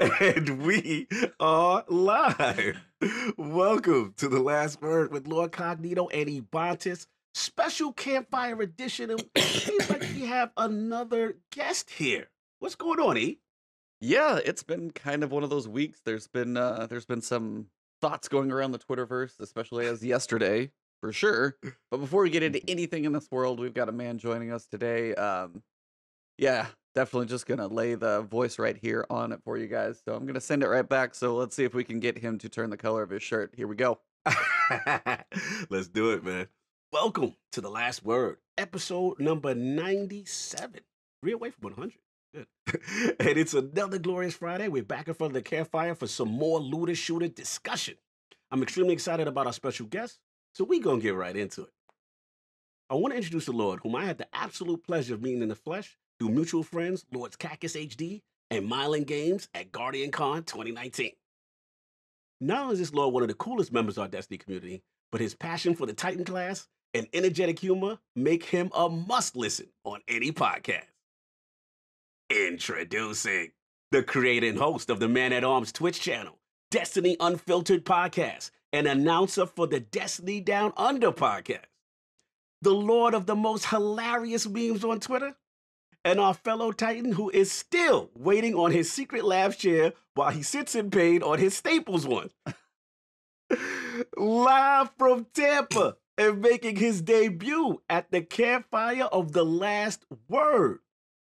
And we are live. Welcome to The Last Word with Lord Cognito and Ebontis, special campfire edition. And it seems like we have another guest here. What's going on, E? Yeah, it's been kind of one of those weeks. There's been some thoughts going around the Twitterverse, especially as yesterday, for sure. But before we get into anything in this world, we've got a man joining us today. Yeah, definitely just going to lay the voice right here on it for you guys. So I'm going to send it right back. So let's see if we can get him to turn the color of his shirt. Here we go. Let's do it, man. Welcome to The Last Word, episode number 97. We're away from 100. Good. And it's another glorious Friday. We're back in front of the campfire for some more looter shooter discussion. I'm extremely excited about our special guest, so we're going to get right into it. I want to introduce the Lord, whom I had the absolute pleasure of meeting in the flesh through mutual friends, Lords Cactus HD and Mylan Games at GuardianCon 2019. Not only is this Lord one of the coolest members of our Destiny community, but his passion for the Titan class and energetic humor make him a must-listen on any podcast. Introducing the creator and host of the Man-at-Arms Twitch channel, Destiny Unfiltered Podcast, and announcer for the Destiny Down Under podcast, the Lord of the most hilarious memes on Twitter, and our fellow Titan who is still waiting on his secret lab chair while he sits in pain on his Staples one. Live from Tampa and making his debut at the campfire of The Last Word,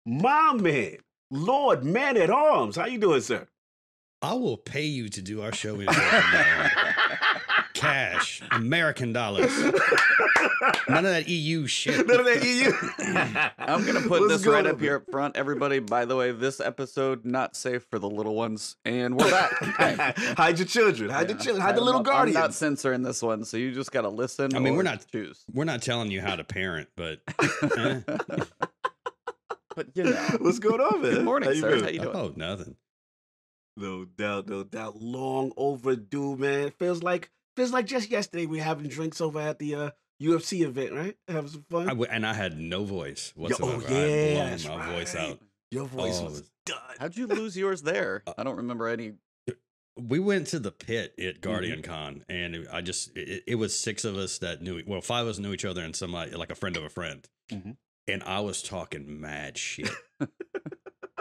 my man, Lord Man-at-Arms. How you doing, sir? I will pay you to do our show in cash, American dollars. None of that EU shit. None of that EU. I'm going to put this right up here up front. Everybody, by the way, this episode, not safe for the little ones. And we're back. Hide your children. Hide your children. Hide the little guardians. I'm not censoring this one, so you just got to listen. I mean, we're not telling you how to parent, but... But, you know. What's going on, man? Good morning, sir. How you doing? Oh, nothing. No doubt, no doubt. Long overdue, man. Feels like just yesterday we were having drinks over at the UFC event, right? Having some fun. And I had no voice whatsoever. Oh, yeah, I blew my voice out. Your voice was done. How'd you lose yours there? I don't remember any. We went to the pit at GuardianCon, and I just, it was six of us that knew, well, five of us knew each other and somebody, like a friend of a friend. Mm-hmm. And I was talking mad shit,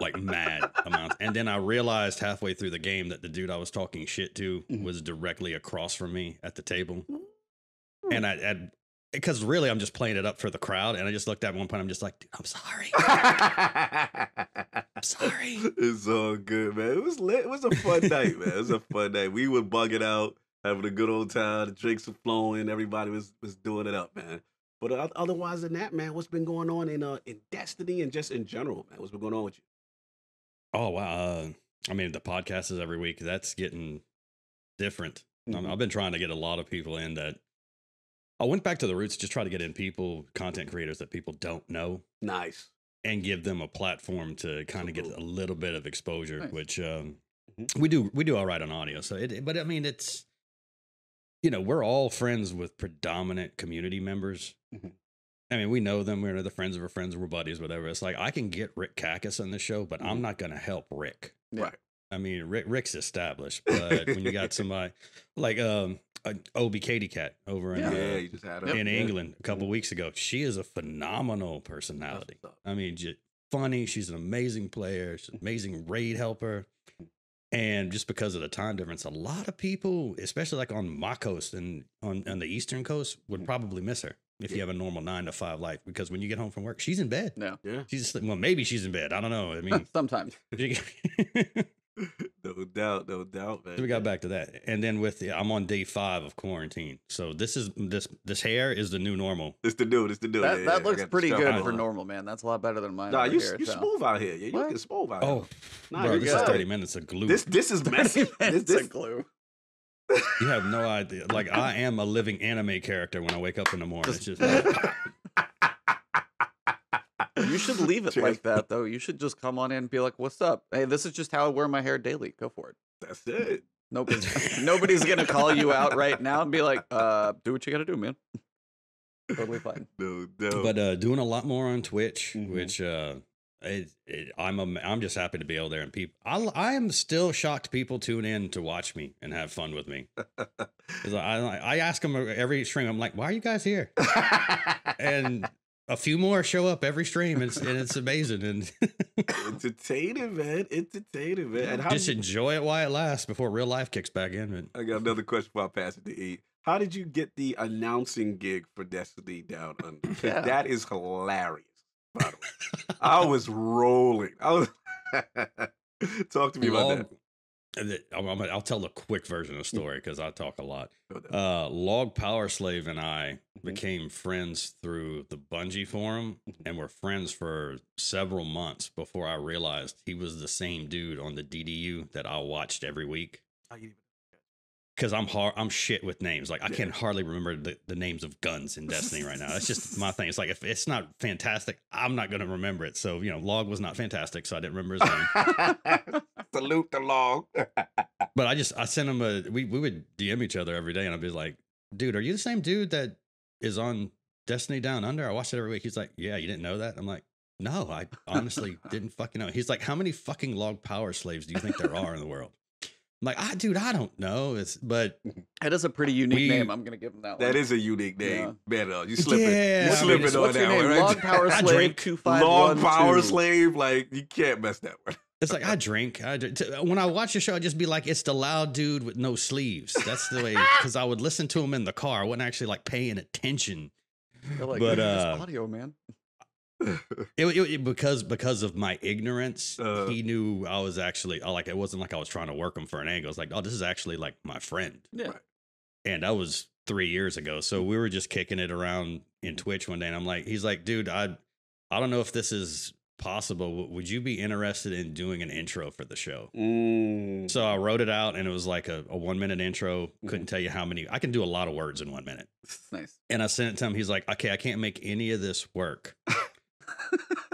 like mad amounts. And then I realized halfway through the game that the dude I was talking shit to was directly across from me at the table. And I because really I'm just playing it up for the crowd. And I just looked at one point, I'm just like, dude, I'm sorry. I'm sorry. It's all good, man. It was lit. It was a fun night, man. It was a fun night. We were bugging out, having a good old time. The drinks were flowing. Everybody was doing it up, man. But otherwise than that, man, what's been going on in Destiny and just in general, man? What's been going on with you? Oh, wow. I mean, the podcast is every week. That's getting different. Mm-hmm. I mean, I've been trying to get a lot of people in that. I went back to the roots, just try to get in people, content creators that people don't know. Nice. And give them a platform to kind of get a little bit of exposure, nice. Which we do all right on audio. So, but I mean, it's. You know, we're all friends with predominant community members. Mm-hmm. I mean, we know them. We're the friends of our friends. We're buddies, whatever. It's like, I can get Rick Cactus on the show, but I'm not going to help Rick. Yeah. Right. I mean, Rick's established, but when you got somebody like Obi Katie Cat over in, you just had her in England a couple weeks ago, she is a phenomenal personality. I mean, just funny. She's an amazing player. She's an amazing raid helper. And just because of the time difference, a lot of people, especially like on my coast and on the eastern coast, would probably miss her if you have a normal 9-to-5 life. Because when you get home from work, she's in bed. No. Yeah. Well, maybe she's in bed. I don't know. I mean, sometimes. No doubt, man. So we got back to that. And then I'm on day 5 of quarantine. So this hair is the new normal. It's the new. That looks pretty good for normal, man. That's a lot better than mine. Nah, you smooth out here. Yeah, you looking smooth out here. Oh, nah, bro, this is 30 minutes of glue. This is messy. This is glue. You have no idea. Like, I am a living anime character when I wake up in the morning. It's just like, you should leave it like that, though. You should just come on in and be like, what's up? Hey, this is just how I wear my hair daily. Go for it. That's it. Nobody's going to call you out right now and be like, do what you got to do, man. Totally fine. No. But doing a lot more on Twitch, which I'm just happy to be out there, and people. I am still shocked people tune in to watch me and have fun with me. I ask them every stream. I'm like, why are you guys here? And a few more show up every stream, and it's amazing and entertaining, man. Entertaining, man. And just enjoy it while it lasts before real life kicks back in. Man. I got another question before I pass it to E. How did you get the announcing gig for Destiny Down Under? Yeah. That is hilarious. By the way. I was rolling. Talk to me about that. I'll tell the quick version of the story because I talk a lot. Log Power Slave and I became friends through the Bungie forum, and were friends for several months before I realized he was the same dude on the DDU that I watched every week. Because I'm shit with names. Like, I can hardly remember the names of guns in Destiny right now. That's just my thing. It's like, if it's not fantastic, I'm not going to remember it. So, you know, Log was not fantastic, so I didn't remember his name. Salute the Log. But I sent him we would DM each other every day, and I'd be like, dude, are you the same dude that is on Destiny Down Under? I watch it every week. He's like, yeah, you didn't know that? I'm like, no, I honestly didn't fucking know. He's like, how many fucking Log Power Slaves do you think there are in the world? Like, dude, I don't know. But that is a pretty unique name. I'm gonna give him that. That is a unique name. Man, you slip it. You slip it on that one. Right? Log Power Slave 2512. Log Power Slave. Like, you can't mess that one. It's like, I drink. When I watch the show, I just be like, it's the loud dude with no sleeves. That's the way. Because I would listen to him in the car. I wasn't actually like paying attention. They're like, but audio, man. Because of my ignorance, he knew I was actually like, it wasn't like I was trying to work him for an angle. It's like, oh, this is actually like my friend. Yeah. And that was 3 years ago. So we were just kicking it around in Twitch one day, and I'm like, he's like, dude, I don't know if this is possible. Would you be interested in doing an intro for the show? So I wrote it out, and it was like a 1-minute intro. Couldn't tell you how many. I can do a lot of words in 1 minute. Nice. And I sent it to him. He's like, okay, I can't make any of this work.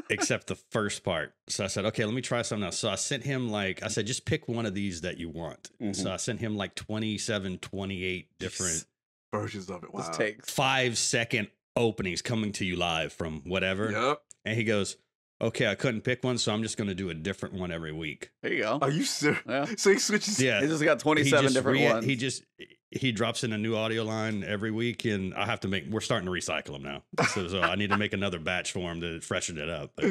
Except the first part. So I said, okay, let me try something else. So I sent him, like, I said, just pick one of these that you want. So I sent him like 27, 28 different versions of it. Wow. This takes 5-second openings coming to you live from whatever. Yep. And he goes, okay, I couldn't pick one, so I'm just going to do a different one every week. There you go. Are you serious? Yeah. So he switches. Yeah. He just got 27 different ones. He drops in a new audio line every week, and I have to we're starting to recycle them now. So I need to make another batch for him to freshen it up. But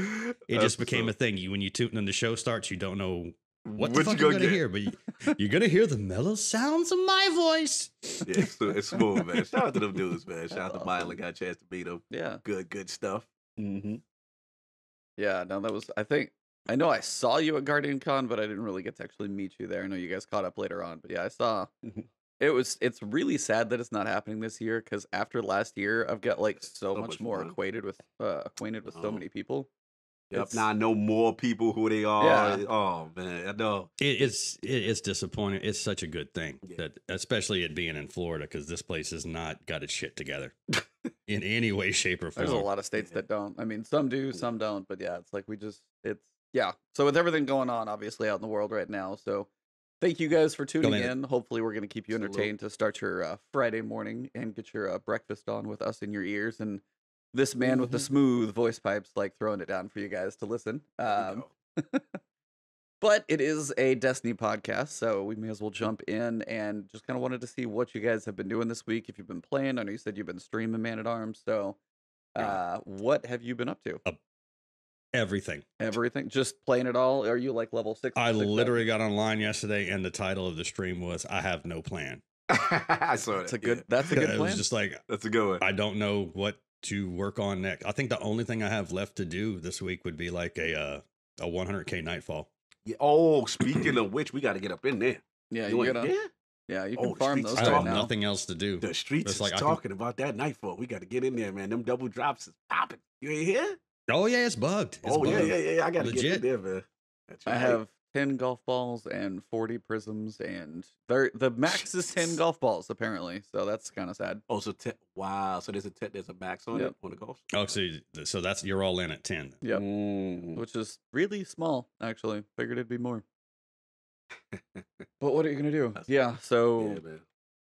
it just became a thing. When you tune in, the show starts, you don't know what the fuck you're going to hear, but you're going to hear the mellow sounds of my voice. Yeah, it's smooth, man. Shout out to them dudes, man. Shout out to Miley. Got a chance to meet them. Yeah. Good stuff. Yeah, no, that was, I know I saw you at Guardian Con, but I didn't really get to actually meet you there. I know you guys caught up later on, but yeah, I saw. It's really sad that it's not happening this year, because after last year, I've got like so much more acquainted with so many people. Yep, now I know more people who they are. Yeah. Oh man, I know it's disappointing. It's such a good thing that, especially it being in Florida, because this place has not got its shit together in any way, shape, or form. There's a lot of states that don't. I mean, some do, some don't. But yeah, it's like yeah. So with everything going on, obviously out in the world right now, so. Thank you guys for tuning in. Hopefully we're going to keep you entertained to start your Friday morning and get your breakfast on with us in your ears. And this man with the smooth voice pipes, like throwing it down for you guys to listen. But it is a Destiny podcast, so we may as well jump in, and just kind of wanted to see what you guys have been doing this week. If you've been playing, I know you said you've been streaming Man-at-Arms. So what have you been up to? Everything, just playing it all. Are you like level 6? I literally got online yesterday, and the title of the stream was "I have no plan." I saw it. That's a good plan. It was just like, that's a good one. I don't know what to work on next. I think the only thing I have left to do this week would be like a 100K Nightfall. Yeah. Oh, speaking of which, we got to get up in there. Yeah, you can farm those. I have nothing else to do. The streets is like talking about that Nightfall. We got to get in there, man. Them double drops is popping. You ain't here? Oh, yeah, it's bugged. Yeah. I got to get there, man. I have 10 golf balls and 40 prisms, and the max is 10 golf balls, apparently. So that's kind of sad. Oh, so wow. So there's a max on it on the golf. Oh, so that's, you're all in at 10. Yeah. Which is really small, actually. Figured it'd be more. But what are you going to do? Yeah, so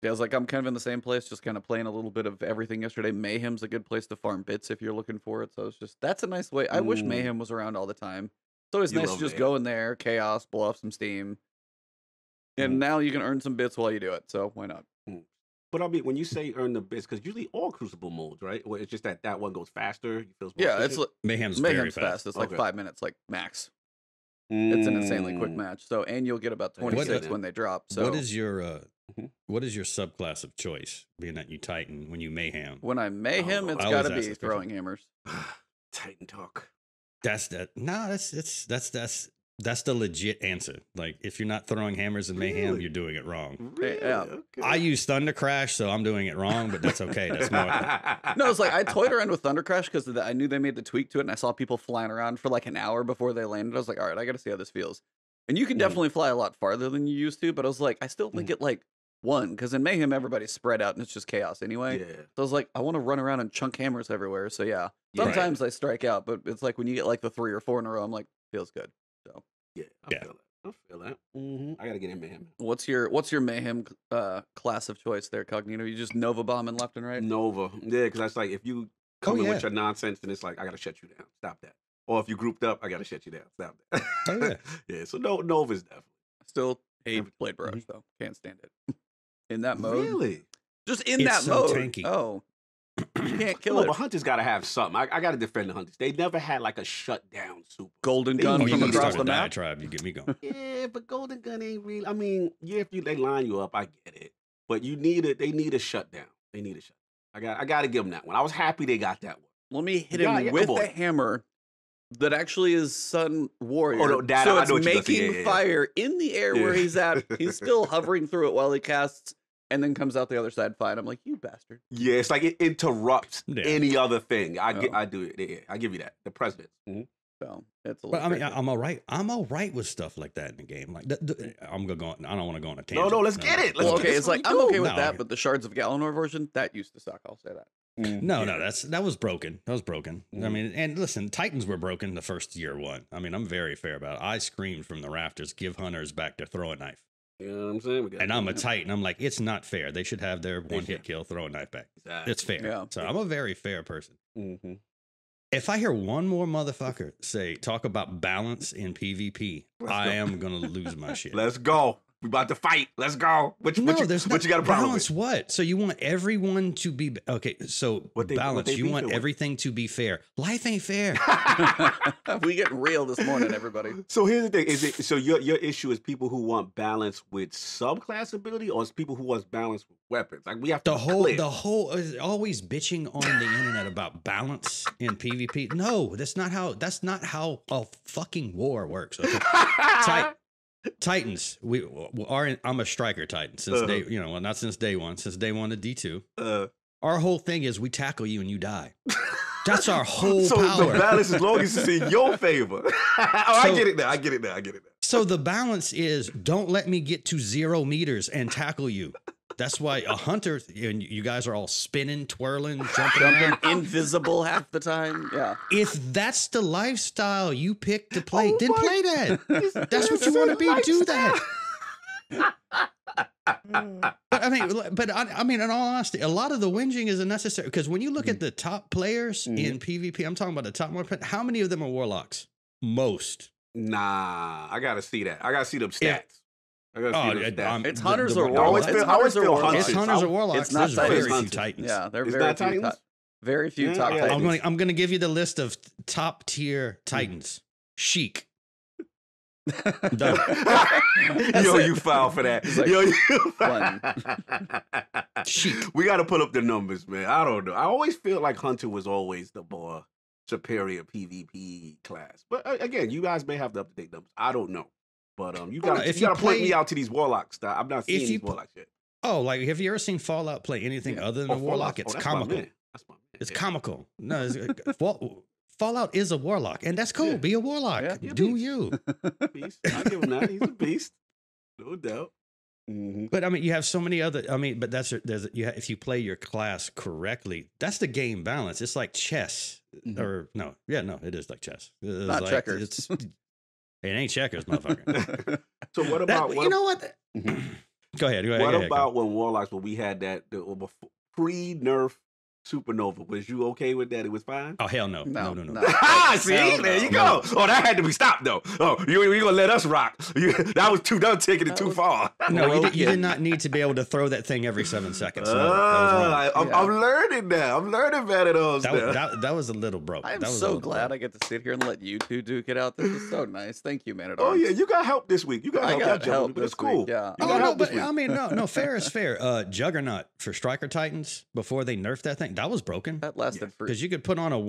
Feels like I'm kind of in the same place, just kind of playing a little bit of everything yesterday. Mayhem's a good place to farm bits if you're looking for it. So it's just, that's a nice way. I wish Mayhem was around all the time. It's always nice to just go in there, chaos, blow up some steam. And now you can earn some bits while you do it. So why not? But I mean, when you say earn the bits, because usually all Crucible modes, right? Well, it's just that that one goes faster. You feel it's like, Mayhem's fast. It's like 5 minutes, like max. It's an insanely quick match. So, and you'll get about 26 when they drop. So, what is your subclass of choice? Being that you Titan when you Mayhem. When I Mayhem, it's got to be throwing hammers. Titan talk. That's that. Nah, that's the legit answer. Like, if you're not throwing hammers in Mayhem, you're doing it wrong. Really? Yeah. Okay. I use Thunder Crash, so I'm doing it wrong, but that's okay. That's more. No, it's like I toyed around with Thunder Crash because I knew they made the tweak to it, and I saw people flying around for like an hour before they landed. I was like, all right, I got to see how this feels. And you can definitely fly a lot farther than you used to, but I was like, I still think it like one, because in Mayhem, everybody's spread out and it's just chaos anyway. Yeah. So I was like, I want to run around and chunk hammers everywhere. So yeah, sometimes I strike out, but it's like when you get like the 3 or 4 in a row, I'm like, feels good. So yeah, I feel that. I gotta get in Mayhem. What's your Mayhem class of choice there, Cognito? You just Nova bombing left and right. Nova, yeah, because that's like if you come in with your nonsense, then it's like I gotta shut you down. Stop that. Or if you grouped up, I gotta shut you down. Stop that. Oh, yeah. Yeah. So no, Nova's definitely. I still hate Blade Barrage though. Can't stand it. In that mode, really? Just in it's that so mode. Tanky. Oh. You can't kill it. But Hunter's got to have something. I got to defend the Hunters. They never had like a shutdown super. Golden Gun from across the map. Diatribe, you get me going. Yeah, but Golden Gun ain't really. I mean, yeah, if they line you up, I get it. But you need it. They need a shutdown. They need a shutdown. I got to give them that one. I was happy they got that one. Let me hit him with the hammer. That actually is Sun Warrior. Oh, no, Dad, so it's making fire in the air where he's at. He's still hovering through it while he casts. And then comes out the other side fine. I'm like, you bastard. Yeah, it's like it interrupts any other thing. I do it. Yeah, I give you that. The president. So that's a. But I mean, I'm all right. I'm all right with stuff like that in the game. Like, I'm gonna go. I don't want to go on a tangent. No, let's get it. Let's get it. It's like I'm okay with that, but the Shards of Gallinor version that used to suck. I'll say that. No, that was broken. That was broken. I mean, and listen, Titans were broken the first year one. I mean, I'm very fair about it. I screamed from the rafters, "Give Hunters back their throwing knife." You know what I'm saying? And I'm a Titan. I'm like, it's not fair. They should have their one-hit kill, throw a knife back. Exactly. It's fair. Yeah. So I'm a very fair person. If I hear one more motherfucker say, talk about balance in PvP, I am going to lose my shit. Let's go. We about to fight. Let's go. What you got a problem with? Balance what? So you want everyone to be... Okay, so balance. You want everything to be fair. Life ain't fair. We get real this morning, everybody. So here's the thing. So your issue is people who want balance with subclass ability, or is people who want balance with weapons? Like we have to the whole is always bitching on the internet about balance in PvP. No, that's not how a fucking war works. Okay? Titans, I'm a striker Titan since day, you know, well, not since day one, since day one to D2. Our whole thing is we tackle you and you die. That's our whole power. So the balance, as long as it's in your favor. I get it now. So the balance is don't let me get to 0 meters and tackle you. That's why a hunter, and you guys are all spinning, twirling, jumping invisible half the time. Yeah. If that's the lifestyle you pick to play, then play that. That's what you want to be. Do that. But I mean, in all honesty, a lot of the whinging is unnecessary because when you look at the top players in PvP, I'm talking about the top 1%. How many of them are warlocks? Most. Nah, I gotta see that. I gotta see them stats. It's Hunters or Warlocks. It's Hunters or Warlocks. It's not very few Titans. Yeah, there are very few Titans. Very few top Titans. I'm going to give you the list of top tier Titans. Sheik. Yo, you foul for that. Like, yo, you foul. Sheik. We got to put up the numbers, man. I don't know. I always feel like Hunter was always the more superior PvP class. But again, you guys may have the up-to-date numbers. I don't know. But you gotta point me out to these warlocks. I'm not seeing these warlocks yet. Oh, like have you ever seen Fallout play anything other than a warlock? It's comical. That's my man. It's comical. No, Fallout is a warlock, and that's cool. Yeah. Be a warlock. Yeah. Do you? Beast. I give him that. He's a beast, no doubt. But I mean, you have so many other. I mean, but if you play your class correctly, that's the game balance. It's like chess, it is like chess. It's not like checkers. It ain't checkers, motherfucker. So what about... You know what? Go ahead. What about when Warlocks, when we had that pre-nerf supernova, was you okay with that? It was fine? Oh, hell no. No. See? There you go. No. Oh, that had to be stopped, though. Oh, you're going to let us rock. That was taking it too far. No, you did not need to be able to throw that thing every 7 seconds. I'm learning now. I'm learning better those now. That was a little broke. I'm so glad I get to sit here and let you two duke it out. This is so nice. Thank you, man. Oh, yeah. You got help this week. You got help. It's cool. Yeah. I mean, no, fair is fair. Juggernaut for Striker Titans, before they nerfed that thing, that was broken. That lasted for, because you could put on a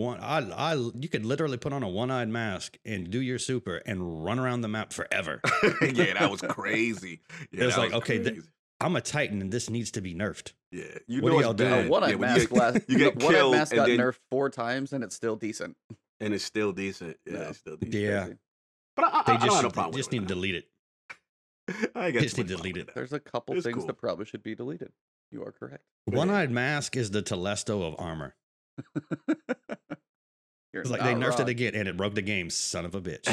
you could literally put on a one-eyed mask and do your super and run around the map forever. Yeah, that was crazy. Yeah, it was like, okay, I'm a Titan and this needs to be nerfed. Yeah, you what know y'all do? A one-eyed mask got nerfed 4 times and it's still decent. Yeah, it's still decent. Yeah, but I just need to delete it. I just need to delete it. There's a couple things that probably should be deleted. You are correct. One-eyed mask is the Telesto of armor. It's like they nerfed it again, and it broke the game, son of a bitch.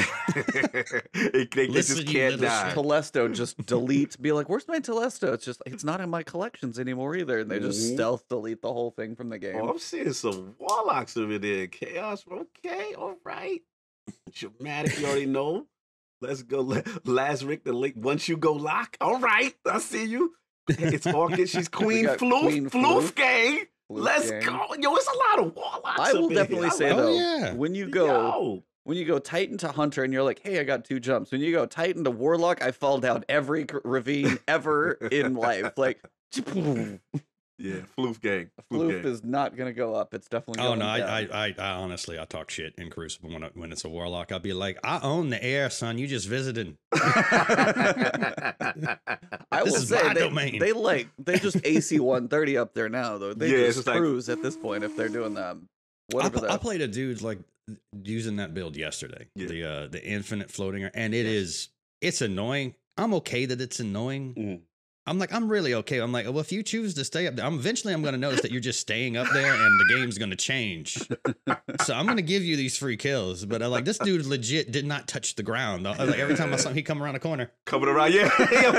they just can't die. Telesto, just delete. Be like, where's my Telesto? It's not in my collections anymore either. And they just stealth delete the whole thing from the game. Oh, I'm seeing some Warlocks over there. Chaos. Okay, all right. Dramatic, you already know. Let's go, Lazarick the Link. Once you go lock, all right. I see you. It's Orchid. She's Queen Floof. Floof gang. Let's go. Yo, it's a lot of Warlocks. I will definitely say, though, when you go Titan to Hunter and you're like, hey, I got 2 jumps. When you go Titan to Warlock, I fall down every ravine ever in life. Like, yeah, Floof gang. Floof is not going to go up. It's definitely going down. I honestly, I talk shit in Crucible when it's a Warlock. I'll be like, I own the air, son. You just visited. They just AC 130 up there now, though. They just cruise at this point if they're doing that. I played a dude like using that build yesterday, the infinite floating, and it's annoying. I'm okay that it's annoying. I'm like, I'm really okay. I'm like, well, if you choose to stay up there, eventually I'm going to notice that you're just staying up there and the game's going to change. So I'm going to give you these free kills. But I'm like, this dude legit did not touch the ground. Like, every time I saw him, he'd come around a corner. Coming around,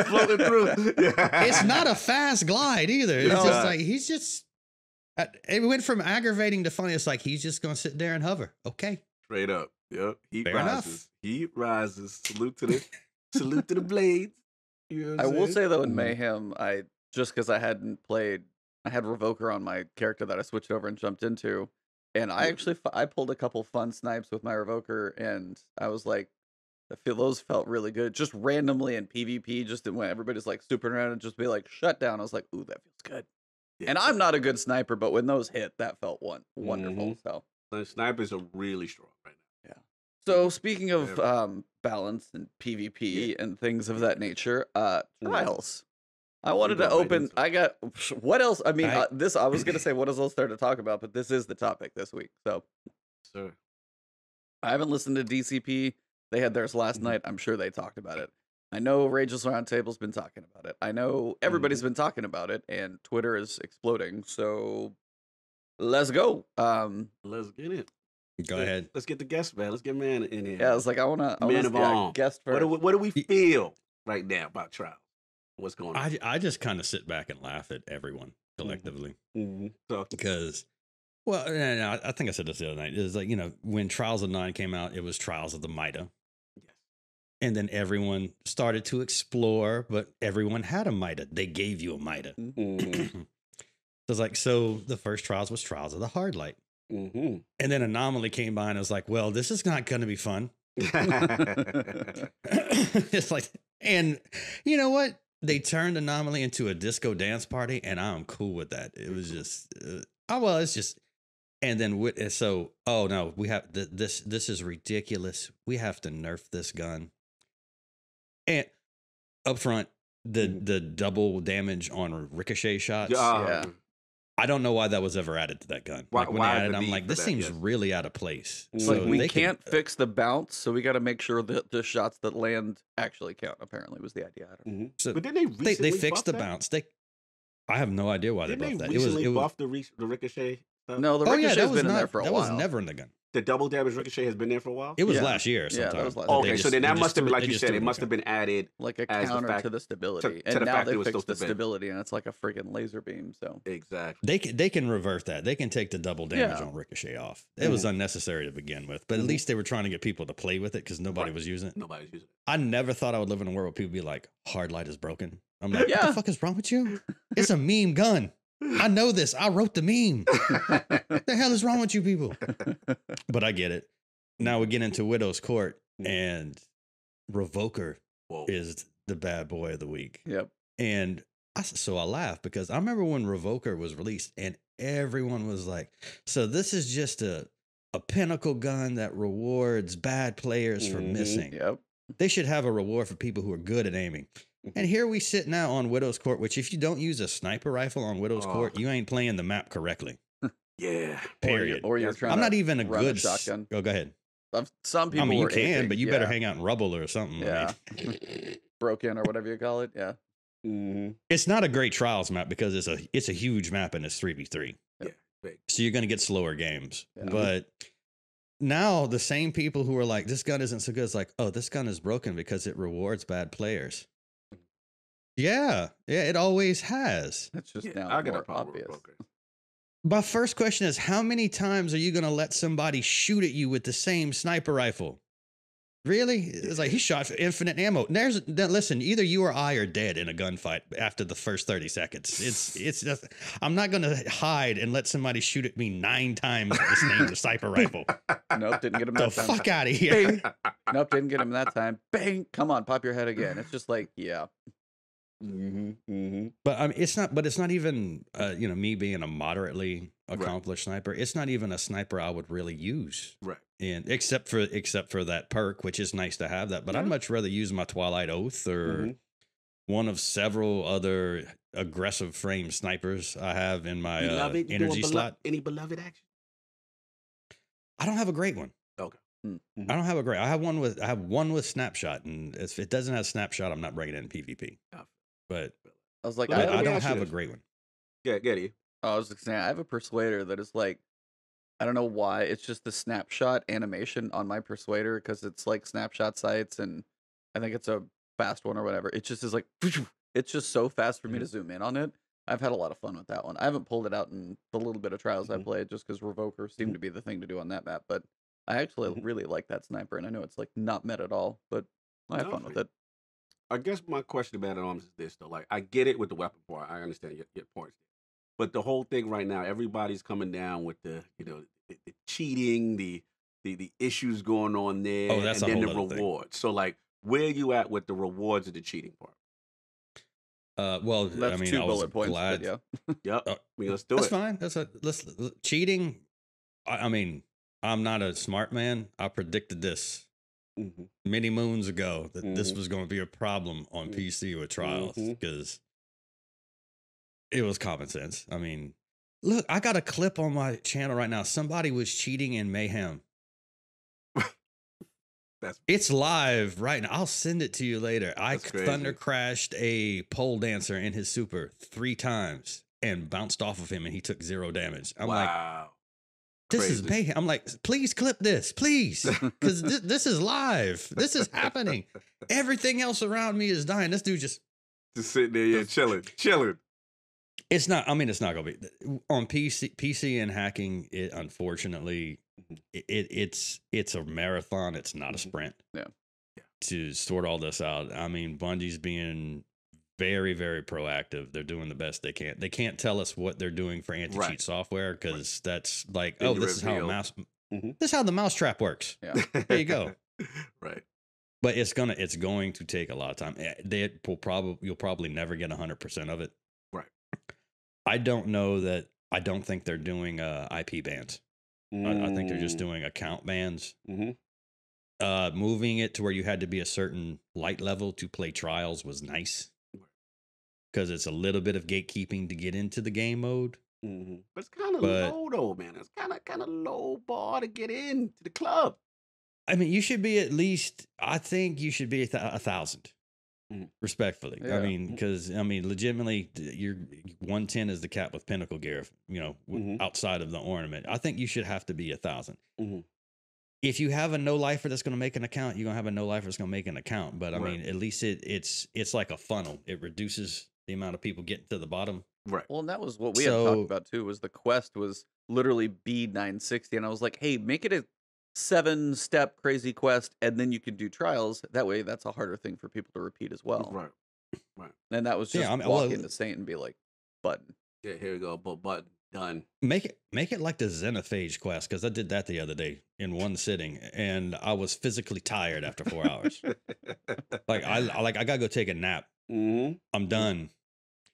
floating through. It's not a fast glide either. It's just like, he's just, it went from aggravating to funny. It's like, he's just going to sit there and hover. Okay. Straight up. Yep. He rises. Salute to the blades. I will say, though, in Mayhem, because I hadn't played, I had Revoker on my character that I switched over and jumped into, and I pulled a couple fun snipes with my Revoker, and I was like, I feel those felt really good, just randomly in PvP, just when everybody's like super around and just be like shut down. I was like, ooh, that feels good. Yeah. And I'm not a good sniper, but when those hit, that felt wonderful. So the snipers are really strong right now. So speaking of balance and PvP and things of that nature, Trials. I wanted to open. I got what else? I mean, this. I was gonna say what else there to talk about, but this is the topic this week. So, I haven't listened to DCP. They had theirs last night. I'm sure they talked about it. I know Rageous Roundtable's been talking about it. I know everybody's been talking about it, and Twitter is exploding. So, let's go. Let's get it. Go ahead. Let's get the guest, man. Let's get man in here. Yeah, it's like I want to guest first. What do we feel right now about Trials? What's going on? I just kind of sit back and laugh at everyone collectively. Because, well, and I think I said this the other night. It was like, you know, when Trials of Nine came out, it was Trials of the Mitre. Yes. And then everyone started to explore, but everyone had a Mitre. They gave you a Mitre. So the first Trials was Trials of the Hard Light. And then Anomaly came by and I was like, well, this is not going to be fun. It's like, and you know what? They turned Anomaly into a disco dance party and I'm cool with that. It was just, and then, oh no, we have this is ridiculous. We have to nerf this gun. And up front, the double damage on ricochet shots. Yeah. I don't know why that was ever added to that gun. I'm like, this seems really out of place. It's like, we can't fix the bounce, so we got to make sure that the shots that land actually count, apparently, was the idea. I don't know. So, but didn't they fixed the bounce. I have no idea why they buffed that. It was buffed the ricochet? No, the ricochet's been in there for a while. That was never in the gun. The double damage ricochet has been there for a while. It was last year. Sometime. Yeah, that was last year. Okay, so then that must have been, like you said, it must have been added like a counter to the stability. And now they fixed the stability, and it's like a freaking laser beam. So exactly, they can revert that. They can take the double damage on ricochet off. It was unnecessary to begin with, but at least they were trying to get people to play with it because nobody was using it. Nobody was using it. I never thought I would live in a world where people be like, "Hard light is broken." I'm like, "What the fuck is wrong with you? It's a meme gun." I know this. I wrote the meme. What the hell is wrong with you people? But I get it. Now we get into Widow's Court, and Revoker is the bad boy of the week. Yep. And so I laugh because I remember when Revoker was released and everyone was like, so this is just a pinnacle gun that rewards bad players for missing. Yep. They should have a reward for people who are good at aiming. And here we sit now on Widow's Court, which if you don't use a sniper rifle on Widow's Court, you ain't playing the map correctly. Yeah. Period. Or you're trying. I'm not even a good shotgun. Oh, go ahead. Some people. I mean, you can, but you better hang out in rubble or something. Yeah. Right? Broken or whatever you call it. Yeah. Mm-hmm. It's not a great trials map because it's a huge map and it's 3v3. Yeah. Big. So you're gonna get slower games, but. Now the same people who are like, this gun isn't so good, it's like, oh, this gun is broken because it rewards bad players. Yeah, yeah, it always has. That's just now more obvious. My first question is, how many times are you going to let somebody shoot at you with the same sniper rifle? Really? It's like he shot for infinite ammo. Listen, either you or I are dead in a gunfight after the first 30 seconds. It's nothing. I'm not going to hide and let somebody shoot at me 9 times with the sniper rifle. Nope, didn't get him that time. The fuck out of here. Bang. Nope, didn't get him that time. Bang. Come on, pop your head again. It's just like, yeah. But I mean, it's not even, you know, me being a moderately accomplished sniper, it's not even a sniper I would really use. Right. And except for that perk, which is nice to have that, but I'd much rather use my Twilight Oath or one of several other aggressive frame snipers I have in my energy slot. Any beloved action? I don't have a great one. Okay. I don't have a great. I have one with snapshot, and if it doesn't have snapshot, I'm not bringing it in PvP. But I was like, I don't have a great one. Yeah, get you. I was like saying, I have a Persuader that is like, I don't know why. It's just the snapshot animation on my Persuader because it's like snapshot sights, and I think it's a fast one or whatever. It just is like, it's just so fast for me to zoom in on it. I've had a lot of fun with that one. I haven't pulled it out in the little bit of trials I played just because Revoker seemed to be the thing to do on that map. But I actually really like that sniper, and I know it's like not meta at all, but I have fun with it. I guess my question about it arms is this though. Like, I get it with the weapon part. I understand your points. But the whole thing right now, everybody's coming down with the, you know, the cheating, the issues going on there, and then the reward. So, like, where are you at with the rewards of the cheating part? Well, that's I mean, 2 bullet points. Glad. But yeah. Yep. Let's do it. That's fine. Cheating. I mean, I'm not a smart man. I predicted this many moons ago that this was going to be a problem on PC with trials because. It was common sense. I mean, look, I got a clip on my channel right now. Somebody was cheating in Mayhem. It's live right now. I'll send it to you later. I thunder crashed a pole dancer in his super 3 times and bounced off of him, and he took 0 damage. I'm like, this is Mayhem. I'm like, please clip this, please, because this is live. This is happening. Everything else around me is dying. This dude just sitting there, chilling. It's not, I mean, it's not going to be on PC and hacking. It, unfortunately, it's a marathon. It's not a sprint to sort all this out. I mean, Bungie's being very, very proactive. They're doing the best they can. They can't tell us what they're doing for anti-cheat software because that's like, oh, this is how the mousetrap works. Yeah. There you go. But it's going to take a lot of time. They will probably, you'll probably never get 100% of it. I don't know that. I don't think they're doing IP bans. I think they're just doing account bans. Moving it to where you had to be a certain light level to play trials was nice because it's a little bit of gatekeeping to get into the game mode. But it's kind of low though, man. It's kind of low bar to get into the club. I mean, you should be at least. I think you should be a 1,000. Respectfully, I mean, because I mean, legitimately, your 110 is the cap with pinnacle gear. You know, outside of the ornament, I think you should have to be 1,000. if you have a no-lifer that's going to make an account, you're going to have a no-lifer that's going to make an account. But, I mean, at least it's like a funnel. It reduces the amount of people getting to the bottom. Right. Well, and that was what we had talked about, too, was the quest was literally B960. And I was like, hey, make it a 7-step crazy quest, and then you can do trials. That way, that's a harder thing for people to repeat as well. Right. Right. And that was just walk into Saint and be like, button. Yeah, here we go. Button. Done. Make it like the Xenophage quest, because I did that the other day in one sitting, and I was physically tired after 4 hours. Like I gotta go take a nap. Mm-hmm. I'm done.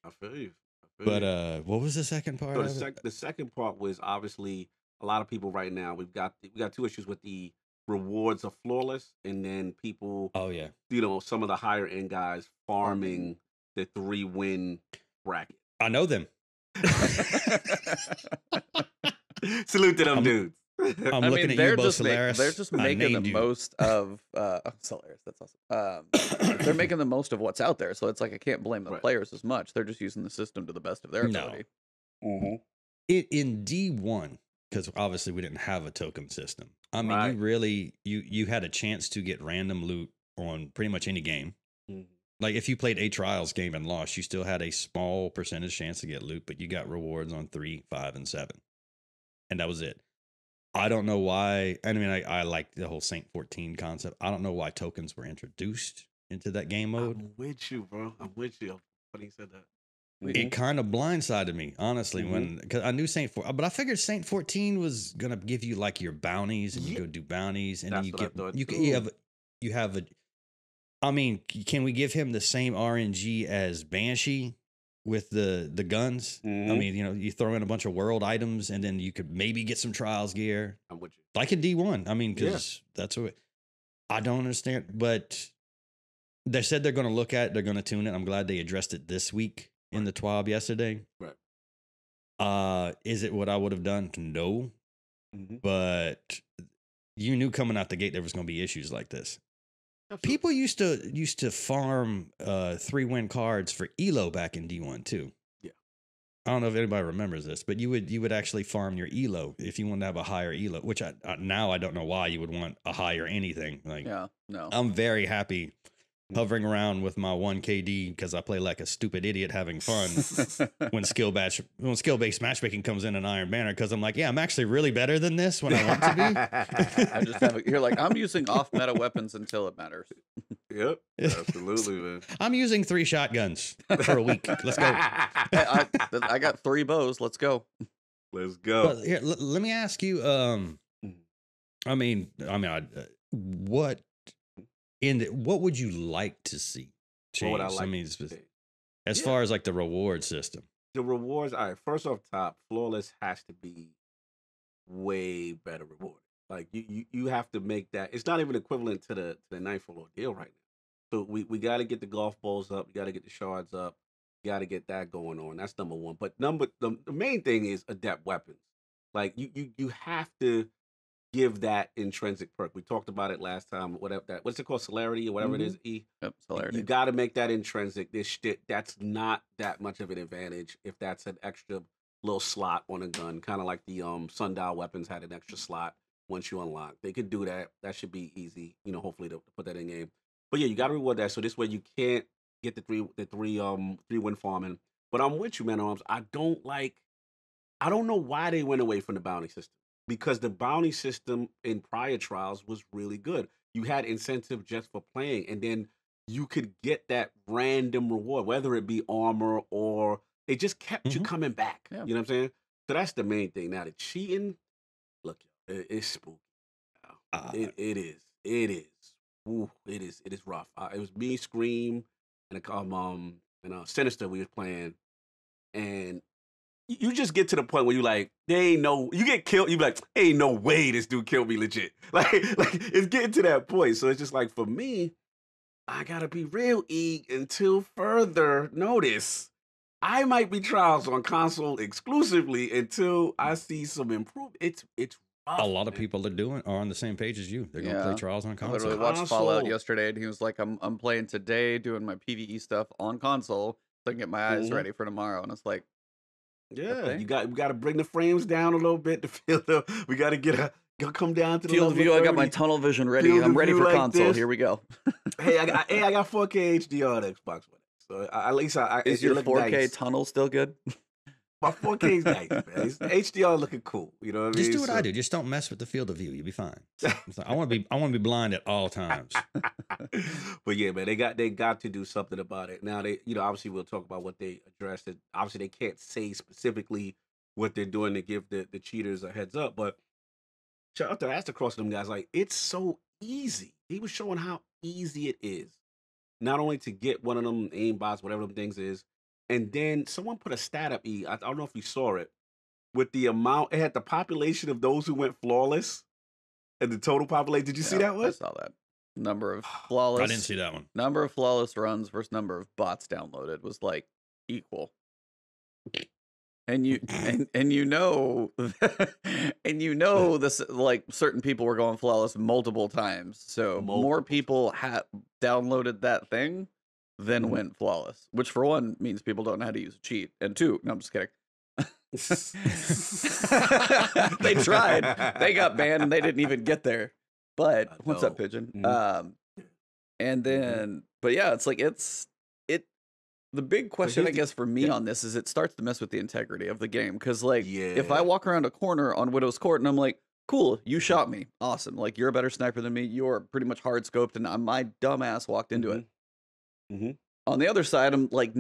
I feel you. But what was the second part? So the second part was obviously a lot of people right now. We got two issues with the rewards are flawless, and then people. Oh yeah. You know, some of the higher end guys farming the 3-win bracket. I know them. Salute to them dudes. I looking mean, at you, Bo Solaris. They're just making the most of Solaris. That's awesome. They're making the most of what's out there, so it's like I can't blame the players as much. They're just using the system to the best of their ability. Mm-hmm. In D1, because obviously we didn't have a token system. I mean, you really you had a chance to get random loot on pretty much any game. Mm-hmm. Like if you played a trials game and lost, you still had a small percentage chance to get loot, but you got rewards on 3, 5, and 7. And that was it. I don't know why. I mean, I like the whole Saint 14 concept. I don't know why tokens were introduced into that game mode. I'm with you, bro. I'm with you. Funny you said that. Mm-hmm. It kind of blindsided me, honestly, because I knew Saint 14, but I figured Saint 14 was going to give you like your bounties, and you go do bounties, and you have a I mean, can we give him the same RNG as Banshee with the guns? Mm-hmm. I mean, you know, you throw in a bunch of world items, and then you could maybe get some trials gear. I'm with you. Like in D1. I mean, because that's what I don't understand. But they said they're going to look at it. They're going to tune it. I'm glad they addressed it this week in the TWAB yesterday. Right. Is it what I would have done? No. Mm-hmm. But you knew coming out the gate there was going to be issues like this. People used to farm 3-win cards for ELO back in D1 too. Yeah, I don't know if anybody remembers this, but you would actually farm your ELO if you wanted to have a higher ELO. Which I don't know why you would want a higher anything. Like, no, I'm very happy hovering around with my 1 KD because I play like a stupid idiot having fun when skill based matchmaking comes in an Iron Banner, because I'm like, yeah, I'm actually really better than this when I want to be. I just have you're like, I'm using off meta weapons until it matters. Yep, absolutely, man. I'm using 3 shotguns for a week. Let's go. I got 3 bows. Let's go. Let's go. Well, here, let me ask you. What would you like to see change? What would I like to see? As far as like the reward system. The rewards, all right, first off top, flawless has to be way better rewarded. Like you have to make that. It's not even equivalent to the Nightfall ordeal right now. So we got to get the golf balls up. We got to get the shards up. You got to get that going on. That's number one. But the main thing is adept weapons. Like you have to give that intrinsic perk. We talked about it last time. Whatever that, what's it called, celerity or whatever it is. Yep, celerity. You got to make that intrinsic. This shit, that's not that much of an advantage if that's an extra little slot on a gun. Kind of like the Sundial weapons had an extra slot once you unlock. They could do that. That should be easy. You know, hopefully to put that in game. But yeah, you got to reward that. So this way you can't get the three win farming. But I'm with you, man. Arms. I don't know why they went away from the bounty system. Because the bounty system in prior trials was really good. You had incentive just for playing, and then you could get that random reward, whether it be armor or it just kept you coming back. Yeah. You know what I'm saying? So that's the main thing. Now, the cheating, look, it's spooky. It is. Ooh, it is rough. It was me, Scream, and Sinister we was playing, and you just get to the point where you like, you get killed, you be like, ain't no way this dude killed me legit. Like it's getting to that point. So it's just like, for me, I gotta be real until further notice. I might be trials on console exclusively until I see some improvement. It's rough, a lot of people are on the same page as you. They're gonna play trials on console. I literally watched Fallout yesterday, and he was like, I'm playing today, doing my PvE stuff on console, so I can get my eyes ready for tomorrow. And it's like, yeah, we got to bring the frames down a little bit to feel the. We got to get a I'll come down to the field view. 30. I got my tunnel vision ready. Field I'm ready for like console. This. Here we go. hey, I got 4K HDR on Xbox One. So at least is your 4K nice. Tunnel still good? My 4K is nice, man. HDR looking cool. You know what I mean? Just do what I do. Just don't mess with the field of view. You'll be fine. I want to be blind at all times. But yeah, man, they got to do something about it. Now they, obviously we'll talk about what they addressed. And obviously they can't say specifically what they're doing to give the cheaters a heads up. But shout out to Astacross and them guys. Like, it's so easy. He was showing how easy it is, not only to get one of them aimbots, whatever them things is. And then someone put a stat up, E. I don't know if you saw it, with the amount, it had the population of those who went flawless and the total population. Did you see that one? I saw that. Number of flawless. I didn't see that one. Number of flawless runs versus number of bots downloaded was like equal. And you know this, like, certain people were going flawless multiple times. So more people downloaded that thing than went flawless, which for one means people don't know how to use a cheat, and two, no, I'm just kidding. They tried, they got banned, and they didn't even get there. But what's up, Pigeon? And then, but yeah, it's like the big question, I guess, for me on this is it starts to mess with the integrity of the game, because like if I walk around a corner on Widow's Court and I'm like, cool, you shot me, awesome, like you're a better sniper than me, you're pretty much hard scoped, and my dumb ass walked into it. On the other side, I'm like,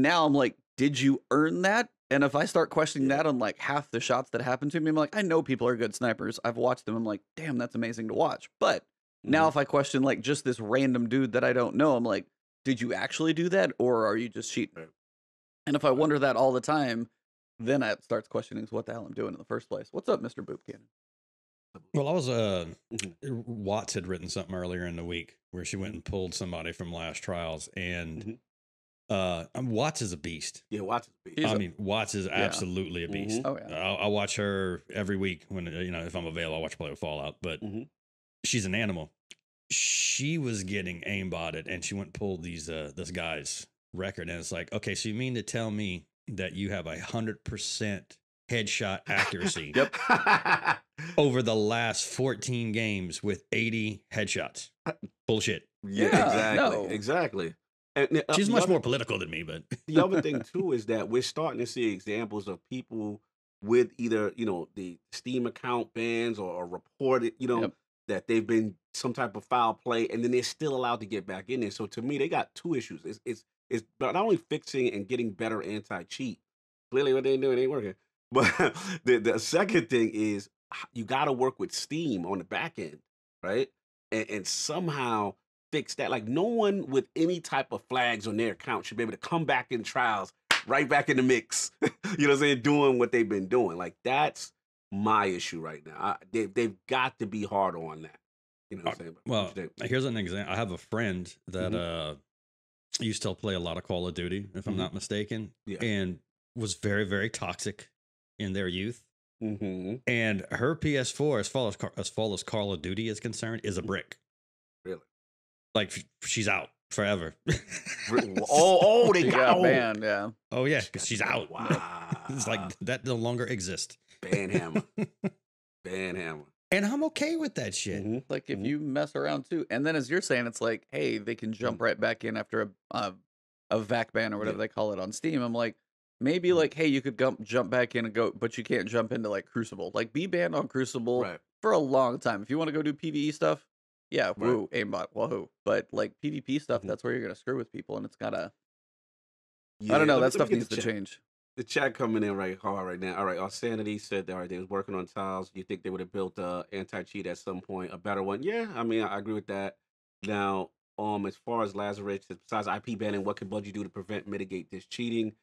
did you earn that? And if I start questioning that on like half the shots that happen to me, I'm like, I know people are good snipers. I've watched them. I'm like, damn, that's amazing to watch. But now if I question like just this random dude that I don't know, I'm like, did you actually do that, or are you just cheating? Right. And if I wonder that all the time, then I start questioning what the hell I'm doing in the first place. What's up, Mr. Boop Cannon? Well, I was, Watts had written something earlier in the week where she went and pulled somebody from Last Trials, and Watts is a beast. Yeah, Watts is a beast. Watts is absolutely a beast. Oh, yeah. I watch her every week when, if I'm available, I watch her play with Fallout, but she's an animal. She was getting aimbotted, and she went and pulled this guy's record, and it's like, okay, so you mean to tell me that you have 100% headshot accuracy over the last 14 games with 80 headshots? Bullshit. Yeah, exactly. No. Exactly. And she's much more political than me, but the other thing too is that we're starting to see examples of people with either, the Steam account bans or reported, that they've been some type of foul play, and then they're still allowed to get back in there. So to me, they got two issues. It's not only fixing and getting better anti-cheat. Clearly what they're doing ain't working. But the second thing is you got to work with Steam on the back end, right? And somehow fix that. Like, no one with any type of flags on their account should be able to come back in trials, right back in the mix, what I'm saying, doing what they've been doing. Like, that's my issue right now. They've got to be hard on that. You know what I'm saying? Well, here's an example. I have a friend that used to play a lot of Call of Duty, if I'm not mistaken, and was very, very toxic in their youth. And her PS4, as far as Call of Duty is concerned, is a brick. Really? Like, she's out forever. oh, they got banned. Yeah. Oh yeah, because she's out. Wow. It's like that no longer exists. Banhammer. And I'm okay with that shit. Like, if you mess around too, and then as you're saying, it's like, hey, they can jump right back in after a vac ban or whatever they call it on Steam. I'm like, maybe like, hey, you could jump back in and go, but you can't jump into like Crucible. Like, be banned on Crucible for a long time. If you want to go do PvE stuff, woo, aimbot, wahoo. But like PvP stuff, that's where you're going to screw with people. And it's got to, I don't know, that stuff needs to change. The chat coming in right hard right now. All right, Arsanity said that they was working on tiles. You think they would have built anti-cheat at some point, a better one? Yeah, I mean, I agree with that. Now, as far as Lazarus, besides IP banning, what can Bungie do to prevent, mitigate this cheating?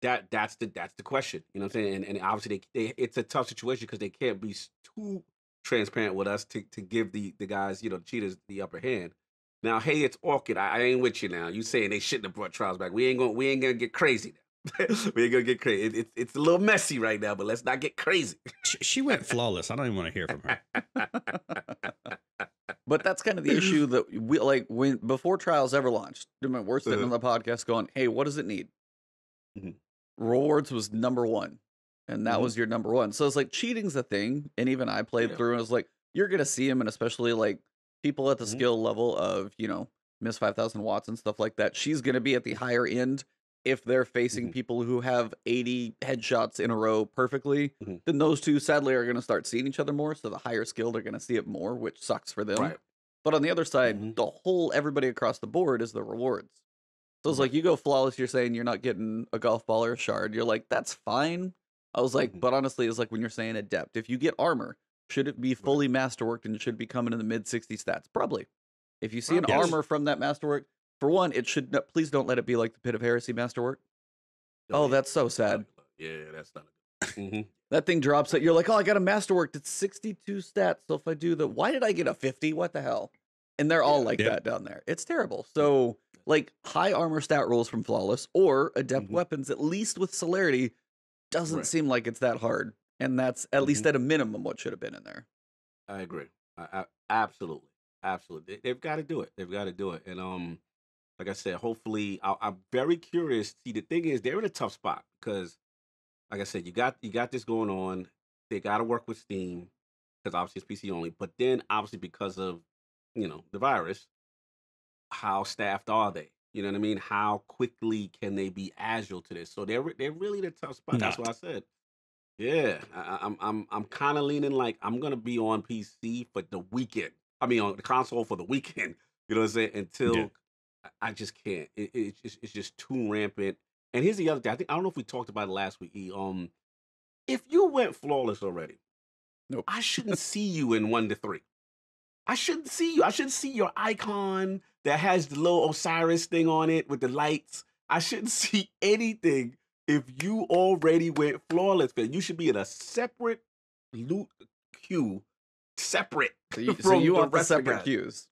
That's the question, you know what I'm saying, and obviously they it's a tough situation because they can't be too transparent with us to give the guys, the cheaters, the upper hand. Now, hey, it's Orchid, I ain't with you. Now you saying they shouldn't have brought trials back. We ain't gonna get crazy now. We ain't gonna get crazy. It's a little messy right now, but let's not get crazy. She went flawless. I don't even want to hear from her. But that's kind of the issue that we like when before trials ever launched. We're sitting on the podcast going, hey, what does it need? Rewards was number one, and that was your number one. So it's like cheating's a thing, and even I played through and I was like, you're going to see them, and especially like people at the skill level of, you know, Miss 5000 Watts and stuff like that. She's going to be at the higher end. If they're facing people who have 80 headshots in a row perfectly, then those two sadly are going to start seeing each other more. So the higher skilled are going to see it more, which sucks for them. Right. But on the other side, the whole everybody across the board is the rewards. So it's like you go flawless, you're saying you're not getting a golf ball or a shard. You're like, that's fine. I was like, but honestly, it's like when you're saying adept, if you get armor, should it be fully masterworked and should be coming in the mid 60 stats? Probably. If you see an armor from that masterwork, for one, it should not, please don't let it be like the Pit of Heresy masterwork. Oh, that's so sad. Yeah, that's not a that thing drops it. You're like, oh, I got a masterwork that's 62 stats. So if I do the, why did I get a 50? What the hell? And they're all like that down there. It's terrible. So like high armor stat rolls from Flawless or adept weapons, at least with celerity, doesn't seem like it's that hard. And that's at least at a minimum what should have been in there. I agree. I absolutely. Absolutely. They've got to do it. They've got to do it. And, like I said, hopefully, I'm very curious. See, the thing is, they're in a tough spot because, like I said, you got this going on. They got to work with Steam because obviously it's PC only. But then, obviously, because of the virus, how staffed are they? You know what I mean? How quickly can they be agile to this? So they're really in a tough spot. That's what I said. Yeah, I'm kind of leaning like I'm gonna be on PC for the weekend. I mean, on the console for the weekend. You know what I'm saying? Until. Yeah. I just can't. It's just too rampant. And here's the other thing. I don't know if we talked about it last week. E. If you went flawless already, no, I shouldn't see you in 1 to 3. I shouldn't see you. I shouldn't see your icon that has the little Osiris thing on it with the lights. I shouldn't see anything if you already went flawless. You should be in a separate loot queue, separate. So you want the separate queues,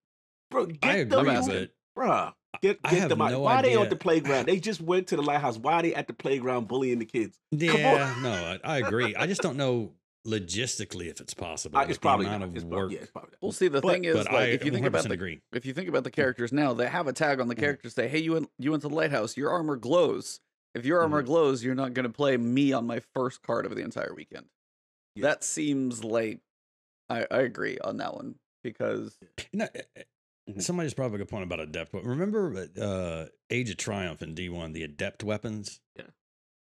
bro? Get them out. Bruh, get them out. No Why idea. Are they on the playground? They just went to the lighthouse. Why are they at the playground bullying the kids? Yeah, no, I agree. I just don't know logistically if it's possible. It's probably not. It's work. Yeah, it's probably not. Well, see, the thing is, like, if you think about the characters now, they have a tag on the characters. Say, hey, you went to the lighthouse. Your armor glows. If your armor glows, you're not going to play me on my first card of the entire weekend. Yeah. That seems like I agree on that one because. No, somebody just brought up a good point about adept. But remember Age of Triumph in D1, the adept weapons? Yeah.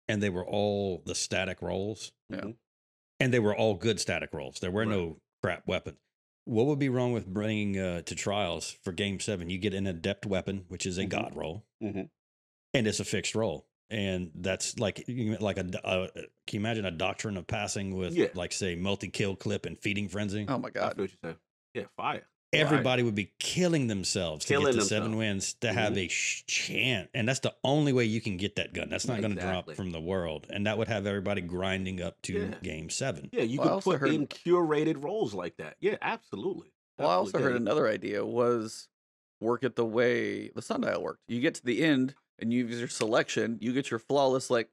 And they were all the static rolls. Yeah. And they were all good static rolls. There were no crap weapons. What would be wrong with bringing to trials for Game 7? You get an adept weapon, which is a god roll. And it's a fixed roll. And that's like can you imagine a doctrine of passing with, like, say, multi-kill clip and feeding frenzy? Oh, my God. That's what you said. Yeah, fire. Everybody would be killing themselves to get the 7 wins to have a chance. And that's the only way you can get that gun. That's not going to drop from the world. And that would have everybody grinding up to Game 7. Yeah, you could put in curated roles like that. Yeah, absolutely. Well, I also heard another idea was work it the way the sundial worked. You get to the end and you use your selection. You get your flawless, like,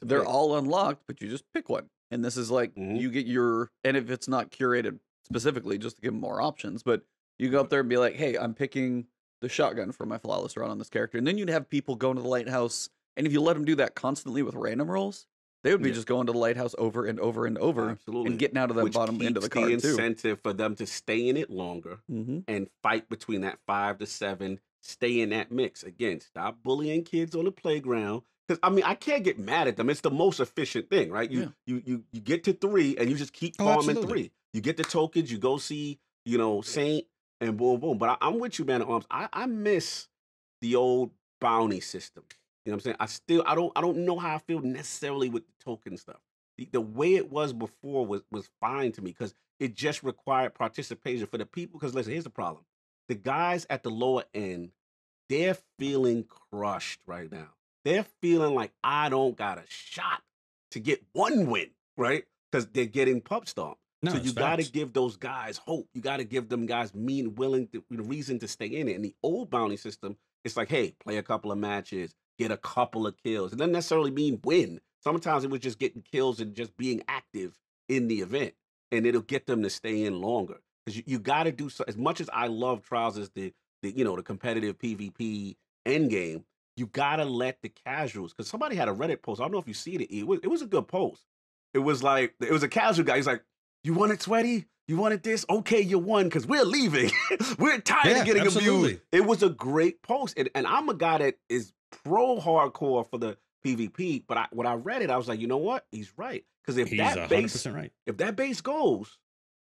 they're all unlocked, but you just pick one. And this is like, you get your, and if it's not curated specifically, just to give them more options, but you go up there and be like, hey, I'm picking the shotgun for my flawless run on this character. And then you'd have people going to the lighthouse. And if you let them do that constantly with random rolls, they would be just going to the lighthouse over and over and over and getting out of that bottom end of the card, the incentive for them to stay in it longer and fight between that 5 to 7, stay in that mix. Again, stop bullying kids on the playground. Because, I mean, I can't get mad at them. It's the most efficient thing, right? You get to 3 and you just keep farming 3. You get the tokens. You go see, you know, Saint. And boom, boom. But I'm with you, man at arms. I miss the old bounty system. You know what I'm saying? I don't know how I feel necessarily with the token stuff. The way it was before was fine to me because it just required participation for the people. Because listen, here's the problem. The guys at the lower end, they're feeling crushed right now. They're feeling like I don't got a shot to get 1 win, right? Because they're getting pub stomped. No, so you got to give those guys hope. You got to give them guys reason to stay in it. And the old bounty system, it's like, hey, play a couple of matches, get a couple of kills. It doesn't necessarily mean win. Sometimes it was just getting kills and just being active in the event, and it'll get them to stay in longer. Because you got to do so. As much as I love trials as the competitive PvP end game, you got to let the casuals. Because somebody had a Reddit post. I don't know if you see it. It was a good post. It was like it was a casual guy. He's like, You want it sweaty? You want it this? Okay, you won, because we're leaving. We're tired of getting abused. It was a great post. And I'm a guy that is pro-hardcore for the PvP, but when I read it, I was like, you know what? He's right. Because if that base goes,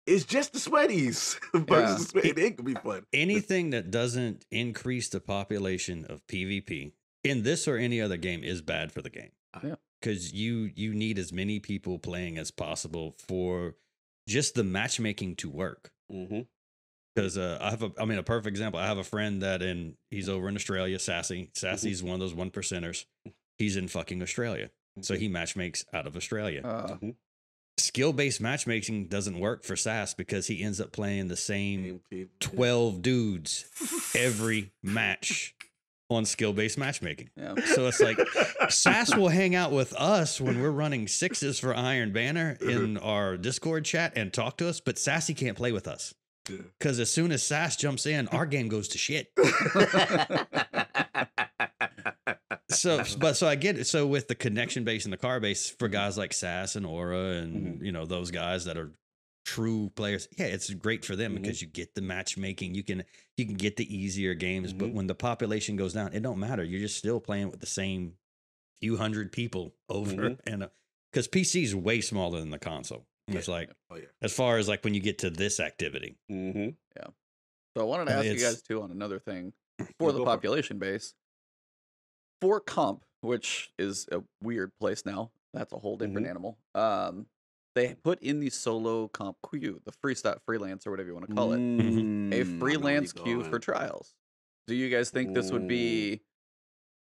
it's just the sweaties. It could be fun. Anything that doesn't increase the population of PvP in this or any other game is bad for the game. Because you need as many people playing as possible for just the matchmaking to work. Because I mean, a perfect example. I have a friend that he's over in Australia, Sassy. Sassy's one of those 1%ers. He's in fucking Australia. So he matchmakes out of Australia. Skill-based matchmaking doesn't work for Sass because he ends up playing the same 12 dudes every match on skill-based matchmaking. So it's like Sass will hang out with us when we're running sixes for Iron Banner in our Discord chat and talk to us, but Sassy can't play with us because as soon as Sass jumps in, our game goes to shit. So I get it. So with the connection base and the car base for guys like Sass and Aura and you know, those guys that are true players, it's great for them because you get the matchmaking, you can get the easier games. But when the population goes down, it don't matter. You're just still playing with the same few hundred people over and because PC is way smaller than the console. It's like as far as like when you get to this activity. So I wanted to ask you guys too on another thing for the population base. For comp, which is a weird place now, that's a whole different animal. They put in the solo comp queue, the freelance or whatever you want to call it, a freelance queue for trials. Do you guys think this would be?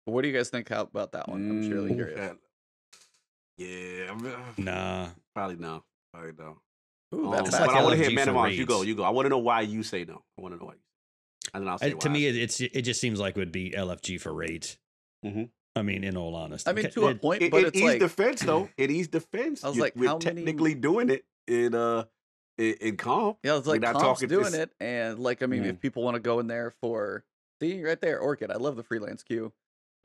What do you guys think about that one? I'm surely curious. Nah, probably no. Probably no. Ooh, that's but I want to hear Manavon. You go. I want to know why you say no. I want to know why. And then I'll say why. To me, it just seems like it would be LFG for raids. I mean, in all honesty, I mean to a point, but it's like defense though. It is defense. I was like, we're technically doing it in comp. Yeah, I was like, comp's doing it, and like, I mean, if people want to go in there for see right there, Orchid. I love the freelance queue,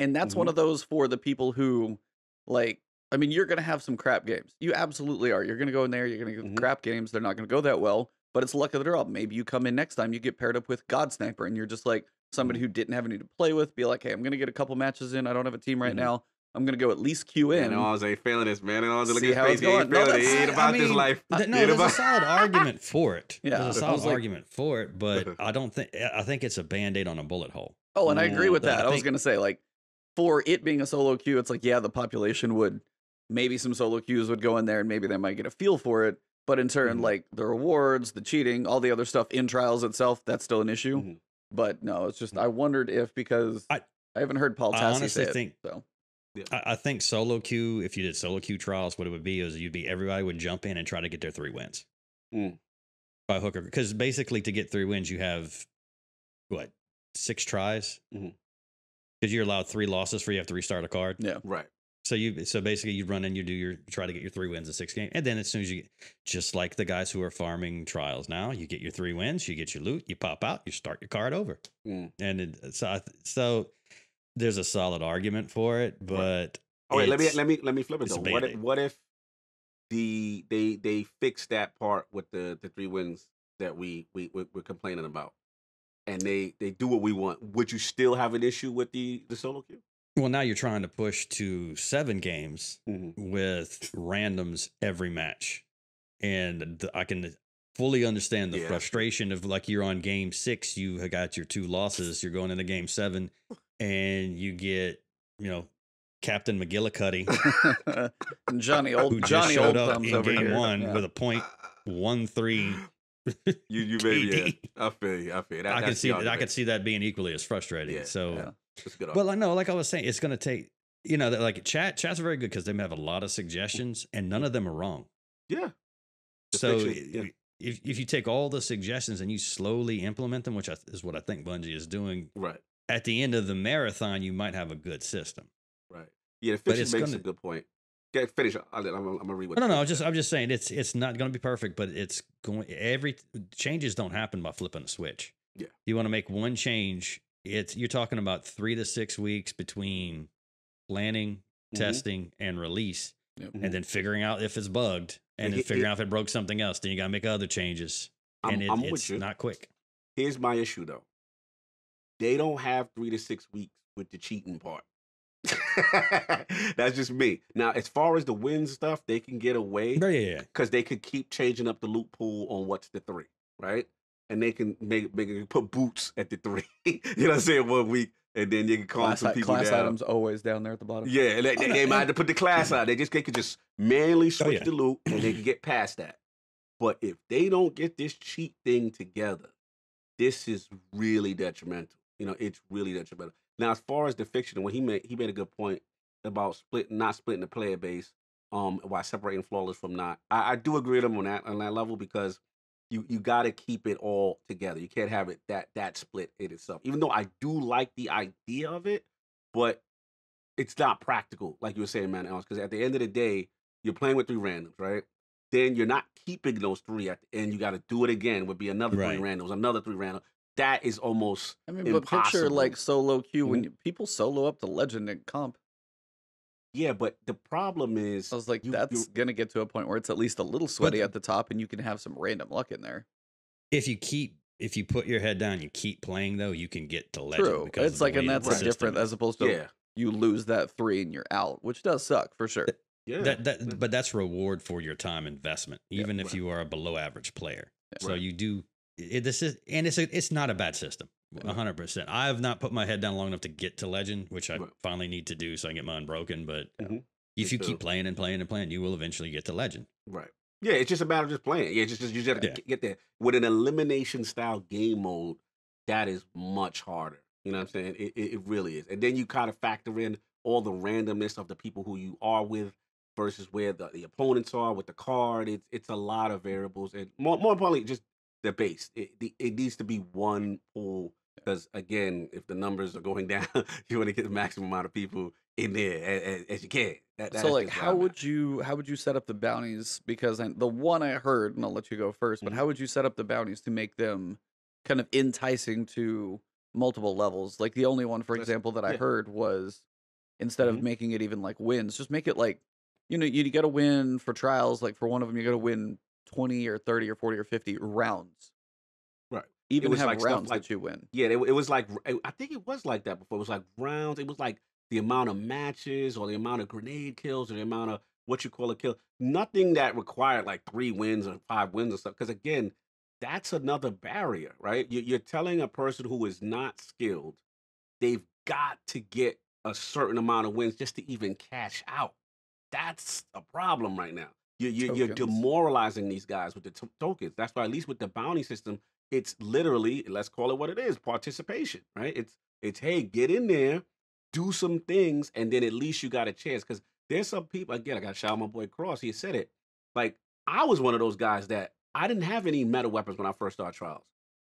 and that's one of those for the people who like. I mean, you're gonna have some crap games. You absolutely are. You're gonna go in there. You're gonna get crap games. They're not gonna go that well, but it's luck of the draw. Maybe you come in next time, you get paired up with God Sniper, and you're just like. Somebody who didn't have any to play with, be like, hey, I'm gonna get a couple matches in. I don't have a team right now. I'm gonna go at least queue in. And I was like, failing this, man. And I was like, it's going. There's a solid argument for it. There's a solid argument for it, but I think it's a band-aid on a bullet hole. Oh, and I agree with that. I was gonna say, like, for it being a solo queue, it's like, yeah, the population would maybe some solo queues would go in there, and maybe they might get a feel for it. But in turn, like the rewards, the cheating, all the other stuff in trials itself, that's still an issue. But no, it's just I wondered if because I haven't heard Paul Tassi honestly say it, think so. I think solo queue. If you did solo queue trials, what it would be is everybody would jump in and try to get their 3 wins by hooker. Because basically, to get 3 wins, you have what 6 tries because you're allowed 3 losses for you have to restart a card. So basically you run in, you do your try to get your 3 wins in 6 games, and then as soon as you get, just like the guys who are farming trials now, you get your 3 wins, you get your loot, you pop out, you start your card over, and so there's a solid argument for it, but let me flip it though. What if they fix that part with the 3 wins that we're complaining about, and they do what we want? Would you still have an issue with the solo queue? Well, now you're trying to push to 7 games with randoms every match. And I can fully understand the frustration of like you're on game 6, you got your 2 losses, you're going into game 7 and you get, you know, Captain McGillicuddy. Johnny Old comes over in game 1 with a 0.13. you baby, yeah. I feel that, I can see that being equally as frustrating. Well, I know, like I was saying, it's going to take, you know, like chat's very good because they have a lot of suggestions and none of them are wrong. So if you take all the suggestions and you slowly implement them, which is what I think Bungie is doing, at the end of the marathon, you might have a good system. Fish makes a good point. Finish. I'm gonna read. No, I'm just saying it's not going to be perfect, but it's going. Changes don't happen by flipping a switch. You want to make one change. You're talking about 3 to 6 weeks between planning, testing, and release. Yep. And then figuring out if it's bugged, and then figuring out if it broke something else. Then you got to make other changes. It's not quick. Here's my issue, though. They don't have 3 to 6 weeks with the cheating part. That's just me. Now, as far as the win stuff, they can get away because they could keep changing up the loot pool on what's the 3, right? And they can make put boots at the 3. You know what I'm saying? 1 week. And then you can calm some people down. Class items always down there at the bottom. Yeah, and they might have to put the class out. They could just manually switch the loot, and they can get past that. But if they don't get this cheat thing together, this is really detrimental. You know, it's really detrimental. Now, as far as the fiction, when he made a good point about not splitting the player base, while separating flawless from not. I do agree with him on that level, because You got to keep it all together. You can't have it that split in itself. Even though I do like the idea of it, but it's not practical, like you were saying, man. Because at the end of the day, you're playing with 3 randoms, right? Then you're not keeping those 3 at the end. You got to do it again. Would be another 3 randoms, another 3 randoms. That is almost impossible. But picture like solo queue when people solo up the legend and comp. Yeah, but the problem is... I was like, that's going to get to a point where it's at least a little sweaty at the top, and you can have some random luck in there. If you put your head down, you keep playing, though, you can get to legend. True. It's like, and that's different as opposed to you lose that 3 and you're out, which does suck for sure. Yeah. But that's reward for your time investment, even if you are a below average player. Yeah. So you do... It's not a bad system. 100%. I have not put my head down long enough to get to legend, which I finally need to do so I can get mine broken. But if you keep playing and playing and playing, you will eventually get to legend. Right. Yeah, it's just a matter of just playing. Yeah, just you got to get there. With an elimination style game mode, that is much harder. You know what I'm saying? It really is. And then you kind of factor in all the randomness of the people who you are with versus where the opponents are with the card. It's a lot of variables, and more importantly, just the base. It needs to be one pool. Because, again, if the numbers are going down, you want to get the maximum amount of people in there as you can. So, like, how would you set up the bounties? Because the one I heard, and I'll let you go first, but how would you set up the bounties to make them kind of enticing to multiple levels? Like, the only one, for example, that I heard was, instead of making it even, like, wins, just make it, like, you know, you got to win for trials. Like, for one of them, you got to win 20 or 30 or 40 or 50 rounds. Even have like rounds that you win. Yeah, it was like, I think it was like that before. It was like rounds. It was like the amount of matches or the amount of grenade kills or the amount of what you call a kill. Nothing that required like 3 wins or 5 wins or stuff. Because again, that's another barrier, right? You're telling a person who is not skilled, they've got to get a certain amount of wins just to even cash out. That's a problem right now. You're demoralizing these guys with the tokens. That's why, at least with the bounty system, it's literally, let's call it what it is, participation, right? It's hey, get in there, do some things, and then at least you got a chance. Because there's some people, again, I got to shout out my boy Cross. He said it. Like, I was one of those guys that I didn't have any meta weapons when I first started trials.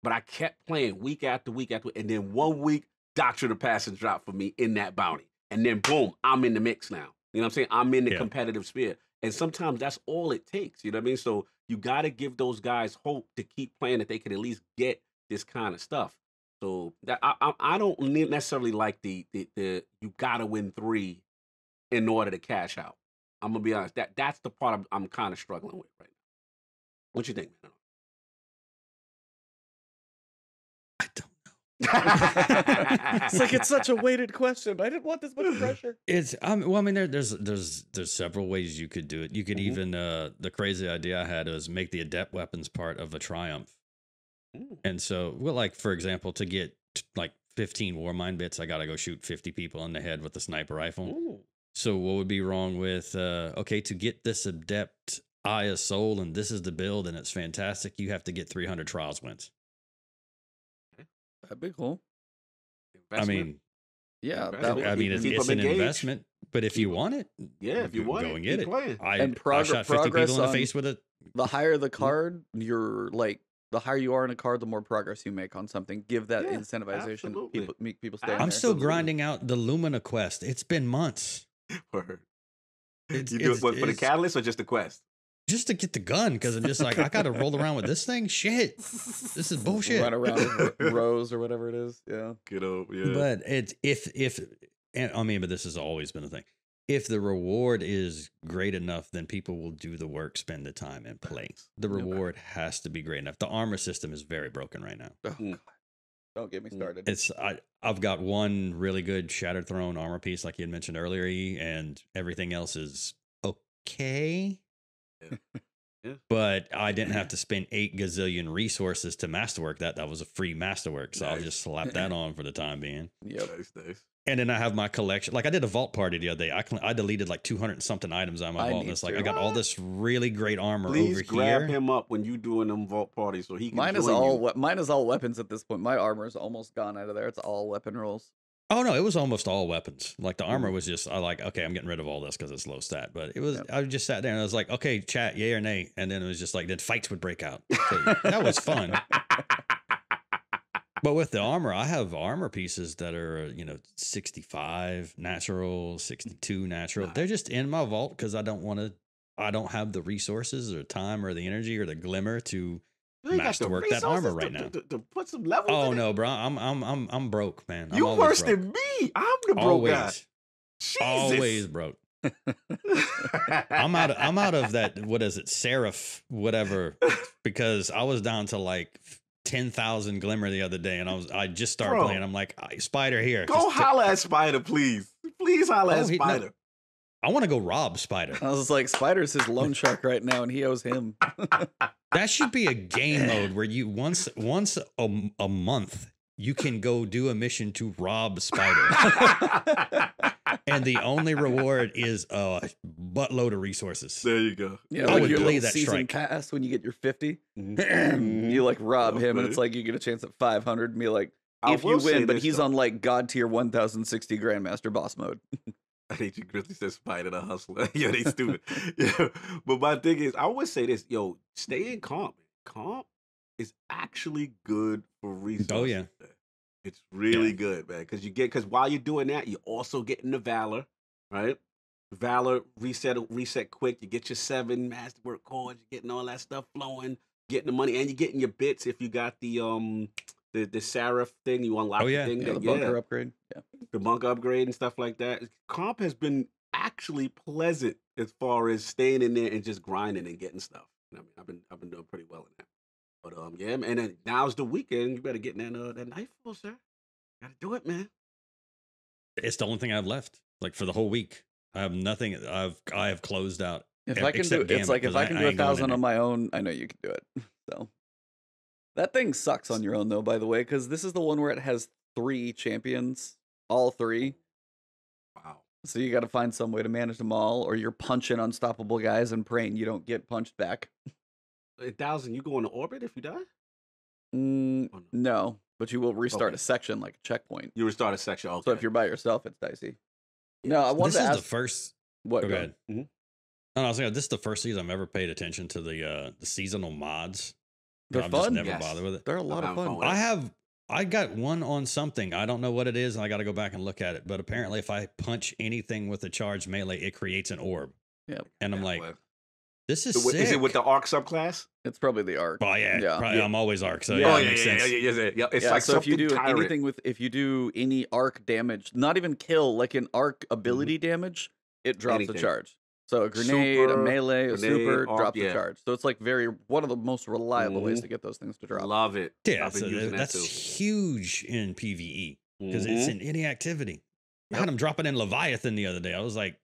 But I kept playing week after week after week. And then 1 week, Doctrine of Passage dropped for me in that bounty. And then, boom, I'm in the mix now. You know what I'm saying? I'm in the competitive sphere. And sometimes that's all it takes. You know what I mean? So you got to give those guys hope to keep playing, that they can at least get this kind of stuff. So that, I don't necessarily like the you got to win 3 in order to cash out. I'm going to be honest. That's the part I'm kind of struggling with right now. What you think, man? It's like, it's such a weighted question. I didn't want this much pressure. There's several ways you could do it. You could even the crazy idea I had is make the adept weapons part of a triumph. And so, well, like, for example, to get like 15 war mine bits, I gotta go shoot 50 people in the head with a sniper rifle. So what would be wrong with okay, to get this adept Eye of Soul, and this is the build and it's fantastic, you have to get 300 trials wins. That'd be cool. Investment. I mean, yeah, it's an investment, but if you want it, if you want, go and get it. I shot 50 people in the face with it. The higher the card, the higher you are in a card, the more progress you make on something. Give that incentivization. Make people stay. I'm still grinding out the Lumina quest. It's been months. You do it for the catalyst or just the quest? Just to get the gun, because I'm just like, I got to roll around with this thing? Shit. This is bullshit. Run around with rows or whatever it is. Yeah. But it's, if, and I mean, but this has always been a thing. if the reward is great enough, then people will do the work, spend the time, and play. The reward has to be great enough. The armor system is very broken right now. Oh, God. Don't get me started. It's I've got one really good Shattered Throne armor piece, like you had mentioned earlier, and everything else is okay. Yeah. Yeah. But I didn't have to spend 8 gazillion resources to masterwork that. That was a free masterwork, so I'll just slap that on for the time being. Yep. Nice. And then I have my collection. Like I did a vault party the other day. I deleted like 200-something items out of my vault. And it's like, I got all this really great armor over here. Please grab him up when you doing them vault parties so he can Mine is all weapons at this point. My armor is almost gone out of there. It's all weapon rolls. Oh, no, it was almost all weapons. Like the armor was just, okay, I'm getting rid of all this because it's low stat. But it was, I just sat there and I was like, okay, chat, yay or nay. And then it was just like, then fights would break out. So that was fun. But with the armor, I have armor pieces that are, 65 natural, 62 natural. They're just in my vault because I don't have the resources or time or the energy or the glimmer to masterwork that armor right now. To put some levels in no, bro. I'm broke, man. You worse than me. I'm the broke guy. Jesus. Always broke. I'm out of that, what is it, Seraph, whatever, because I was down to like 10,000 glimmer the other day, and I just started playing. I'm like, Spider here. Go holla at Spider, please. Please holla at Spider. No. I want to go rob Spider. I was like, Spider's his loan shark right now, and he owes him. That should be a game mode where you once a month you can go do a mission to rob Spider. And the only reward is a buttload of resources. There you go. Yeah, I would play that season pass when you get your 50. You like rob him, and it's like you get a chance at 500 and be like, if you win, but he's on like God tier 1060 Grandmaster boss mode. I hate you, Grizzly says Spider the Hustler. Yo, they stupid. Yeah. But my thing is, I always say this, yo, stay in comp. Comp is actually good for resources. Oh, yeah. It's really good, man. Because while you're doing that, you're also getting the Valor, right? Valor reset quick. You get your 7 masterwork cards. You're getting all that stuff flowing. Getting the money, and you're getting your bits if you got the Seraph thing. You unlock the thing. The bunker upgrade. Yeah, the bunker upgrade and stuff like that. Comp has been actually pleasant as far as staying in there and just grinding and getting stuff. I mean, I've been doing pretty well in that. But yeah, man, and then now's the weekend. You better get in that knife full, sir. Gotta do it, man. It's the only thing I've left. Like for the whole week, I have nothing. I have closed out. If I can do it, it's like if I can do 1,000 on my own, I know you can do it. So that thing sucks on your own though, by the way, because this is the one where it has 3 champions, all 3. Wow. So you got to find some way to manage them all, or you're punching unstoppable guys and praying you don't get punched back. 1,000, you go into orbit if you die? No, but you will restart a section, like a checkpoint. You restart a section. Okay. So if you're by yourself, it's dicey. Yeah. No, I want to ask. This is the first. What? Go ahead. No, I was thinking, this is the first season I've ever paid attention to the seasonal mods. They're fun. I've just never bothered with it. They're a lot of fun. I got one on something. I don't know what it is, and I got to go back and look at it. But apparently, if I punch anything with a charged melee, it creates an orb. Yep. And I'm like. This is sick. Is it with the Arc subclass? It's probably the Arc. Oh yeah. Probably, yeah. I'm always Arc, so yeah. Oh yeah, yeah. It's like so if you do anything if you do any Arc damage, not even kill, like an Arc ability damage, it drops the charge. So a grenade, a melee, a super drops the charge. So it's like one of the most reliable ways to get those things to drop. Love it. Yeah, so that's huge in PvE because it's in any activity. I had him dropping in Leviathan the other day. I was like.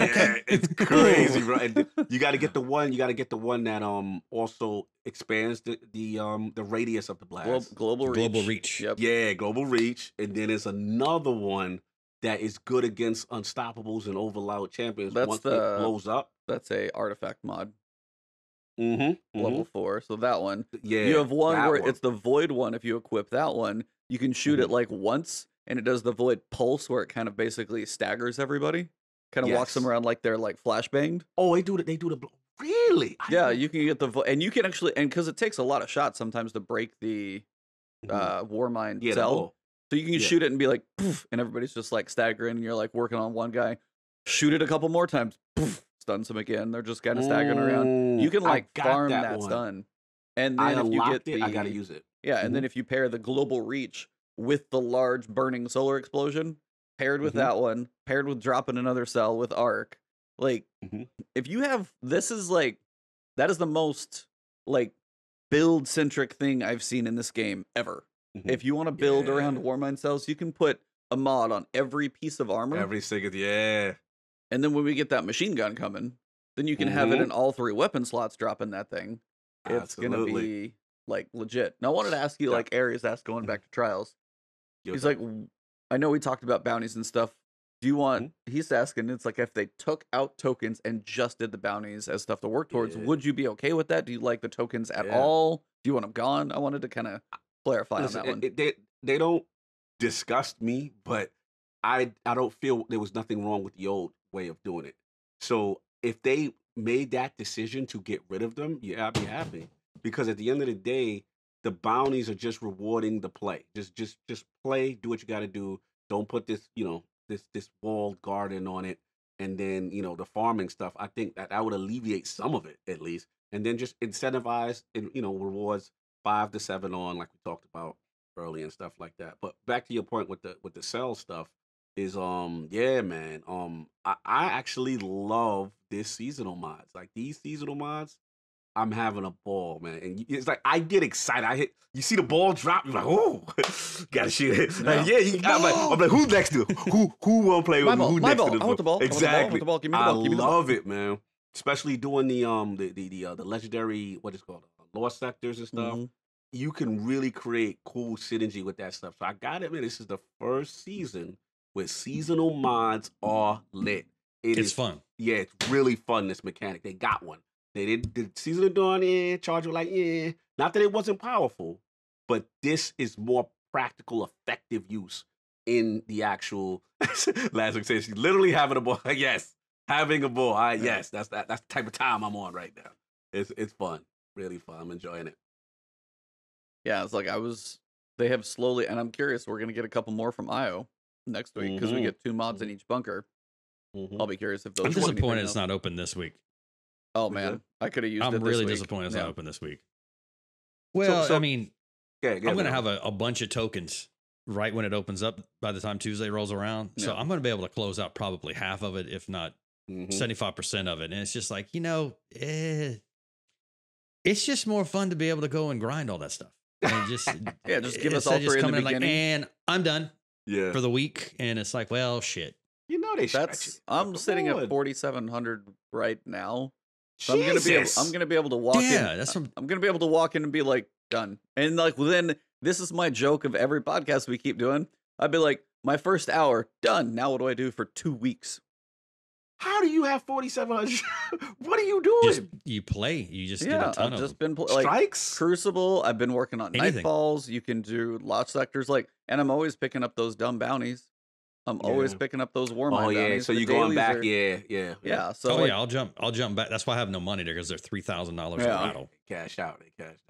Yeah, it's crazy, bro. And you got to get the one. You got to get the one that also expands the radius of the blast. Global reach. Yep. Yeah, global reach. And then there's another one that is good against unstoppables and overloud champions. Once it blows up, that's a artifact mod. Level 4. So that one. Yeah. You have one where it's the void one. If you equip that one, you can shoot it like once, and it does the void pulse, where it kind of basically staggers everybody. Kind of walks them around like they're like flashbanged. Oh, they do the really? Yeah, you can get the and you can actually because it takes a lot of shots sometimes to break the Warmind cell. So you can shoot it and be like poof, and everybody's just like staggering, and you're like working on one guy. Shoot it a couple more times, poof, stuns him again. They're just kind of staggering around. You can like farm that stun, and then if you get I gotta use it. Yeah, and then if you pair the global reach with the large burning solar explosion. paired with that one, paired with dropping another cell with Arc. Like, if you have, this is like, that is the most like build centric thing I've seen in this game ever. If you want to build around Warmind cells, you can put a mod on every piece of armor. Every single, and then when we get that machine gun coming, then you can have it in all three weapon slots dropping that thing. It's going to be like legit. Now I wanted to ask you, like Aries asked going back to Trials. He's like, I know we talked about bounties and stuff. Do you want, he's asking, it's like if they took out tokens and just did the bounties as stuff to work towards, would you be okay with that? Do you like the tokens at all? Do you want them gone? I wanted to kind of clarify on that one. They don't disgust me, but I don't feel there was nothing wrong with the old way of doing it. So if they made that decision to get rid of them, yeah, I'd be happy. Because at the end of the day, the bounties are just rewarding the play. Just play, do what you got to do. Don't put this, you know, this walled garden on it. And then, you know, the farming stuff, I think that I would alleviate some of it at least. And then just incentivize and, you know, rewards 5 to 7 on, like we talked about early and stuff like that. But back to your point with the cell stuff is, yeah, man. I actually love this seasonal mods. Like these seasonal mods, I'm having a ball, man. And it's like, I get excited. I hit, you see the ball drop, you're like, oh, gotta shoot it. No. Like, yeah, I'm like, who's next to it? Who won't play with me? Who next to it? I want the ball. Exactly. I love it, man. Especially doing the legendary, what is it called? Lost sectors and stuff. You can really create cool synergy with that stuff. So I gotta admit, this is the first season where seasonal mods are lit. It's fun. Yeah, it's really fun, this mechanic. They got one. They did Season of Dawn, Charge was like, not that it wasn't powerful, but this is more practical, effective use in the actual, last week said she's literally having a ball. Yes, having a ball. Yes, that's the type of time I'm on right now. It's fun, really fun. I'm enjoying it. Yeah, it's like they have slowly, and I'm curious, we're going to get a couple more from IO next week because we get 2 mods in each bunker. I'll be curious if those. I'm disappointed it's not open this week. Oh man, I could have used it. I'm really disappointed it's not open this week. Well, I mean, I'm going to have a bunch of tokens right when it opens up by the time Tuesday rolls around. Yeah. So I'm going to be able to close out probably half of it, if not 75% of it. And it's just like, you know, it's just more fun to be able to go and grind all that stuff. And just, just give us all three in the beginning. Like, and I'm done for the week. And it's like, well, shit. You know, I'm sitting at 4,700 right now. So I'm gonna be able to walk in. I'm gonna be able to walk in and be like, done. And like, well, then this is my joke of every podcast we keep doing. I'd be like, my first hour done. Now what do I do for 2 weeks? How do you have 4,700? What are you doing? You play. You just get a ton of them. Been like, Strikes, Crucible. I've been working on Nightfalls. You can do lots of sectors. Like, and I'm always picking up those dumb bounties. I'm always picking up those Warmind bounties. Oh yeah, so you're going back, yeah. So I'll jump back. That's why I have no money there because they're $3,000 a battle. Cash out.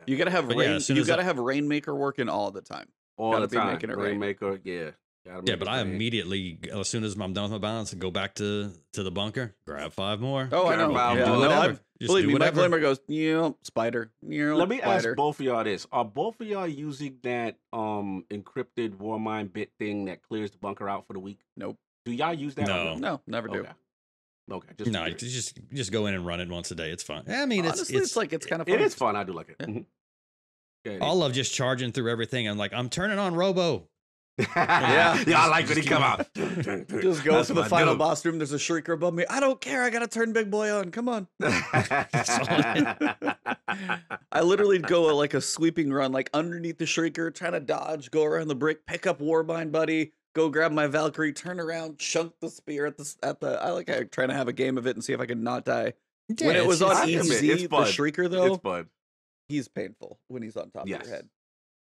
You gotta have have Rainmaker working all the time. Making it Rainmaker, but I immediately, as soon as I'm done with my balance, and go back to the bunker, grab 5 more. Oh, I know. Believe me, my glimmer goes. Spider. Let me ask both of y'all this: are both of y'all using that encrypted Warmind bit thing that clears the bunker out for the week? Nope. Do y'all use that? No, never do. Okay. Just go in and run it once a day. It's fun. I mean, honestly, it's like it's kind of fun. It is fun. I do like it. I love just charging through everything. I'm like, I'm turning on Robo. I like when he come out. Just go to the final boss room. There's a shrieker above me. I don't care. I gotta turn Big Boy on. Come on. I literally go like a sweeping run, like underneath the shrieker, trying to dodge, go around the brick, pick up Warbind Buddy, go grab my Valkyrie, turn around, chunk the spear at the. I'm trying to have a game of it and see if I can not die. Yeah, when it was on easy, the shrieker though, he's painful when he's on top of your head.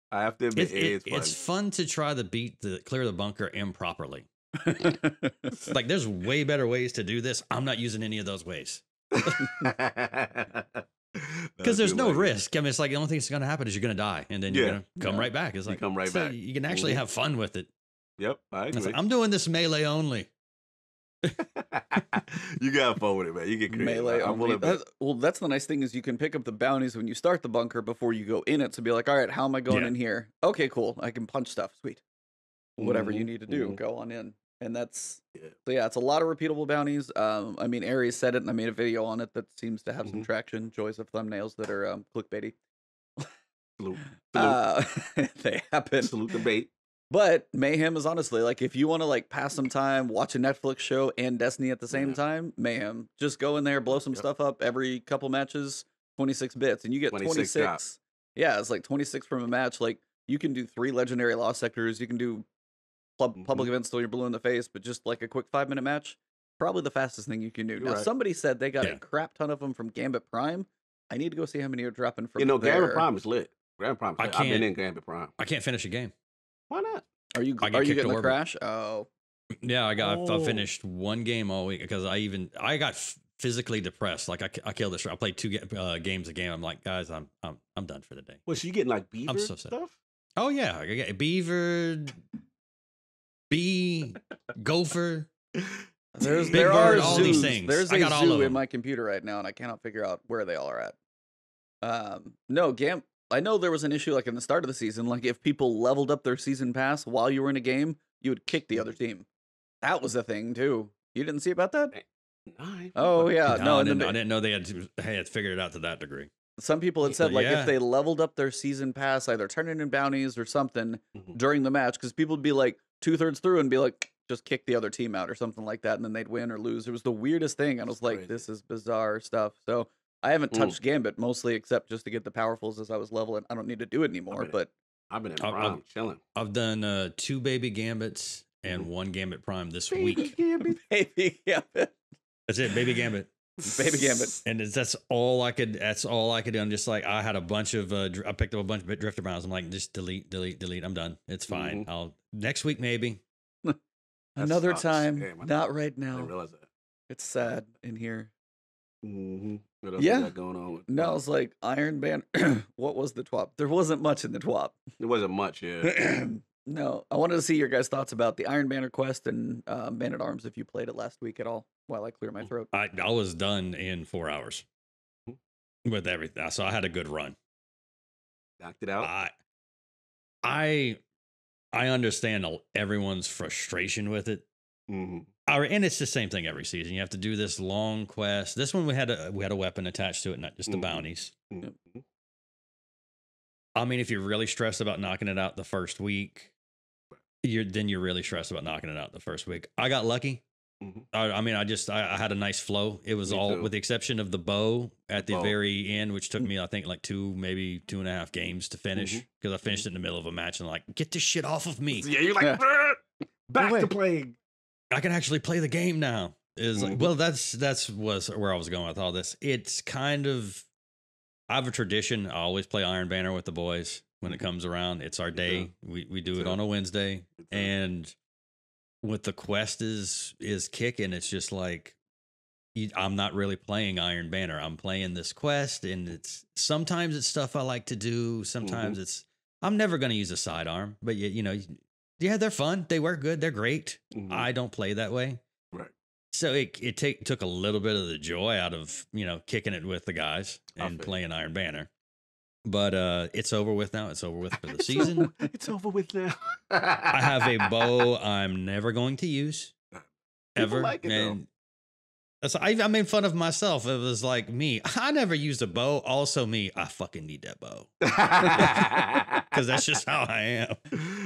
I have to admit, it's fun to try to clear the bunker improperly. Like, there's way better ways to do this. I'm not using any of those ways. Because there's no risk. I mean, it's like the only thing that's going to happen is you're going to die, and then you're going to come right back. It's like, you can actually have fun with it. Yep, I agree. Like, I'm doing this melee only. You got fun with it, man. You get creative. Melee only. That's the nice thing is you can pick up the bounties when you start the bunker before you go in it. So be like, all right, how am I going in here? Okay, cool. I can punch stuff. Sweet. Whatever you need to do, go on in. And that's, so yeah, it's a lot of repeatable bounties. I mean, Ares said it, and I made a video on it that seems to have some traction. Joys of thumbnails that are clickbaity. Salute. They happen. Salute the bait. But Mayhem is honestly, like, if you want to, like, pass some time, watch a Netflix show and Destiny at the same time, Mayhem. Just go in there, blow some stuff up every couple matches, 26 bits, and you get 26. Yeah, it's like 26 from a match. Like, you can do 3 legendary loss sectors. You can do public events till you're blue in the face, but just like a quick 5-minute match, probably the fastest thing you can do. You're now, somebody said they got a crap ton of them from Gambit Prime. I need to go see how many are dropping from there. Gambit Prime is lit. I've been in Gambit Prime. I can't finish a game. Why not? Are you getting the crash? Oh. Yeah, I finished one game all week because I got physically depressed. Like I killed this. I played 2 games a game. I'm like, guys, I'm done for the day. Well, so you getting like Beaver stuff? Oh yeah, I get Beaver, Gopher. There are all these things. There's a zoo in my computer right now, and I cannot figure out where they all are at. No, Gamp. I know there was an issue like in the start of the season, like if people leveled up their season pass while you were in a game, you would kick the other team. That was a thing too. You didn't see about that? Oh yeah, no, I didn't know they had figured it out to that degree. Some people had said like if they leveled up their season pass, either turning in bounties or something during the match, because people would be like 2/3 through and be like, just kick the other team out or something like that, and then they'd win or lose. It was the weirdest thing. I was like, crazy. This is bizarre stuff. So I haven't touched Gambit mostly except just to get the powerfuls as I was leveling. I don't need to do it anymore, but I've been in Prime chilling. I've done 2 baby Gambits and 1 Gambit Prime this week. Baby Gambit. That's it, baby Gambit. Baby Gambit. And that's all I could. That's all I could do. I'm just like, I had a bunch of. I picked up a bunch of drifter bounds. I'm like, just delete. I'm done. It's fine. I'll next week maybe. Another time. Damn, not right now. I didn't realize that. It's sad in here. What else is that going on? I was like, Iron Banner. What was the TWAP? There wasn't much in the TWAP. There wasn't much. Yeah. No, I wanted to see your guys' thoughts about the Iron Banner quest and Man at Arms if you played it last week at all. While I clear my throat, I was done in 4 hours with everything, so I had a good run. Knocked it out. I understand everyone's frustration with it. And it's the same thing every season. You have to do this long quest. This one we had a weapon attached to it, not just the bounties. I mean, if you're really stressed about knocking it out the first week, you're really stressed about knocking it out the first week. I got lucky. I had a nice flow. It was all, with the exception of the bow at the very end, which took me, I think, like 2, maybe 2.5 games to finish, because I finished it in the middle of a match and like, get this shit off of me. Yeah, you're like, back to playing. I can actually play the game now. Is like, well, that's where I was going with all this. It's kind of, I have a tradition. I always play Iron Banner with the boys when it comes around. It's our day. We do it on a Wednesday, and what the quest is kicking, it's just like, I'm not really playing Iron Banner. I'm playing this quest, and it's sometimes it's stuff I like to do. Sometimes it's, I'm never going to use a sidearm, but yeah, they're fun. They work good. They're great. I don't play that way. Right. So it took a little bit of the joy out of, kicking it with the guys and playing Iron Banner. But it's over with now. It's over with for the season. It's over with now. I have a bow I'm never going to use ever. Like it, and I made fun of myself. It was like me. I never used a bow. Also me. I fucking need that bow. Because that's just how I am.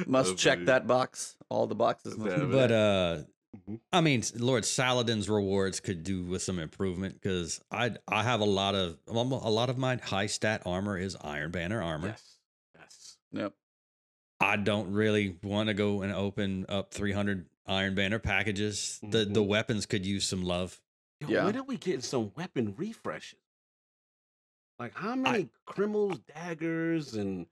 Must check that box. All the boxes. But I mean, Lord Saladin's rewards could do with some improvement, because I have a lot of my high stat armor is Iron Banner armor. Yes. Yep. I don't really want to go and open up 300 Iron Banner packages. The weapons could use some love. Yo, yeah. When are we getting some weapon refreshes? Like how many Criminals, daggers, and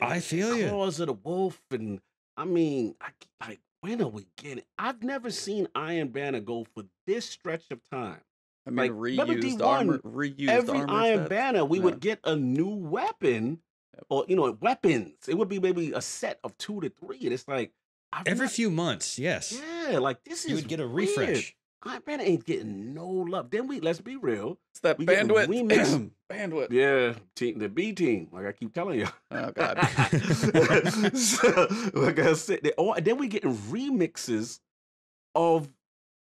I feel you. Claws of the wolf, and I mean, like. When are we getting? I've never seen Iron Banner go for this stretch of time. I mean, like, reused armor. Every armor Iron Banner, we would get a new weapon, or weapons. It would be maybe a set of 2 to 3, and it's like every few months. Yes. Yeah, like this is. You would get a refresh. Weird. Iron Banner ain't getting no love. Then let's be real. It's that bandwidth. Bandwidth. Yeah, the B team. Like I keep telling you. Oh God. So, like I said, then we getting remixes of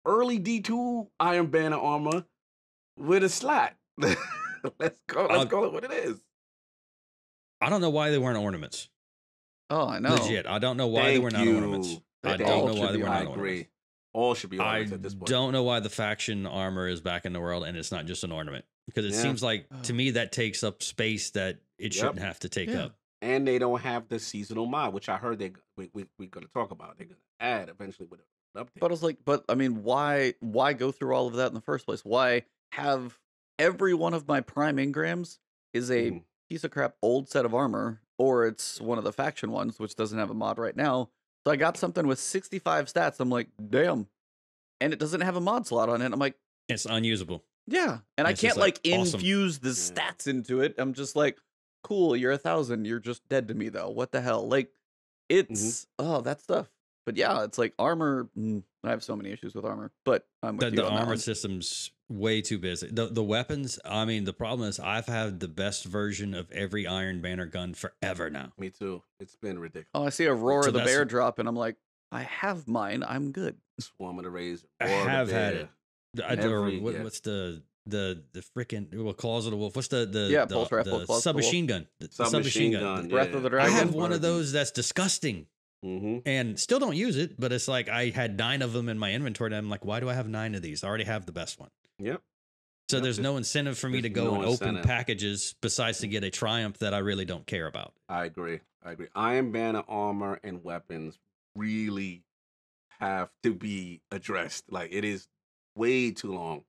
early D2 Iron Banner armor with a slot. Let's call it what it is. I don't know why they weren't ornaments. Oh, I know. Legit, I don't know why they were not ornaments. I don't know why they were not ornaments. All should be ornaments at this point. I don't know why the faction armor is back in the world and it's not just an ornament. Because it seems like, to me, that takes up space that it shouldn't have to take up. And they don't have the seasonal mod, which I heard we're going to talk about. They're going to add eventually with an update. But I was like, but I mean, why go through all of that in the first place? Why have every one of my prime engrams is a piece of crap old set of armor, or it's one of the faction ones, which doesn't have a mod right now. So I got something with 65 stats. I'm like, damn. And it doesn't have a mod slot on it. I'm like, it's unusable. Yeah. And I can't like infuse the stats into it. I'm just like, cool, you're 1,000. You're just dead to me though. What the hell? Like it's, oh, that stuff. But yeah, it's like armor. I have so many issues with armor, but I'm with you on that. The armor system's way too busy. The weapons, I mean, the problem is I've had the best version of every Iron Banner gun forever now. Me too. It's been ridiculous. Oh, I see Aurora the Bear drop and I'm like, I have mine. I'm good. Swarm of the Razor. I have had it. What's the freaking Claws of the Wolf? What's the submachine gun? Submachine gun. Breath of the Dragon. I have one of those that's disgusting. And still don't use it, but it's like I had 9 of them in my inventory, and I'm like, why do I have 9 of these? I already have the best one. Yep. So there's no incentive for me to go and open packages besides to get a Triumph that I really don't care about. I agree. I agree. Iron Banner armor and weapons really have to be addressed. Like, it is way too long.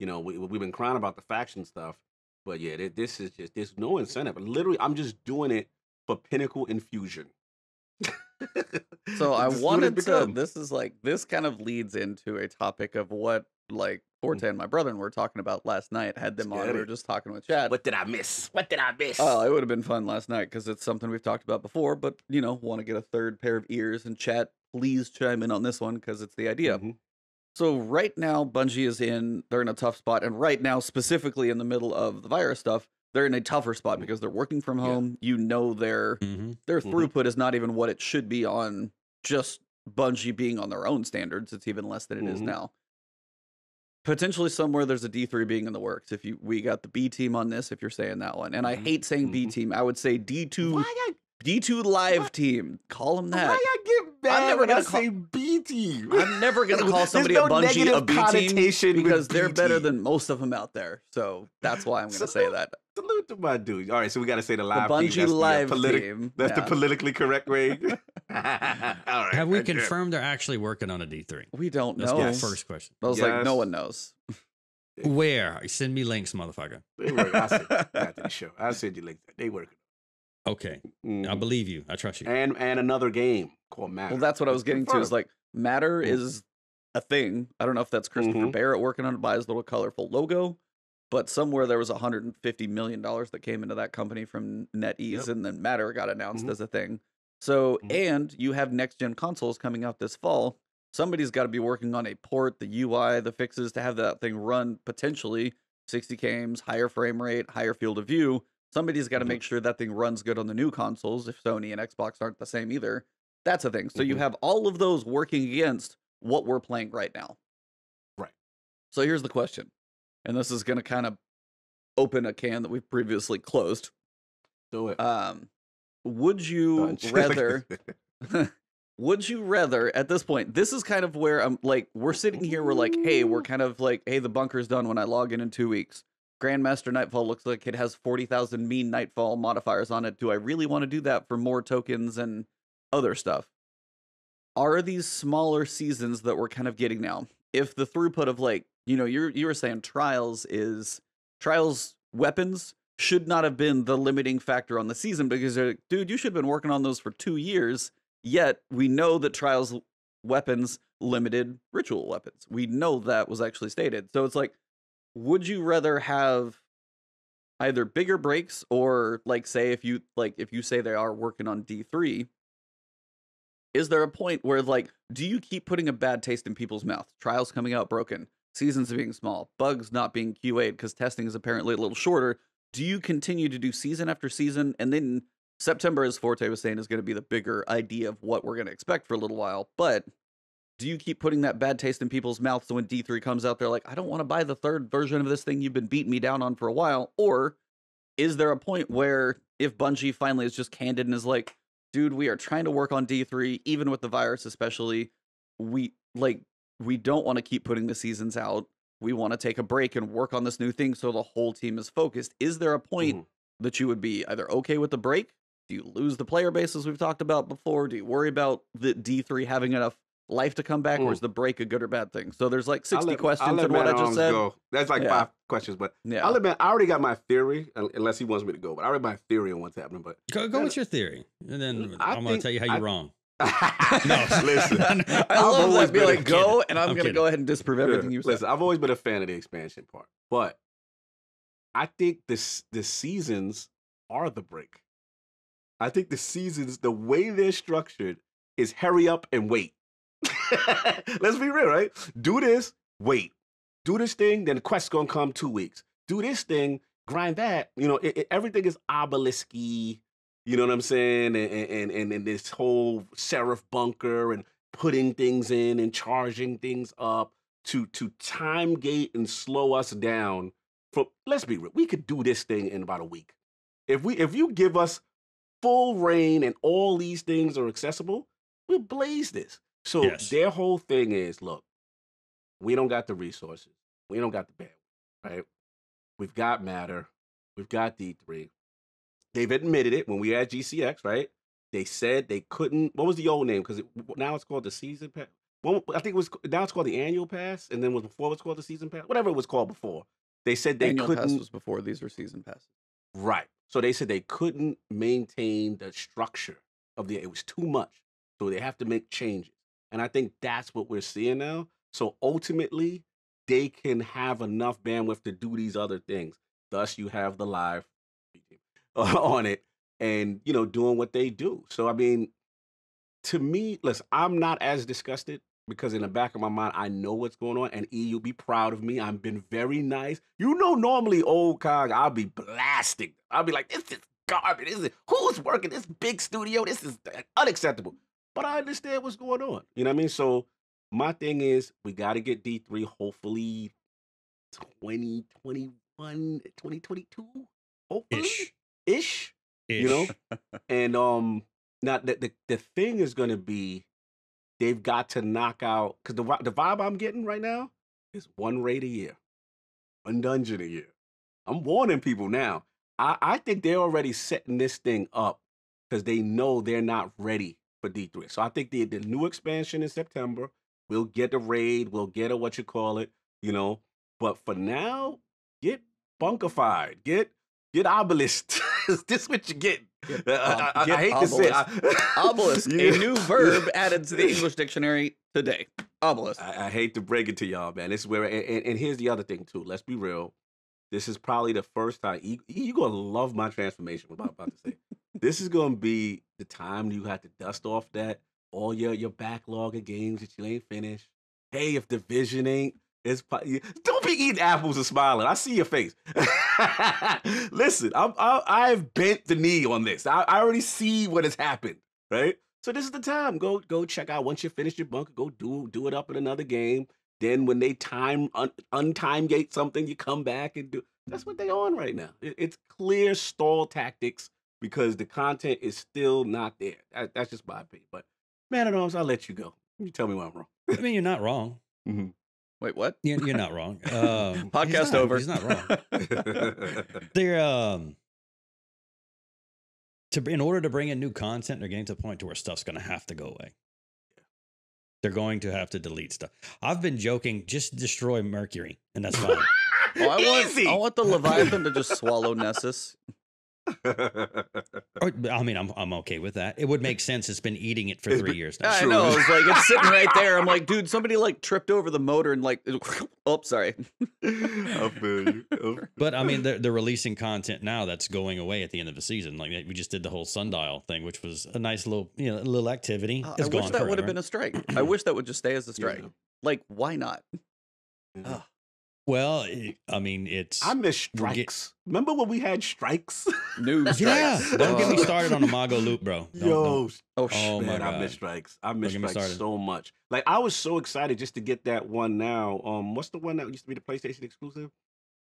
You know, we've been crying about the faction stuff, but yeah, this is just, there's no incentive. Literally, I'm just doing it for pinnacle infusion. So I wanted to, this is like, this kind of leads into a topic of what like Forte and my brother and were talking about last night. Had them on, we were just talking with Chad. What did I miss? What did I miss? Oh, it would have been fun last night because it's something we've talked about before, but you know, want to get a third pair of ears, and Chad, please chime in on this one because it's the idea. So right now, Bungie is in, they're in a tough spot. And right now, specifically in the middle of the virus stuff, they're in a tougher spot because they're working from home. You know, their throughput is not even what it should be on just Bungie being on their own standards. It's even less than it is now. Potentially somewhere there's a D3 being in the works. If you, we got the B team on this, if you're saying that one. And I hate saying B team. I would say D2, D2 live team. Call them that. Why I get bad? I'm never gonna say B team. I'm never gonna call somebody at Bungie a B team because they're better than most of them out there. So that's why I'm gonna say that. Salute to my dude. All right, so we got to say the live team. Bungie live team. That's the politically correct way. All right. Have we confirmed they're actually working on a D3? We don't know. That's my first question. I was like, no one knows. Where? Send me links, motherfucker. They work. I'll send you links. They work. Okay, I believe you. I trust you. And another game called Matter. Well, that's what I was getting to. Is like Matter is a thing. I don't know if that's Christopher Barrett working on it by his little colorful logo, but somewhere there was $150 million that came into that company from NetEase, and then Matter got announced as a thing. So, and you have next gen consoles coming out this fall. Somebody's got to be working on a port, the UI, the fixes to have that thing run potentially 60 frames, higher frame rate, higher field of view. Somebody's got to make sure that thing runs good on the new consoles if Sony and Xbox aren't the same either. That's a thing. So you have all of those working against what we're playing right now. Right. So here's the question. And this is going to kind of open a can that we've previously closed. Do it. Would you rather... would you rather, at this point, this is kind of where I'm like, we're sitting here, we're like, hey, we're kind of like, hey, the bunker's done when I log in 2 weeks. Grandmaster Nightfall looks like it has 40,000 mean Nightfall modifiers on it. Do I really want to do that for more tokens and other stuff? Are these smaller seasons that we're kind of getting now? If the throughput of like, you know, you were saying Trials is, Trials weapons should not have been the limiting factor on the season because they're like, dude, you should have been working on those for 2 years. Yet we know that Trials weapons limited ritual weapons. We know that was actually stated. So it's like, would you rather have either bigger breaks or like, say, if you say they are working on D3, is there a point where like, do you keep putting a bad taste in people's mouth? Trials coming out broken, seasons being small, bugs not being QA'd because testing is apparently a little shorter. Do you continue to do season after season? And then September, as Forte was saying, is going to be the bigger idea of what we're going to expect for a little while. But do you keep putting that bad taste in people's mouths so when D3 comes out, they're like, I don't want to buy the third version of this thing you've been beating me down on for a while? Or is there a point where if Bungie finally is just candid and is like, dude, we are trying to work on D3, even with the virus especially, we don't want to keep putting the seasons out. We want to take a break and work on this new thing so the whole team is focused. Is there a point that you would be either okay with the break? Do you lose the player base as we've talked about before? Do you worry about the D3 having enough life to come back, or is the break a good or bad thing? So there's like 60 questions in what I just said. That's like 5 questions, but yeah. I already got my theory, unless he wants me to go, but I already got my theory on what's happening. But Go with your theory, and then I'm going to tell you how you're wrong. No, listen. I love that. Be like, go, and I'm going to go ahead and disprove everything you said. Listen, I've always been a fan of the expansion part, but I think the seasons are the break. I think the seasons, the way they're structured, is hurry up and wait. Let's be real, right? Do this, wait. Do this thing, then the quest's gonna come 2 weeks. Do this thing, grind that. You know, everything is obelisk-y, you know what I'm saying? And this whole serif bunker and putting things in and charging things up to time gate and slow us down. Let's be real, we could do this thing in about a week. If you give us full reign and all these things are accessible, we'll blaze this. So their whole thing is, look, we don't got the resources. We don't got the bandwidth, right? We've got Matter. We've got D3. They've admitted it when we had GCX, right? They said they couldn't. What was the old name? Because now it's called the season pass. Well, I think now it's called the annual pass, and then before it was called the season pass. Whatever it was called before. They said they couldn't. Annual pass was before. These are season passes. Right. So they said they couldn't maintain the structure of it was too much. So they have to make changes. And I think that's what we're seeing now. So ultimately, they can have enough bandwidth to do these other things. Thus, you have the live on it and, you know, doing what they do. So, I mean, to me, listen, I'm not as disgusted because in the back of my mind, I know what's going on. And E, you'll be proud of me. I've been very nice. You know, normally, old Cog, I'll be blasting. I'll be like, this is garbage. Who's working this big studio? This is unacceptable. But I understand what's going on. You know what I mean? So my thing is we got to get D3 hopefully 2021, 2022, hopefully-ish, you know? And now the thing is going to be they've got to knock out, because the vibe I'm getting right now is one raid a year, one dungeon a year. I'm warning people now. I think they're already setting this thing up because they know they're not ready for D3. So I think the new expansion in September, we'll get a raid, we'll get a what you call it, you know. But for now, get bunkified, get obelisked. This what you get. I hate obelisk. To say obelisk, a new verb added to the English dictionary today. Obelisk. I hate to break it to y'all, man. This is where, and here's the other thing too. Let's be real. This is probably the first time you're gonna love my transformation. What I'm about to say. This is gonna be the time you have to dust off that all your backlog of games that you ain't finished. Hey, if Division ain't, don't be eating apples and smiling. I see your face. Listen, I've bent the knee on this. I already see what has happened, right? So this is the time. Go check out once you finish your bunker. Go do it up in another game. Then when they untime gate something, you come back and do. That's what they on right now. It's clear stall tactics. Because the content is still not there. That's just my opinion. But Man at Arms, I'll let you go. You tell me why I'm wrong. I mean, you're not wrong. Mm-hmm. Wait, what? You're not wrong. Podcast over. He's not wrong. They're in order to bring in new content, they're getting to a point to where stuff's going to have to go away. They're going to have to delete stuff. I've been joking. Just destroy Mercury, and that's fine. Well, I want the Leviathan to just swallow Nessus. I mean, I'm okay with that. It would make sense. It's been eating it for 3 years now. I know. It's like it's sitting right there. I'm like, dude, somebody like tripped over the motor and like, oh, sorry. But I mean, they're releasing content now that's going away at the end of the season. Like we just did the whole sundial thing, which was a nice little, you know, little activity. It's gone. I wish that would have been a strike. I wish that would just stay as a strike. Yeah. Like, why not? Yeah. Well, I mean, it's... I miss strikes. Remember when we had strikes? New strikes. Yeah. Don't get me started on the Mago Loop, bro. Oh, man, my God. I miss strikes. I miss strikes so much. Like, I was so excited just to get that one now. What's the one that used to be the PlayStation exclusive?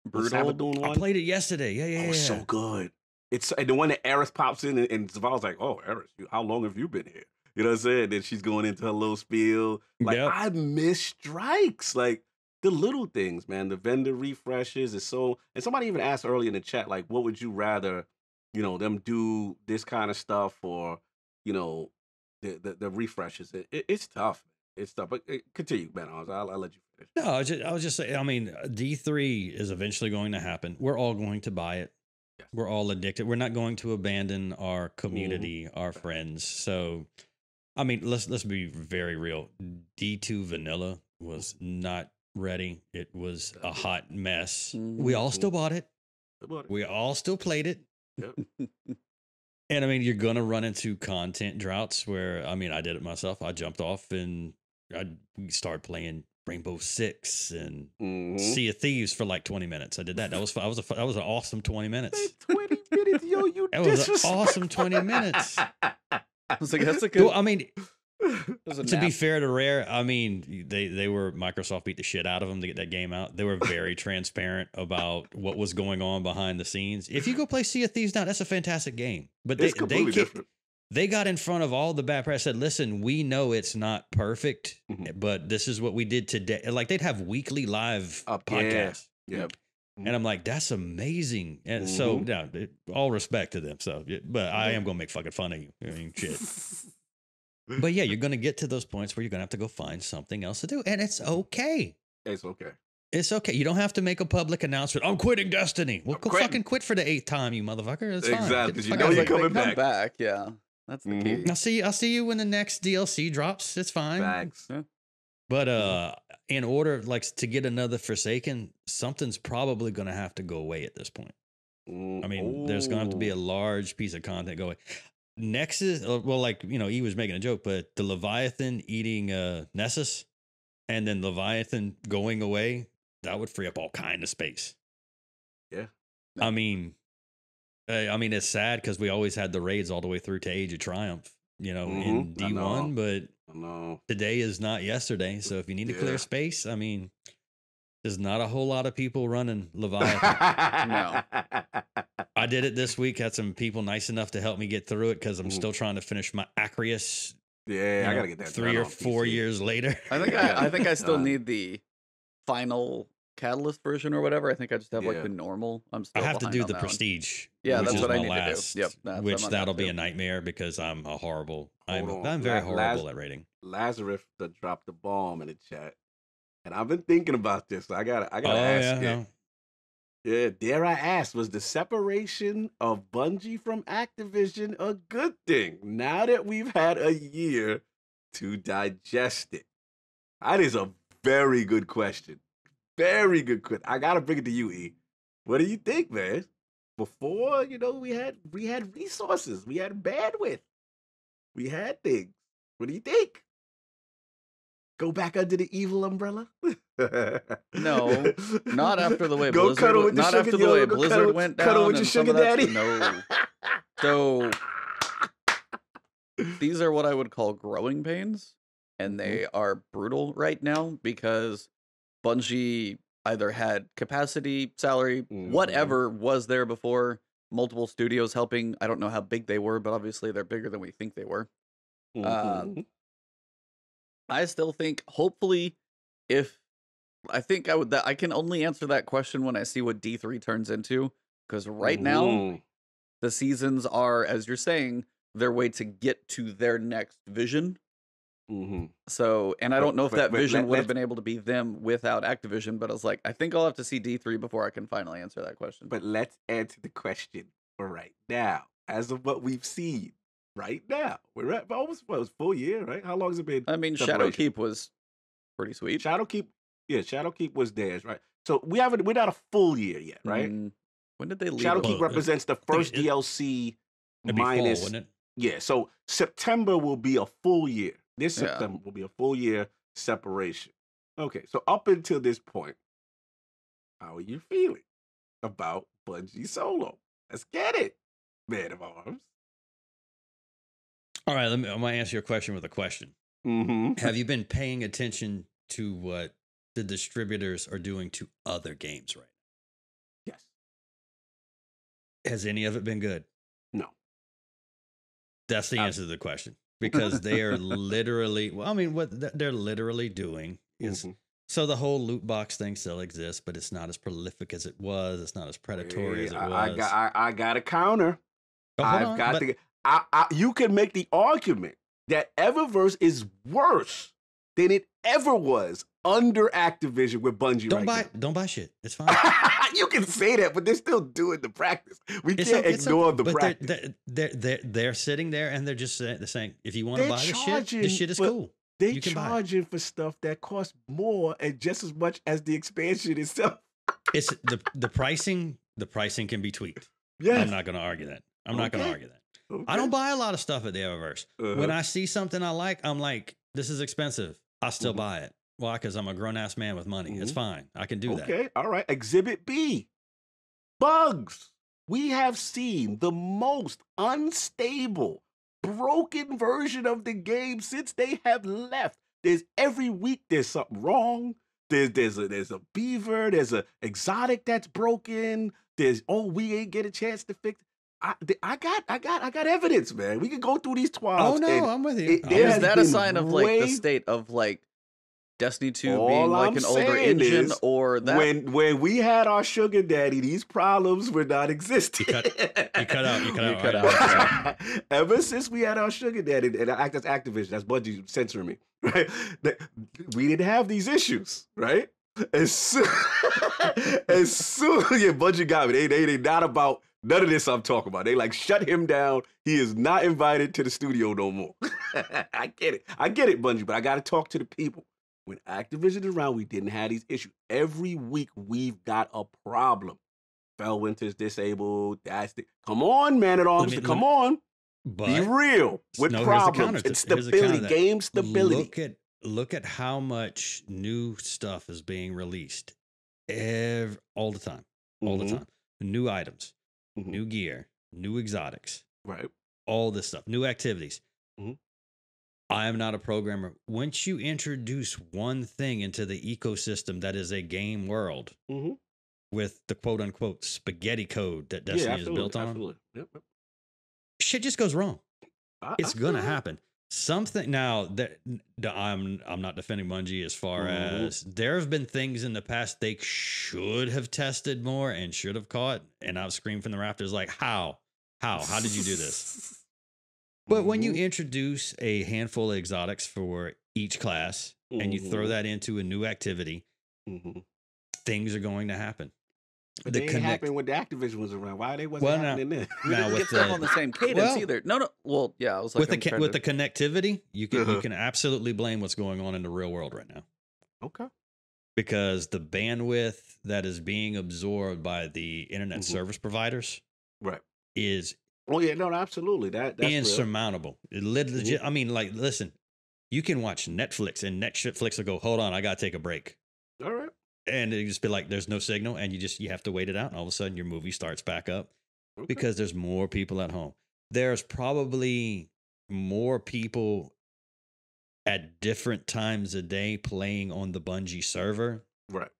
Brutal. I played it yesterday. Yeah. It was so good. It's the one that Aerith pops in, and Zaval's like, oh, Aerith, how long have you been here? You know what I'm saying? Then she's going into her little spiel. Like, yep. I miss strikes. Like, the little things, man. The vendor refreshes. It's so... And somebody even asked earlier in the chat, like, what would you rather, you know, them do this kind of stuff or, you know, the refreshes? It's tough. It's tough. But continue, man. I'll let you finish. No, I was just saying, I mean, D3 is eventually going to happen. We're all going to buy it. Yes. We're all addicted. We're not going to abandon our community, our friends. So... I mean, let's be very real. D2 vanilla was not ready. It was a hot mess. We all still bought it. We all still played it. Yep. And I mean, you're going to run into content droughts where, I mean, I did it myself. I jumped off and I started playing Rainbow Six and Sea of Thieves for like 20 minutes. I did that. That was an awesome 20 minutes. 20 minutes, yo, you That was an awesome 20 minutes. I was like, that's a good... Well, I mean, to be fair to Rare, I mean, they were... Microsoft beat the shit out of them to get that game out. They were very transparent about what was going on behind the scenes. If you go play Sea of Thieves now, that's a fantastic game. But they got in front of all the bad press, said, listen, we know it's not perfect, but this is what we did today. Like, they'd have weekly live podcasts. Yeah. Yep. And I'm like, that's amazing. And so, yeah, all respect to them. So, but I am going to make fucking fun of you. I mean, shit. But yeah, you're going to get to those points where you're going to have to go find something else to do. And it's okay. It's okay. It's okay. You don't have to make a public announcement. I'm quitting Destiny. Well, go fucking quit for the 8th time, you motherfucker. That's fine. Exactly. You know you're coming back. Yeah. That's the key. I'll see you when the next DLC drops. It's fine. Thanks. But in order, like, to get another Forsaken, something's probably going to have to go away at this point. I mean, there's going to have to be a large piece of content going. Nexus, well, like, you know, he was making a joke, but the Leviathan eating Nessus and then Leviathan going away, that would free up all kind of space. Yeah. I mean, it's sad because we always had the raids all the way through to Age of Triumph, you know, in D1, but... No. Today is not yesterday, so if you need to clear space, I mean, there's not a whole lot of people running Leviathan. No. I did it this week. Had some people nice enough to help me get through it because I'm still trying to finish my Acreus. Yeah, I gotta get that 3 or 4 years later. I think I still need the final Catalyst version or whatever. I think I just have like the normal. I have to do the Prestige. Yeah, that's what I need to do. Yep, that'll be a nightmare because I'm a horrible... I'm very horrible at rating. Lazarus dropped the bomb in the chat, and I've been thinking about this. So I gotta ask it. Yeah, dare I ask? Was the separation of Bungie from Activision a good thing? Now that we've had a year to digest it, that is a very good question. Very good question. I gotta bring it to you, E. What do you think, man? Before, you know, we had resources, we had bandwidth. We had things. What do you think? Go back under the evil umbrella? No, not after the way Blizzard went down. Cuddle with your sugar daddy? No. So these are what I would call growing pains, and they are brutal right now because Bungie either had capacity, salary, whatever was there before. Multiple studios helping. I don't know how big they were, but obviously they're bigger than we think they were. I still think, hopefully, I can only answer that question when I see what D3 turns into, because right now the seasons are, as you're saying, their way to get to their next vision. So, and I don't know if that vision would have been able to be them without Activision, but I was like, I think I'll have to see D3 before I can finally answer that question. But let's answer the question for right now, as of what we've seen right now. We're at almost it was full year, right? How long has it been? I mean, Shadowkeep was pretty sweet. Shadowkeep was theirs, right? So we're not a full year yet, right? When did they leave? Shadowkeep represents the first DLC minus, wouldn't it? Yeah. So September will be a full year. This September will be a full year separation. Okay, so up until this point, How are you feeling about Bungie Solo? Let's get it, man of arms. All right, I'm going to answer your question with a question. Mm-hmm. Have you been paying attention to what the distributors are doing to other games right now? Yes. Has any of it been good? No. That's the answer to the question. Because they are literally, well, I mean, what they're literally doing is, mm-hmm. so the whole loot box thing still exists, but it's not as prolific as it was. It's not as predatory as it was. I got a counter. Oh, you can make the argument that Eververse is worse than it ever was under Activision with Bungie. Don't buy shit. It's fine. You can say that, but they're still doing the practice. We can't ignore the practice. They're sitting there and they're just saying, if you want to buy this shit is cool. They're charging for stuff that costs more and just as much as the expansion itself. It's the pricing can be tweaked. Yes. I'm not going to argue that. Okay. I don't buy a lot of stuff at the Eververse. Uh-huh. When I see something I like, I'm like, this is expensive. I still mm-hmm. buy it. Why? Because I'm a grown-ass man with money. Mm-hmm. It's fine. I can do that. Okay, all right. Exhibit B, bugs. We have seen the most unstable, broken version of the game since they have left. Every week there's something wrong. There's a beaver. There's an exotic that's broken. We ain't get a chance to fix it. I got evidence, man. We can go through these 12. Oh no, I'm with you. Is that a sign of like the state of like Destiny 2 being like an older engine, or that when we had our sugar daddy, these problems were not existing. You cut out. Ever since we had our sugar daddy, and that's Activision, that's Bungie censoring me, right? We didn't have these issues, right? As soon, Bungie got me. They not about. None of this I'm talking about. They like shut him down. He is not invited to the studio no more. I get it, Bungie, but I got to talk to the people. When Activision is around, we didn't have these issues. Every week we've got a problem. Fellwinter's disabled. Come on, man at arms. Come on. But be real with problems. It's stability. Game stability. Look at how much new stuff is being released all the time. Mm-hmm. All the time. New items. Mm-hmm. New gear, new exotics, right? All this stuff, new activities. Mm-hmm. I am not a programmer. Once you introduce one thing into the ecosystem that is a game world mm-hmm. with the quote unquote spaghetti code that Destiny is built on, yep. Shit just goes wrong. It's gonna happen. Something now that I'm not defending Bungie as far as there have been things in the past they should have tested more and should have caught, and I've screamed from the rafters like, how did you do this? But when you introduce a handful of exotics for each class and you throw that into a new activity, things are going to happen. But they didn't happen when the Activision was around. Why they wasn't happening then? We didn't get them on the same cadence either. No. Well, yeah, I was like, with the connectivity, you can absolutely blame what's going on in the real world right now. Okay. Because the bandwidth that is being absorbed by the internet service providers, right, is absolutely that's insurmountable. Legit. I mean, like, listen, you can watch Netflix and Netflix will go, hold on, I gotta take a break. All right. And it just be like, there's no signal, and you have to wait it out, and all of a sudden your movie starts back up because there's more people at home. There's probably more people at different times a day playing on the Bungie server. Right.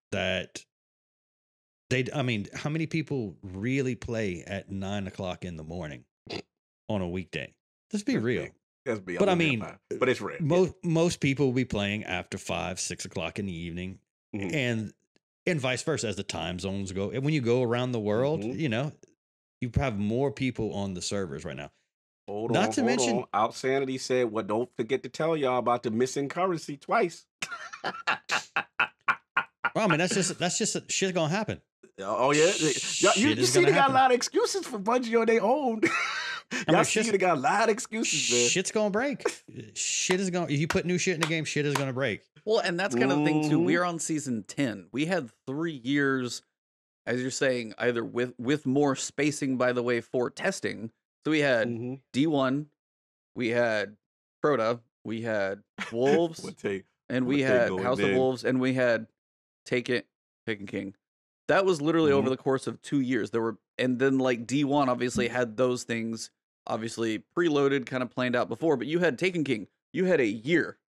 How many people really play at 9 o'clock in the morning on a weekday? Let's be real. But I mean, but it's rare. Most people will be playing after 5, 6 o'clock in the evening. Mm-hmm. And vice versa, as the time zones go. And when you go around the world, you have more people on the servers right now. Not to mention, Outsanity said, well, don't forget to tell y'all about the missing currency twice. Well, I mean, that's just shit's gonna happen. Oh yeah, you see they got a lot of excuses for Bungie on their own. Y'all see they got a lot of excuses, man. Shit's gonna break. If you put new shit in the game, shit is gonna break. Well, and that's kind of the thing too. We're on season 10. We had 3 years, as you're saying, either with more spacing, by the way, for testing. So we had D1, we had Crota, we had Wolves, and we had House of Wolves, and we had Taken King. That was literally over the course of 2 years. There were, and then like D1 obviously had those things obviously preloaded, kind of planned out before, but you had Taken King. You had a year.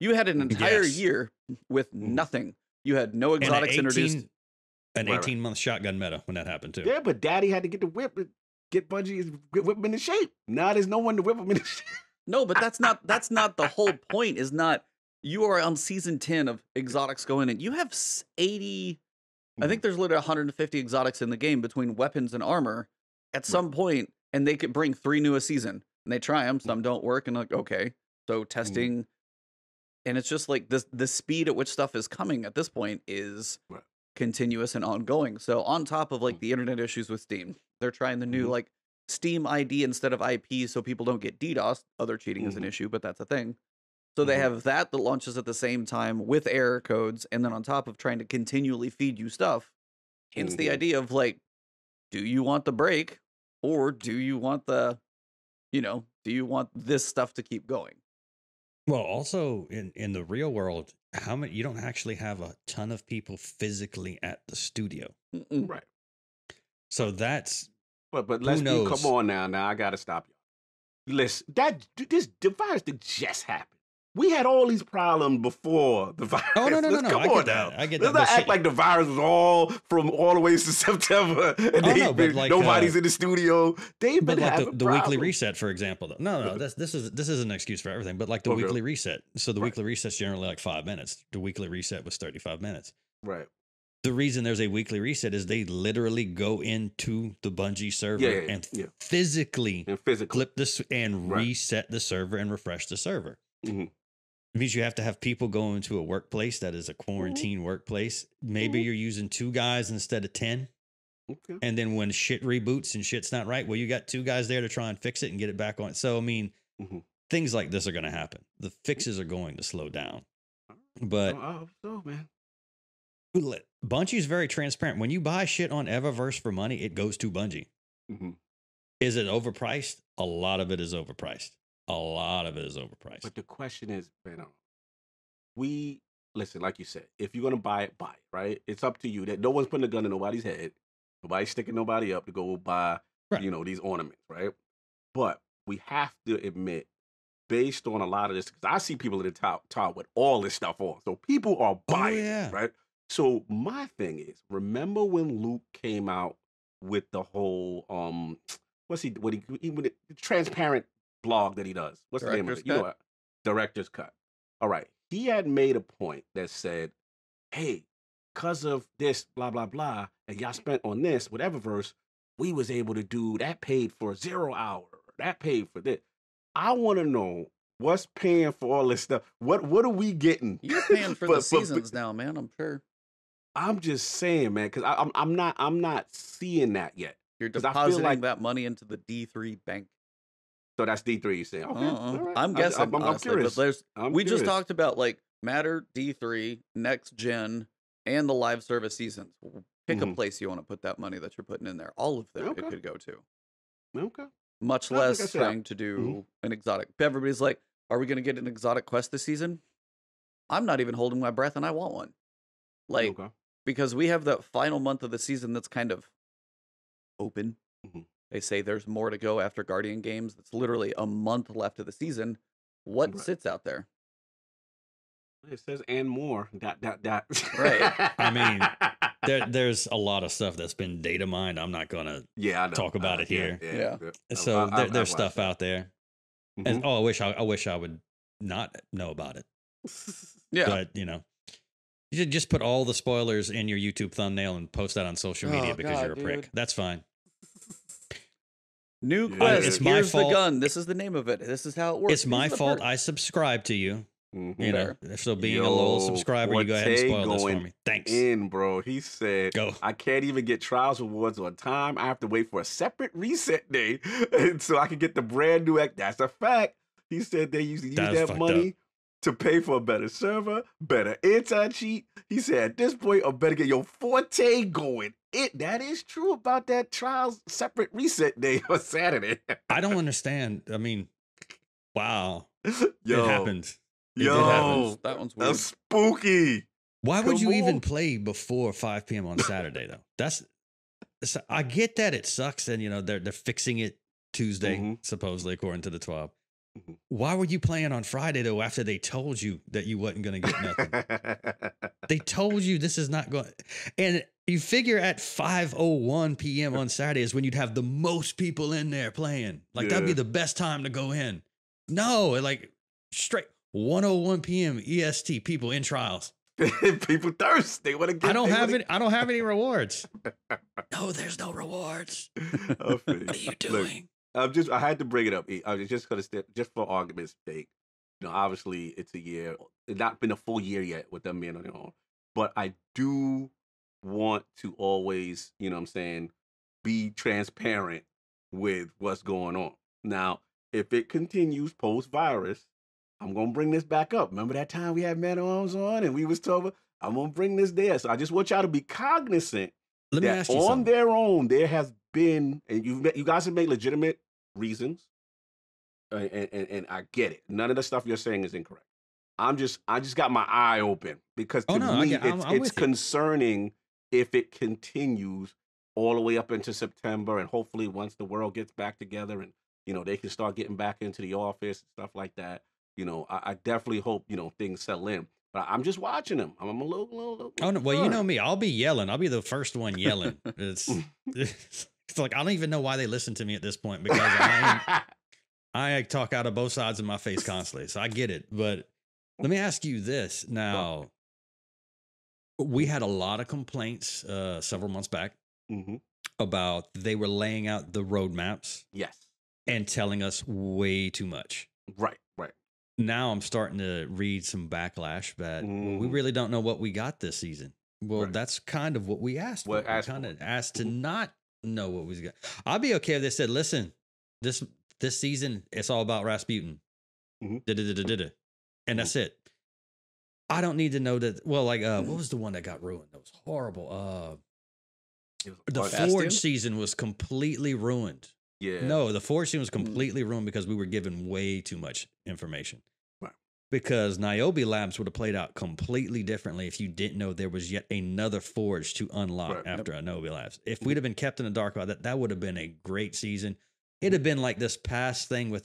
You had an entire year with nothing. You had no exotics introduced. An 18-month shotgun meta when that happened too. Yeah, but Daddy had to get the whip, get Bungie, whip him into shape. Now there's no one to whip him into shape. No, but that's not the whole point. Is not you are on season 10 of exotics going in. You have 80. I think there's literally 150 exotics in the game between weapons and armor at some point, and they could bring 3 new a season, and they try them. Some don't work, and like, okay, so testing, and it's just like this. The speed at which stuff is coming at this point is continuous and ongoing. So on top of like the internet issues with Steam, they're trying the new like Steam ID instead of IP, so people don't get DDoS. Other cheating is an issue, but that's a thing. So they have that launches at the same time with error codes, and then on top of trying to continually feed you stuff, hence the idea of like, do you want the break, or do you want the, you know, do you want this stuff to keep going? Well, also in the real world, how many, you don't actually have a ton of people physically at the studio, right? So that's but let's be, come on now, I gotta stop you. Listen, this virus that just happened. We had all these problems before the virus. Oh, no. Come on now. Let's not act like the virus was all the way to September and nobody's in the studio. They've been like the weekly reset, for example. Though. No, this is an excuse for everything. But like the weekly reset. So the weekly reset's generally like 5 minutes. The weekly reset was 35 minutes. Right. The reason there's a weekly reset is they literally go into the Bungie server and physically clip this and reset the server and refresh the server. It means you have to have people go into a workplace that is a quarantine workplace. Maybe you're using 2 guys instead of 10. Okay. And then when shit reboots and shit's not right, well, you got 2 guys there to try and fix it and get it back on. So, I mean, things like this are going to happen. The fixes are going to slow down. But Bungie's very transparent. When you buy shit on Eververse for money, it goes to Bungie. Is it overpriced? A lot of it is overpriced. A lot of it is overpriced. But the question is, man, we listen, like you said, if you're going to buy it, right? It's up to you. That no one's putting a gun in nobody's head. Nobody's sticking nobody up to go buy, you know, these ornaments, right? But we have to admit, based on a lot of this, because I see people in the top with all this stuff on. So people are buying, right? So my thing is, remember when Luke came out with the whole, what transparent blog that he does. What's the name of it? You know what? Director's Cut. All right. He had made a point that said, hey, because of this, blah, blah, blah, and y'all spent on this, whatever verse, we was able to do that paid for 0 hour. That paid for this. I want to know what's paying for all this stuff. What are we getting? You're paying for the seasons now, man, I'm sure. I'm just saying, man, because I'm not seeing that yet. You're depositing that money into the D3 bank. So that's D3, you say. Okay, right. I'm guessing. I'm curious. But we just talked about like Matter, D3, Next Gen, and the live service seasons. Pick a place you want to put that money that you're putting in there. All of them it could go to. Okay. Much less trying to do an exotic. Everybody's like, are we going to get an exotic quest this season? I'm not even holding my breath, and I want one. Like, because we have the final month of the season that's kind of open. They say there's more to go after Guardian Games. That's literally a month left of the season. What sits out there? It says and more. Dot. Right. I mean, there's a lot of stuff that's been data mined. I'm not gonna talk about it here. Yeah. So there's stuff out there. And oh, I wish I would not know about it. But you know, you should just put all the spoilers in your YouTube thumbnail and post that on social media because you're a prick. That's fine. New quest. It's my fault. The gun. This is the name of it. This is how it works. It's my fault. I subscribe to you. You know, so being a loyal subscriber, you go ahead and spoil this for me. Thanks. Bro, he said, I can't even get Trials rewards on time. I have to wait for a separate reset day, so I can get the brand new act. That's a fact. He said they used to use that money to pay for a better server, better anti-cheat. He said at this point, I better get your forte going. That is true about that Trials separate reset day on Saturday. I don't understand. I mean, wow. It happened. That one's weird. That's spooky. Why would you even play before 5 p.m. on Saturday, though? I get that it sucks, and you know they're fixing it Tuesday, supposedly, according to the 12. Why were you playing on Friday, though, after they told you that you wasn't going to get nothing? They told you this is not going. And you figure at 5:01 p.m. on Saturday is when you'd have the most people in there playing. Like, that'd be the best time to go in. No, like, straight 1:01 p.m. EST, people in trials. People thirst. They want to get. I don't have any rewards. No, there's no rewards. What are you doing? Look, I had to bring it up. I was just gonna step, just for argument's sake. You know, obviously it's a year. It's not been a full year yet with them being on their own. But I do want to always, you know what I'm saying, be transparent with what's going on. Now, if it continues post virus, I'm going to bring this back up. Remember that time we had Man at Arms on and we was told, I'm going to bring this there. So I just want y'all to be cognizant that on their own, there has been, and you guys have made legitimate reasons. And I get it. None of the stuff you're saying is incorrect. I just got my eye open because to me, it's concerning if it continues all the way up into September. And hopefully once the world gets back together and, you know, they can start getting back into the office and stuff like that. You know, I definitely hope, you know, things settle in. But I'm just watching them. I'm a little oh, no, well, you know me. I'll be yelling. I'll be the first one yelling. It's like, I don't even know why they listen to me at this point because I talk out of both sides of my face constantly. So I get it. But let me ask you this. Now, we had a lot of complaints several months back about they were laying out the roadmaps. Yes. And telling us way too much. Right, right. Now I'm starting to read some backlash that we really don't know what we got this season. Well, that's kind of what we asked. Well, we kind of asked to not know what we got. I'd be okay if they said, listen, this season, it's all about Rasputin. And that's it. I don't need to know that. Well, like, what was the one that got ruined? That was horrible. The Forge season was completely ruined. Yeah. No, the Forge season was completely ruined because we were given way too much information. Right. Because Niobe Labs would have played out completely differently if you didn't know there was yet another Forge to unlock after Niobe Labs. If we'd have been kept in the dark about that, that would have been a great season. It'd have been like this past thing with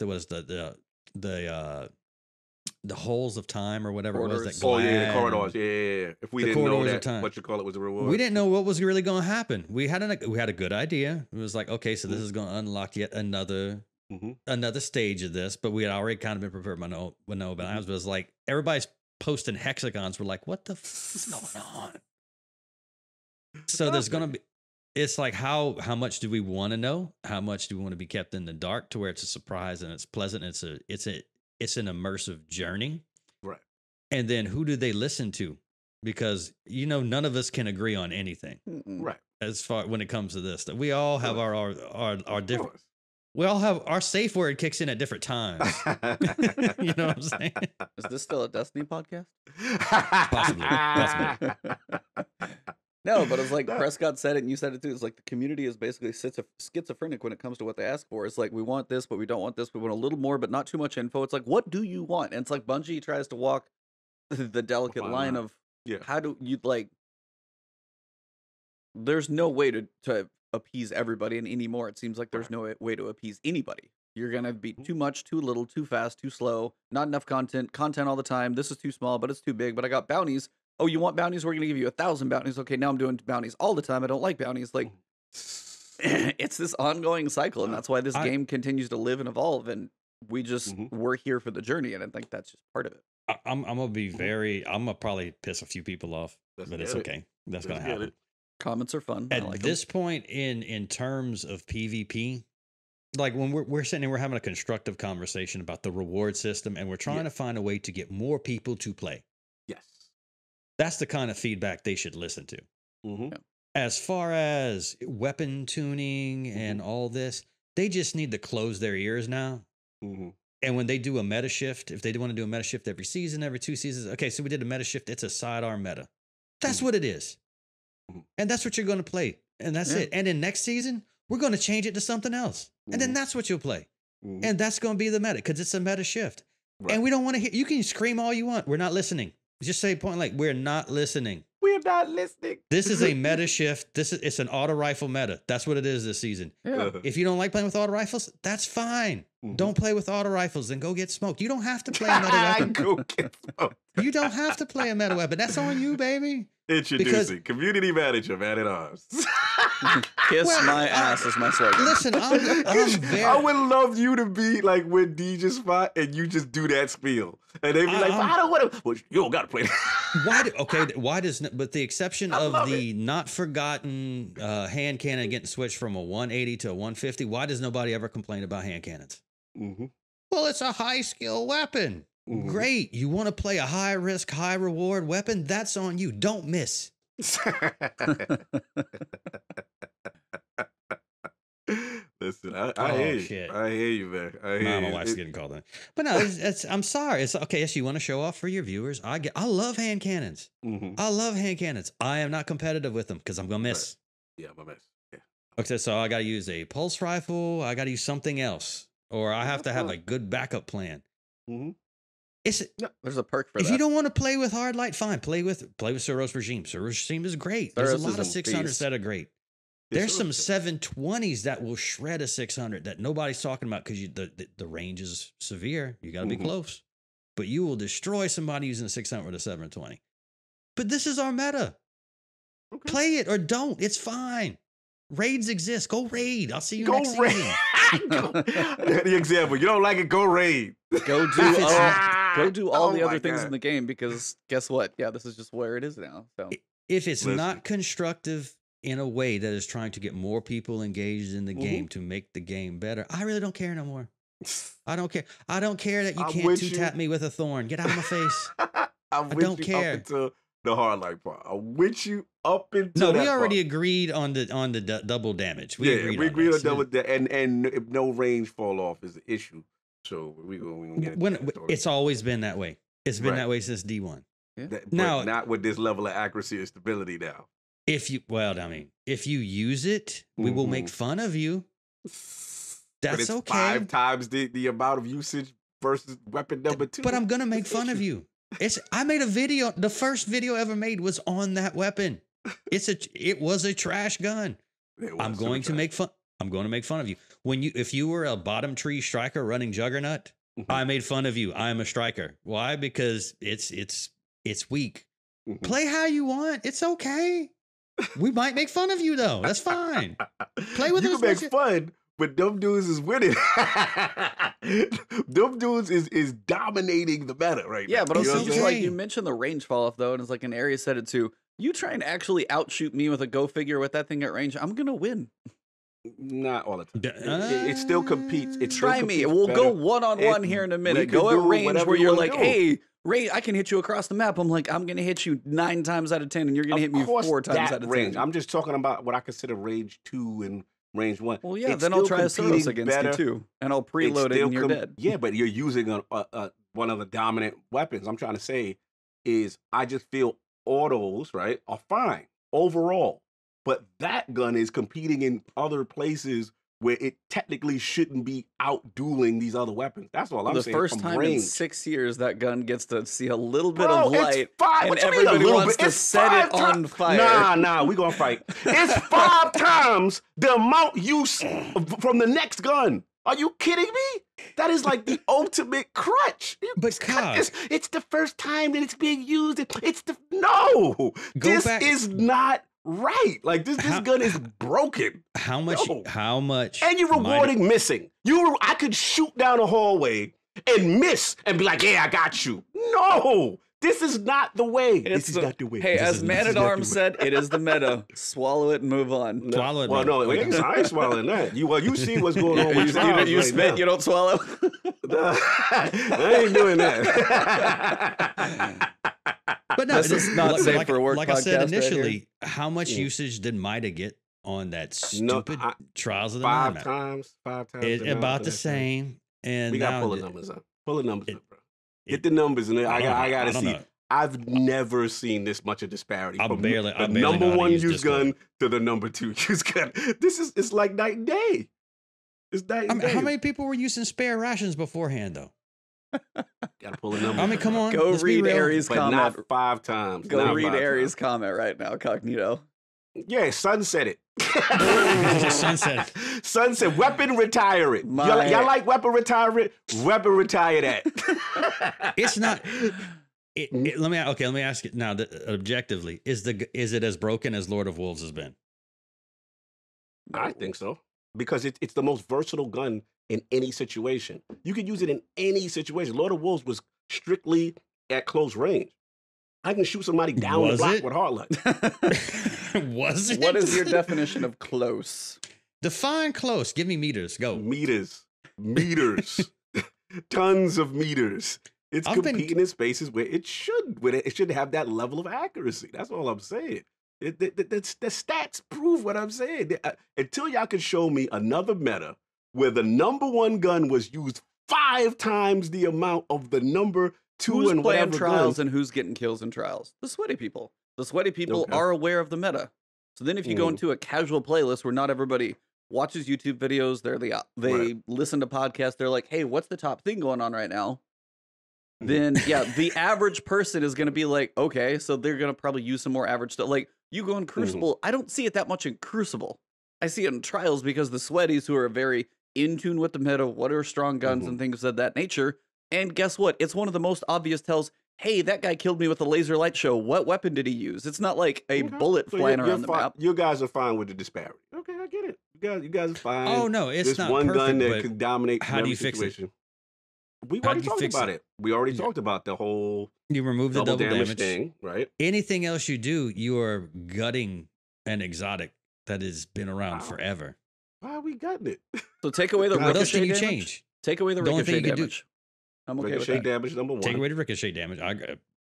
the holes of time or whatever it was that. Oh yeah, the corridors. Yeah. If we didn't know that, what you call it was a reward. We didn't know what was really going to happen. We had a good idea. It was like, okay, so this is going to unlock yet another stage of this. But we had already kind of been prepared by It was like everybody's posting hexagons. We're like, what the f is going on? So there's gonna be. It's like how much do we want to know? How much do we want to be kept in the dark to where it's a surprise and it's pleasant? And it's an immersive journey. Right. And then who do they listen to? Because, you know, none of us can agree on anything. Right. As far when it comes to this, that we all have our different, we all have our safe word kicks in at different times. You know what I'm saying? Is this still a Destiny podcast? Possibly. No, but it's like Prescott said it and you said it too. It's like the community is basically schizophrenic when it comes to what they ask for. It's like, we want this, but we don't want this. We want a little more, but not too much info. It's like, what do you want? And it's like Bungie tries to walk the delicate line of how do you like, there's no way to appease everybody. And anymore, it seems like there's no way to appease anybody. You're going to be too much, too little, too fast, too slow, not enough content all the time. This is too small, but it's too big, but I got bounties. Oh, you want bounties? We're going to give you 1,000 bounties. Okay, now I'm doing bounties all the time. I don't like bounties. Like, it's this ongoing cycle, and that's why this game continues to live and evolve, and we just, we're here for the journey, and I think that's just part of it. I'm going to be I'm going to probably piss a few people off, but it's okay. That's going to happen. Comments are fun. At this point, in terms of PvP, like when we're sitting and we're having a constructive conversation about the reward system, and we're trying to find a way to get more people to play. Yes. That's the kind of feedback they should listen to. As far as weapon tuning and all this, they just need to close their ears now. And when they do a meta shift, if they do want to do a meta shift every season, every two seasons, okay, so we did a meta shift. It's a sidearm meta. That's what it is. And that's what you're going to play. And that's it. And in next season, we're going to change it to something else. And then that's what you'll play. And that's going to be the meta because it's a meta shift. And we don't want to hear, you can scream all you want. We're not listening. Just say point like, we're not listening. We're not listening. This is a meta shift. It's an auto rifle meta. That's what it is this season. Yeah. If you don't like playing with auto rifles, that's fine. Mm-hmm. Don't play with auto rifles, then go get smoked. You don't have to play a meta weapon. Go get smoked. You don't have to play a meta weapon. That's on you, baby. Introducing community manager, man at arms. Kiss my ass is my slogan. Listen, I'm there. I would love you to be like with DJ Spot and you just do that spiel. And they'd be like, well, I don't want to. Well, you don't got to play that. With the exception of the not forgotten hand cannon getting switched from a 180 to a 150, why does nobody ever complain about hand cannons? Mm-hmm. Well, it's a high skill weapon. Mm-hmm. Great. You want to play a high risk, high reward weapon? That's on you. Don't miss. Listen, I hear you, man. My wife's getting called on. But no, I'm sorry. It's okay. Yes, you want to show off for your viewers. I love hand cannons. Mm-hmm. I love hand cannons. I am not competitive with them because I'm going to miss. Right. Yeah, I'm going to miss. Yeah. Okay, so I got to use a pulse rifle. I got to use something else. Or I have to have a good backup plan. Mm-hmm. There's a perk for that. If you don't want to play with hard light, fine. Play with Soros Regime. Soros Regime is great. There's a lot of 600s that are great. There's some 720s that will shred a 600 that nobody's talking about because the range is severe. You got to be close. But you will destroy somebody using a 600 with a 720. But this is our meta. Okay. Play it or don't. It's fine. Raids exist. Go raid. I'll see you next season. The example. You don't like it, go raid. Go do all the other things in the game because guess what? Yeah, this is just where it is now. So if it's not constructive in a way that is trying to get more people engaged in the game to make the game better, I really don't care no more. I don't care. I don't care that you can't two-tap me with a thorn. Get out of my face. I don't care. The hard light part. I'm with you up until we already agreed on the double damage. We agreed on double damage, and no range fall off is the issue. So it's always been that way. It's been that way since D1. Yeah. Now, not with this level of accuracy and stability now. If you use it, we will make fun of you. That's okay. 5 times the amount of usage versus weapon number 2. But I'm gonna make fun of you. I made a video. The first video ever made was on that weapon. It was a trash gun. I'm going to make fun of you. If you were a bottom tree striker running Juggernaut, I made fun of you. I'm a striker. Why? Because it's weak. Play how you want. It's okay. We might make fun of you though. That's fine. Play with us. You can make fun. But dumb dudes is winning. Dumb dudes is dominating the meta right now. Yeah, but also just like you mentioned the range fall off though, and it's like an area set it to. You try and actually outshoot me with a go figure with that thing at range, I'm gonna win. Not all the time. It still competes. We'll go one-on-one here in a minute. Go at range where you're like, hey, Ray, I can hit you across the map. I'm like, I'm gonna hit you 9 times out of 10, and you're gonna hit me 4 times out of 10. Range. I'm just talking about what I consider range 2 and range 1. Well, yeah, then I'll try a Soros against you too, and I'll preload it and you're dead. Yeah, but you're using one of the dominant weapons. I'm trying to say is I just feel autos, right, are fine overall, but that gun is competing in other places where it technically shouldn't be out-dueling these other weapons. That's all I'm saying. The first time in 6 years that gun gets to see a little bit of light, and everybody wants to set it on fire. Nah, we're going to fight. It's 5 times the amount use from the next gun. Are you kidding me? That is like the ultimate crutch. But it's the first time that it's being used. This is not right. Like this gun is broken. How much? And you're rewarding missing. I could shoot down a hallway and miss and be like, yeah, I got you. No, this is not the way. This is not the way. Hey, as Man at Arms said, it is the meta. Swallow it and move on. Swallow it. Well, no, I ain't swallowing that. You see what's going on with you spit, you don't swallow. I ain't doing that. But no, this is not safe for work. Like I said initially, how much usage did Mida get on that stupid Trials of the Mind? 5 times. It's about the same. And we got pulling numbers up. Pull the numbers up, bro. Get the numbers, and I gotta see. I've never seen this much of disparity from the number 1 use gun to the number 2 use gun. It's like night and day. It's night and day. How many people were using spare rations beforehand, though? Gotta pull a number. I mean, come on. Go read Aries' comment. Not 5 times. Go read Aries' comment right now, Cognito. Yeah, sunset it. Sunset. Sunset. Weapon retire it. Y'all like weapon retire it? Weapon retire that. It's not. Let me ask it now. Objectively, is it as broken as Lord of Wolves has been? I think so, because it's the most versatile gun in any situation. You can use it in any situation. Lord of Wolves was strictly at close range. I can shoot somebody down the block with Heartlight. Was it? What is your definition of close? Define close. Give me meters. Go. Meters. Tons of meters. It's competing in spaces where it should. It should have that level of accuracy. That's all I'm saying. The stats prove what I'm saying. Until y'all can show me another meta where the #1 gun was used 5 times the amount of the #2 who's and whatever trials gun. And who's getting kills in trials? The sweaty people. The sweaty people are aware of the meta. So then if you go into a casual playlist where not everybody watches YouTube videos, they listen to podcasts, they're like, hey, what's the top thing going on right now? Then, yeah, the average person is going to be like, okay, so they're going to probably use some more average stuff. Like, you go in Crucible, I don't see it that much in Crucible. I see it in Trials because the sweaties who are very in tune with the meta, what are strong guns and things of that nature. And guess what? It's one of the most obvious tells, hey, that guy killed me with a laser light show. What weapon did he use? It's not like a bullet flying around the map. You guys are fine with the disparity. Okay, I get it. You guys are fine. Oh, no, it's not perfect. There's one gun that can dominate every situation. How do you fix it? We already talked about it. We already talked about the whole you remove the double damage thing, right? Anything else you do, you are gutting an exotic that has been around forever. Why are we gutting it? So take away the ricochet damage. Take away the ricochet damage. I'm okay with that. Ricochet damage #1. Take away the ricochet damage.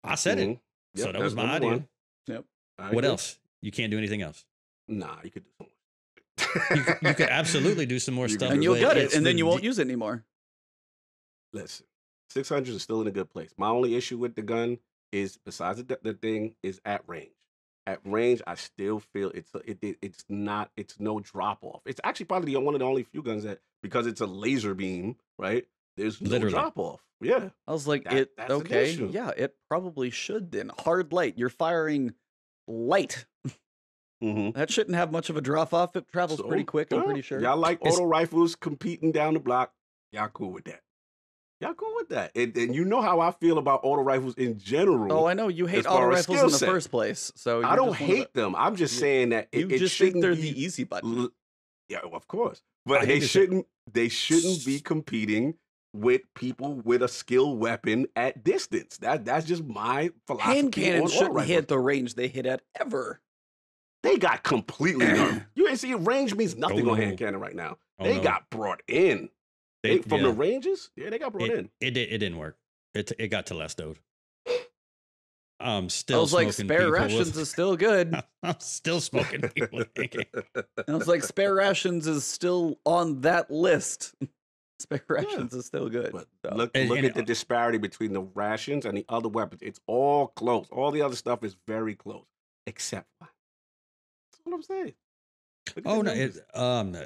I said it. Yep, so that was my idea. Yep. What else? You can't do anything else. Nah, you could do some more. You could absolutely do some more stuff. And you'll gut it, and then you won't use it anymore. Listen, 600 is still in a good place. My only issue with the gun is, besides the thing, is at range. At range, I still feel it's no drop off. It's actually probably one of the only few guns that, because it's a laser beam, right? There's literally no drop off. Yeah, I was like, that's okay. Yeah, it probably should then. Hard light. You're firing light. That shouldn't have much of a drop off. It travels pretty quick. I'm pretty sure. Y'all like auto rifles competing down the block. Y'all cool with that. Y'all cool with that. And you know how I feel about auto rifles in general. Oh, I know. You hate auto rifles in the first place. So I don't hate them. I'm just saying that it shouldn't be the easy button. Yeah, well, of course. But they shouldn't be competing with people with a skill weapon at distance. That's just my philosophy. Hand cannons shouldn't hit the range they hit at ever. They got completely nerfed. You ain't see range means nothing on hand cannon right now. They got brought in. From the ranges? Yeah, they got brought in. It didn't work. It got telestoed. I was like, spare rations is still good. I'm still smoking people. I was like, spare rations is still on that list. Spare rations is still good. But look at the disparity between the rations and the other weapons. It's all close. All the other stuff is very close, except one. That's what I'm saying. Oh no!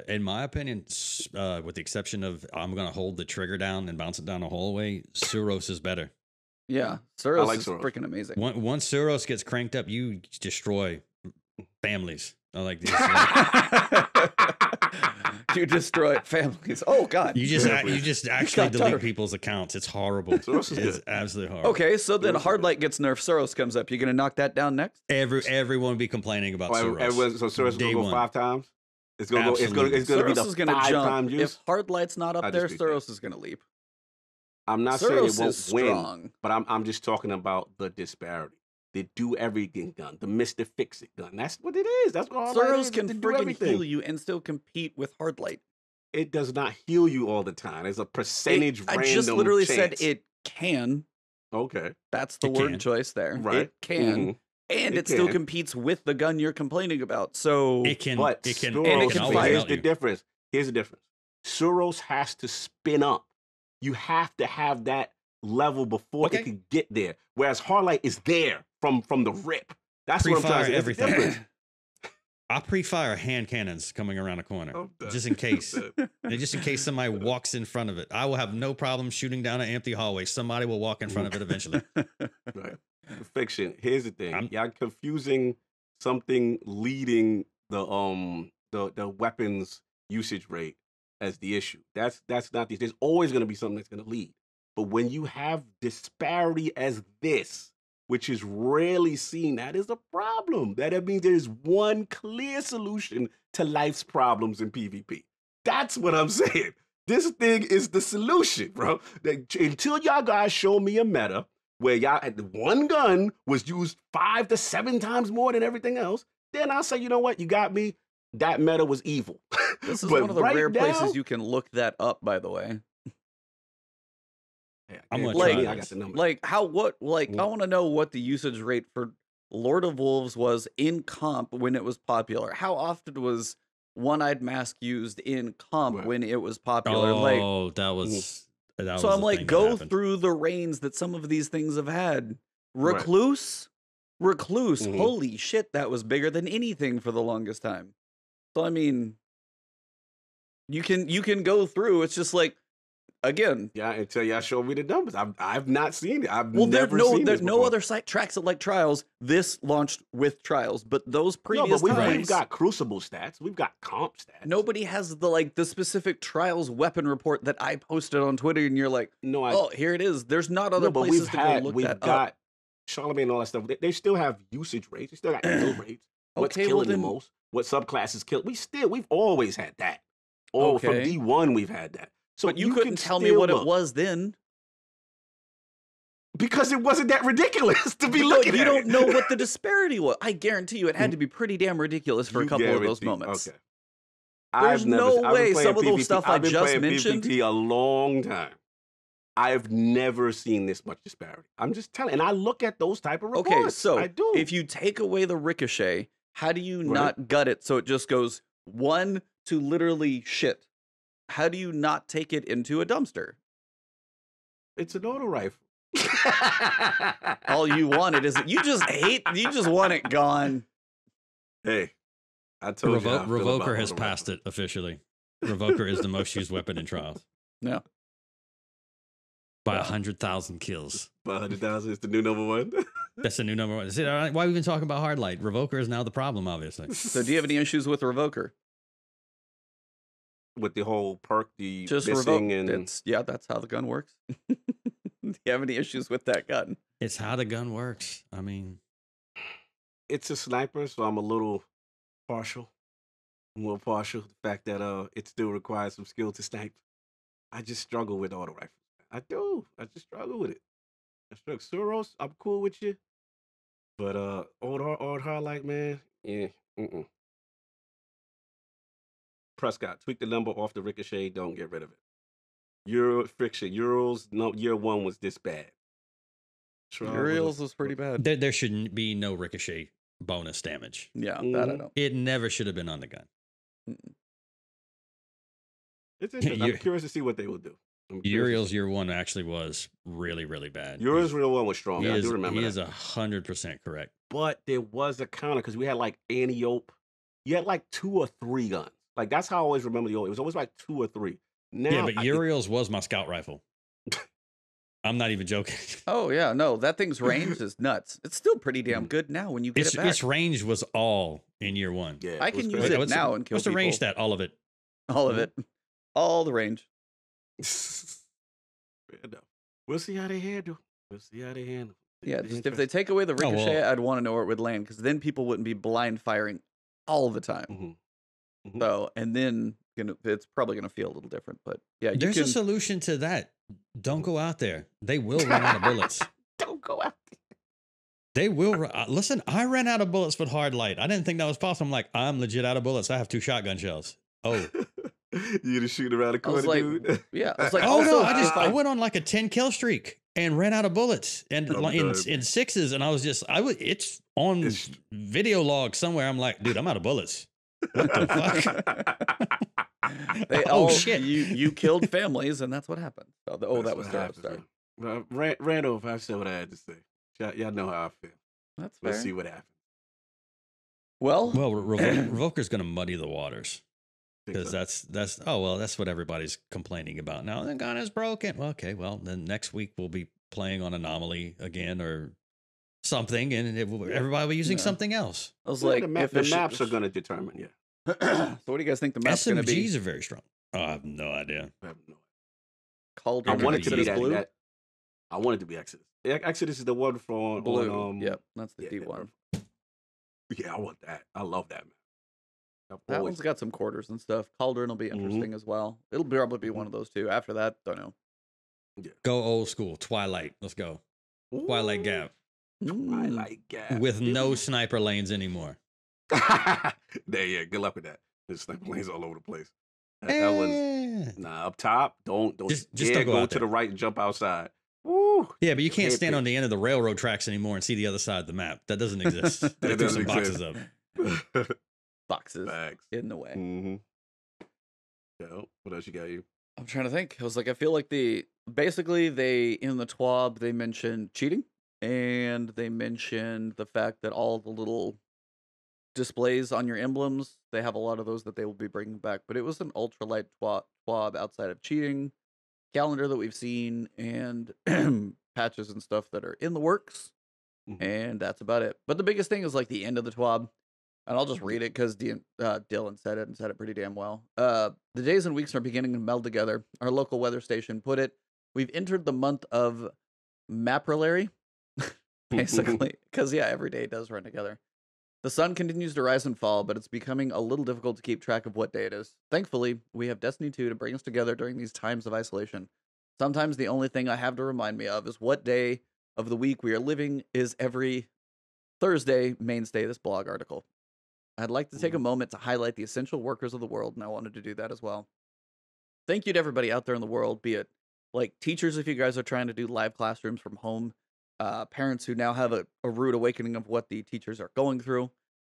In my opinion, with the exception of I'm gonna hold the trigger down and bounce it down a hallway, Suros is better. Yeah, Suros is freaking amazing. Once Suros gets cranked up, you destroy families. I like these. You destroy families. Oh God! You just actually delete people's accounts. It's horrible. It's absolutely horrible. Okay, so then Hard Light gets nerfed. Suros comes up. You're gonna knock that down next. Everyone will be complaining about Suros. So Suros will go 5 times. It's gonna go. It's gonna be the 5-time use. If Hard Light's not up there, Suros is gonna leap. I'm not saying it won't win, but I'm just talking about the disparity. The do everything gun, the Mr. Fix It gun. That's what it is. That's what Suros can freaking heal you and still compete with Hard Light. It does not heal you all the time. It's a percentage. I just literally said it can. Okay, that's the word choice there. Right, it can, and it still competes with the gun you're complaining about. So it can. But it can. Suros, here's the difference. Here's the difference. Suros has to spin up. You have to have that level before it can get there. Whereas Hard Light is there. From the rip. That's what I'm trying to say. I pre-fire hand cannons coming around a corner, just in case. And just in case somebody walks in front of it, I will have no problem shooting down an empty hallway. Somebody will walk in front of it eventually. Right. Perfection. Here's the thing. Y'all confusing something leading the weapons usage rate as the issue. That's not the. There's always going to be something that's going to lead. But when you have disparity as this, which is rarely seen, that is a problem. That means there's one clear solution to life's problems in PvP. That's what I'm saying. This thing is the solution, bro. Until y'all guys show me a meta where y'all had one gun was used 5 to 7 times more than everything else, then I'll say, you know what, you got me. That meta was evil. This is one of the rare places you can look that up, by the way. I'm like, I got the number. Like how, what, like, I want to know what the usage rate for Lord of Wolves was in comp when it was popular. How often was One-Eyed Mask used in comp when it was popular? Oh, like, that was so I'm like, go through the reigns that some of these things have had. Recluse. Mm-hmm. Holy shit, that was bigger than anything for the longest time. So I mean, you can go through. It's just like, again, yeah, until y'all show me the numbers. I've not seen it. I've never seen this before. No other site tracks it like Trials. This launched with Trials, but those previous times, we've got Crucible stats. We've got comp stats. Nobody has the like the specific Trials weapon report that I posted on Twitter, and you're like, no, oh, here it is. There's not other places to go look that up. Charlemagne and all that stuff. They still have usage rates. They still got kill rates. What's killing the most? What subclasses kill? We've always had that. Oh, from D1, we've had that. So but you couldn't tell me what it was then. Because it wasn't that ridiculous to be looking at. You don't know what the disparity was. I guarantee you it had to be pretty damn ridiculous for a couple of those moments. Okay. There's no way some of those stuff I just mentioned. I've been playing PvP a long time. I've never seen this much disparity. I'm just telling. And I look at those type of reports. Okay, so I do. If you take away the ricochet, how do you not gut it so it just goes 1 to literally shit? How do you not take it into a dumpster? It's an auto rifle. All you want it is, you just hate, you just want it gone. Hey, I told you. Revoker has passed it officially. Revoker is the most used weapon in Trials. Yeah. By 100,000 kills. By 100,000 is the new #1. That's the new #1. See, why we've been talking about hard light? Revoker is now the problem, obviously. So, do you have any issues with Revoker? With the whole perk, the just missing revoke. And yeah, that's how the gun works. Do you have any issues with that gun? It's how the gun works. I mean, it's a sniper, so I'm a little partial. I'm a little partial to the fact that it still requires some skill to snipe. I just struggle with auto rifle. I do. I just struggle with it. I struggle. Suros, I'm cool with you, but old hard like, man, yeah. Prescott, tweak the number off the ricochet. Don't get rid of it. Euro friction. Urals, no, year 1 was this bad. Urals was pretty bad. There shouldn't be no ricochet bonus damage. Yeah, that I know. It never should have been on the gun. It's interesting. I'm curious to see what they will do. Uriel's year 1 actually was really, really bad. Uriel's year 1 was strong. I do remember that. He is 100% correct. But there was a counter because we had like Antiope. You had like 2 or 3 guns. Like, that's how I always remember the old. It was always like 2 or 3. Now, yeah, but Uriel's was my scout rifle. I'm not even joking. Oh, yeah. No, that thing's range is nuts. It's still pretty damn good now when you get it back. Its range was all in year 1. Yeah, I can use it now and kill people. What's the range stat? All of it. All of it. All the range. We'll see how they handle. We'll see how they handle. Yeah, just if they take away the ricochet, I'd want to know where it would land, because then people wouldn't be blind firing all the time. So, and then it's probably going to feel a little different, but yeah, there's a solution to that. Don't go out there. They will run out of bullets. Don't go out there. They will. Listen, I ran out of bullets with hard light. I didn't think that was possible. I'm like, I'm legit out of bullets. I have 2 shotgun shells. Oh, you to shoot around a corner, like, dude. Yeah, I was like, oh no, I went on like a 10 kill streak and ran out of bullets and in 6s, and I was just, it's on video log somewhere. I'm like, dude, I'm out of bullets. What the fuck? Oh shit! You killed families, and that's what happened. Oh, that was terrible. Randolph, I said what I had to say. Y'all know how I feel. That's fair. Let's see what happens. Well, Revoker's going to muddy the waters because that's what everybody's complaining about now. The gun is broken. Well, okay, well then next week we'll be playing on Anomaly again or something, and everybody will be using something else. I was like, the maps are going to determine. Yeah. So what do you guys think the map's going to be? SMGs are very strong. Oh, I have no idea. I have no idea. Cauldron. I want it to be blue. I want it to be Exodus. Yeah, Exodus is the one from blue. That's the deep water. Yeah, I want that. I love that, man. That one's got some quarters and stuff. Cauldron will be interesting as well. It'll probably be one of those two. After that, don't know. Yeah. Go old school. Twilight. Let's go. Ooh. Twilight Gap. Twilight Gap. With no sniper lanes anymore. There, yeah. Good luck with that. There's sniper lanes all over the place. That one's up top. Don't just don't go to the right and jump outside. Woo. Yeah, but you can't stand on the end of the railroad tracks anymore and see the other side of the map. That doesn't exist. They do some boxes up. Boxes in the way. So, what else you got? I'm trying to think. I was like, I feel like basically in the TWAB they mentioned cheating, and they mentioned the fact that all the little displays on your emblems, they have a lot of those that they will be bringing back. But it was an ultralight TWAB outside of cheating. Calendar that we've seen, and patches and stuff that are in the works, and that's about it. But the biggest thing is like the end of the TWAB, and I'll just read it because Dylan said it and said it pretty damn well. The days and weeks are beginning to meld together. Our local weather station put it, we've entered the month of Maprillary, basically, because every day does run together. The sun continues to rise and fall, but it's becoming a little difficult to keep track of what day it is. Thankfully, we have Destiny 2 to bring us together during these times of isolation. Sometimes the only thing I have to remind me of is what day of the week we are living is every Thursday mainstay this blog article. I'd like to take a moment to highlight the essential workers of the world, and I wanted to do that as well. Thank you to everybody out there in the world, be it like teachers if you guys are trying to do live classrooms from home, parents who now have a rude awakening of what the teachers are going through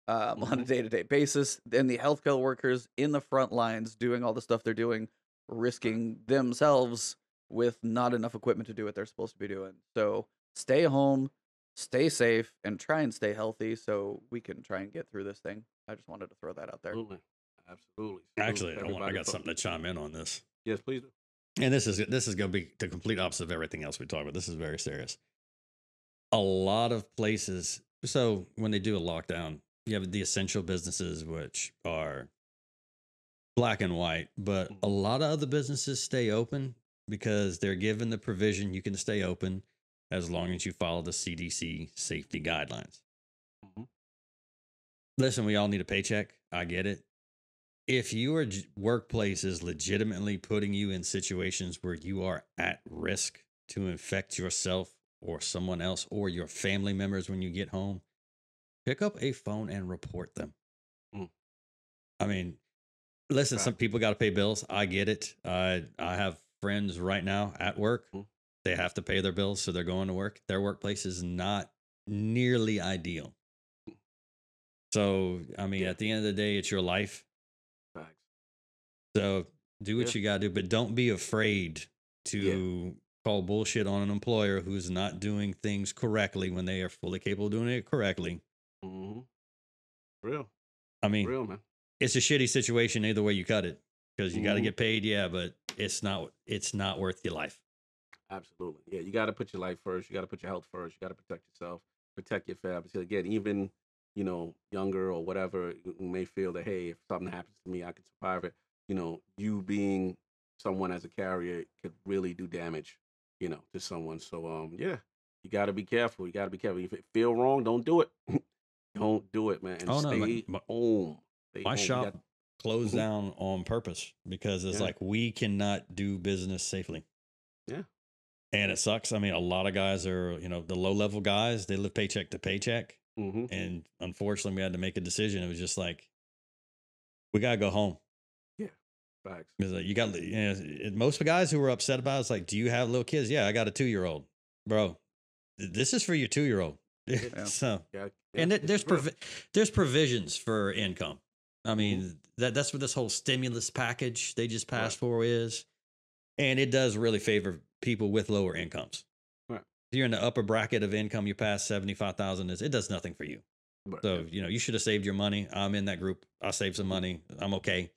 on a day-to-day basis, and the healthcare workers in the front lines doing all the stuff they're doing, risking themselves with not enough equipment to do what they're supposed to be doing. So stay home, stay safe, and try and stay healthy so we can try and get through this thing. I just wanted to throw that out there. Absolutely. Actually, I got something to chime in on this. Yes, please do. And this is going to be the complete opposite of everything else we talk about. This is very serious. A lot of places, so when they do a lockdown, you have the essential businesses, which are black and white, but a lot of other businesses stay open because they're given the provision you can stay open as long as you follow the CDC safety guidelines. Listen, we all need a paycheck. I get it. If your workplace is legitimately putting you in situations where you are at risk to infect yourself or someone else, or your family members when you get home, pick up a phone and report them. I mean, listen, some people got to pay bills. I get it. I have friends right now at work. They have to pay their bills, so they're going to work. Their workplace is not nearly ideal. So, I mean, at the end of the day, it's your life. So do what you got to do, but don't be afraid to... call bullshit on an employer who's not doing things correctly when they are fully capable of doing it correctly. Real. I mean, real, man. It's a shitty situation either way you cut it, because you got to get paid, but it's not worth your life. Absolutely. Yeah, you got to put your life first. You got to put your health first. You got to protect yourself, protect your family. So again, even, you know, younger or whatever, you may feel that, hey, if something happens to me, I can survive it. You know, you being someone as a carrier could really do damage, you know, to someone. So, yeah, you got to be careful. You got to be careful. If it feel wrong, don't do it. Don't do it, man. And stay home. My shop closed down on purpose because it's like, we cannot do business safely. Yeah. And it sucks. I mean, a lot of guys are, you know, the low level guys, they live paycheck to paycheck. And unfortunately we had to make a decision. It was just like, we got to go home. Facts. You got, you know, most of the guys who were upset about it, it's like, do you have little kids? Yeah, I got a 2-year-old, bro. This is for your 2-year-old. So, and there's provisions for income. I mean, that's what this whole stimulus package they just passed for is, and it does really favor people with lower incomes. If you're in the upper bracket of income, you pass $75,000. It does nothing for you. But, so, you know, you should have saved your money. I'm in that group. I saved some money. I'm okay.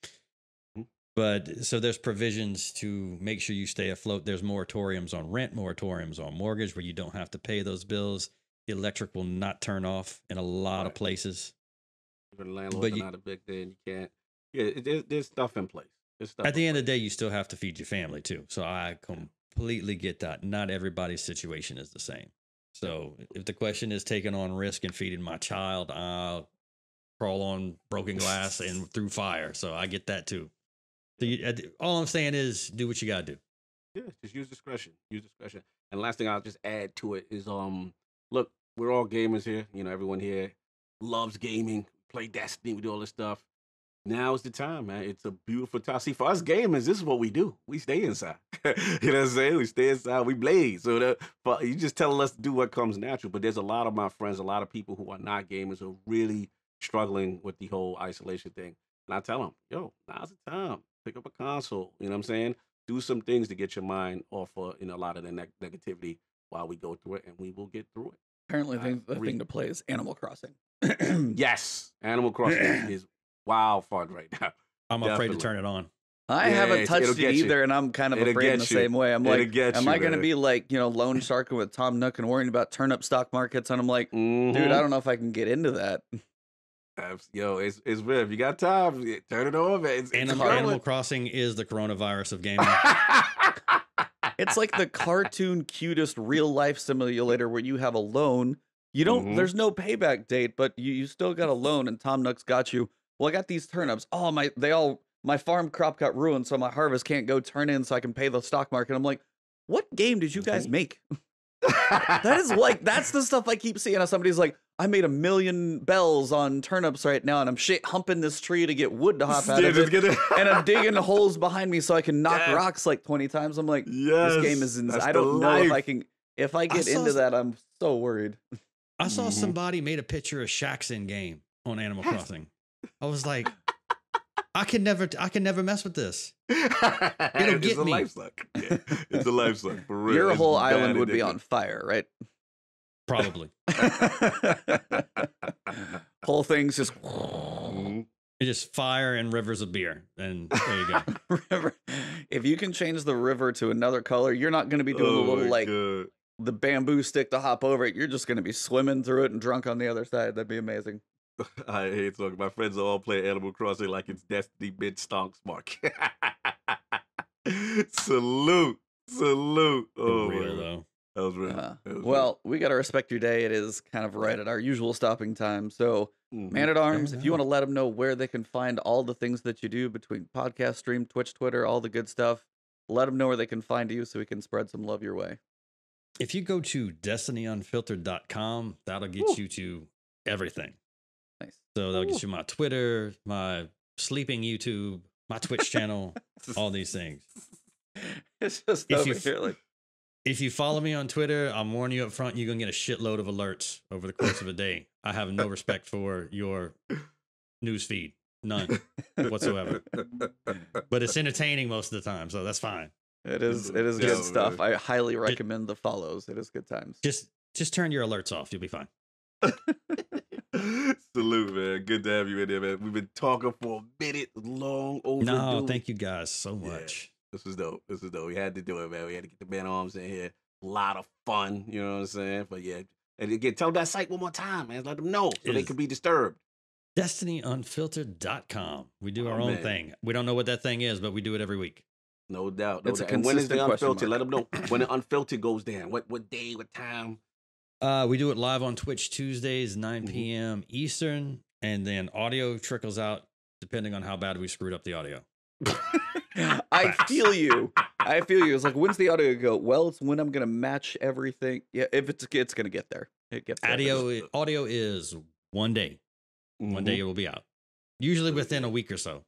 But so there's provisions to make sure you stay afloat. There's moratoriums on rent, moratoriums on mortgage where you don't have to pay those bills. The electric will not turn off in a lot of places. If the landlord's not evicted, you can't. Yeah, there's stuff in place. At the end of the day, you still have to feed your family too. So I completely get that. Not everybody's situation is the same. So if the question is taking on risk and feeding my child, I'll crawl on broken glass and through fire. So I get that too. So all I'm saying is do what you got to do. Yeah, just use discretion. Use discretion. And last thing I'll just add to it is, look, we're all gamers here. You know, everyone here loves gaming, play Destiny, we do all this stuff. Now is the time, man. It's a beautiful time. See, for us gamers, this is what we do. We stay inside. You know what I'm saying? We stay inside. We blaze. So you just telling us to do what comes natural. But there's a lot of my friends, a lot of people who are not gamers who are really struggling with the whole isolation thing. And I tell them, yo, now's the time. Pick up a console. You know what I'm saying? Do some things to get your mind off of a lot of the negativity while we go through it, and we will get through it. Apparently, the thing to play is Animal Crossing. Yes. Animal Crossing is wild fun right now. I'm afraid to turn it on. I haven't touched it either, and I'm kind of afraid in the same way. I'm like, am I going to be like, you know, Lone Shark with Tom Nook and worrying about turnip stock markets? And I'm like, dude, I don't know if I can get into that. Yo, it's real. If you got time, turn it on. Animal Crossing is the coronavirus of gaming. It's like the cartoon cutest real life simulator where you have a loan. You don't. There's no payback date, but you still got a loan, and Tom Nook's got you. Well, I got these turnips. Oh, my farm crop got ruined, so my harvest can't go turn in so I can pay the stock market. I'm like, what game did you guys make? That is like, that's the stuff I keep seeing. How somebody's like, I made $1 million on turnips right now, and I'm humping this tree to get wood to hop out of it. And I'm digging holes behind me so I can knock rocks like 20 times. I'm like, this game is insane. I don't know if I can, if I get into that, I'm so worried. I saw somebody made a picture of Shaq's in game on Animal Crossing. I was like, I can never mess with this. It'll get me. Life suck. Yeah, it's a life suck for real. Your whole island would be on fire, right? Probably. Whole thing's just fire and rivers of beer, and there you go. If you can change the river to another color, you're not going to be doing the little the bamboo stick to hop over it. You're just going to be swimming through it and drunk on the other side. That'd be amazing. I hate talking. My friends are all playing Animal Crossing like it's Destiny mid-stonks, Mark. Salute. Salute. Oh, real, though. That was real. Well, we got to respect your day. It is kind of right at our usual stopping time. So, Man-at-Arms, if you want to let them know where they can find all the things that you do between podcast, stream, Twitch, Twitter, all the good stuff, let them know where they can find you so we can spread some love your way. If you go to destinyunfiltered.com, that'll get you to everything. So that'll get you my Twitter, my sleeping YouTube, my Twitch channel, all these things. It's just if you follow me on Twitter, I'm warning you up front, you're going to get a shitload of alerts over the course of a day. I have no respect for your news feed. None whatsoever. But it's entertaining most of the time, so that's fine. It is good stuff. I highly recommend the follows. It is good times. Just turn your alerts off. You'll be fine. Salute, man. Good to have you in there, man. We've been talking for a minute, long overdue. No, thank you guys so much. Yeah, this was dope. This was dope. We had to do it, man. We had to get the Man-at-Arms in here. A lot of fun, you know what I'm saying? But yeah, and again, tell that site one more time, man. Let them know so they can be disturbed. DestinyUnfiltered.com. We do our own thing. We don't know what that thing is, but we do it every week. No doubt. No doubt. And when is the Unfiltered? Let them know when the Unfiltered goes down. What day? What time? We do it live on Twitch Tuesdays, 9 p.m. Eastern, and then audio trickles out depending on how bad we screwed up the audio. I feel you. I feel you. It's like, when's the audio go? Well, it's when I'm going to match everything. Yeah, if it's going to get there. It gets there. Audio is one day. One day it will be out. Usually within a week or so.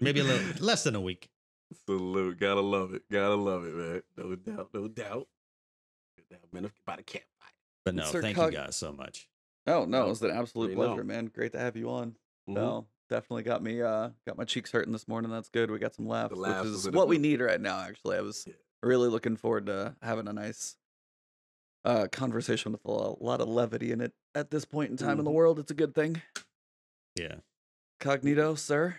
Maybe a little less than a week. Salute. Gotta love it. Gotta love it, man. No doubt. No doubt. By the campfire. But no, thank you guys so much. Oh no, it was an absolute pleasure, man. Great to have you on. No, definitely got my cheeks hurting this morning. That's good. We got some laughs, which is what we need right now. Actually, I was really looking forward to having a nice conversation with a lot of levity in it at this point in time in the world. It's a good thing. Yeah. Cognito, sir.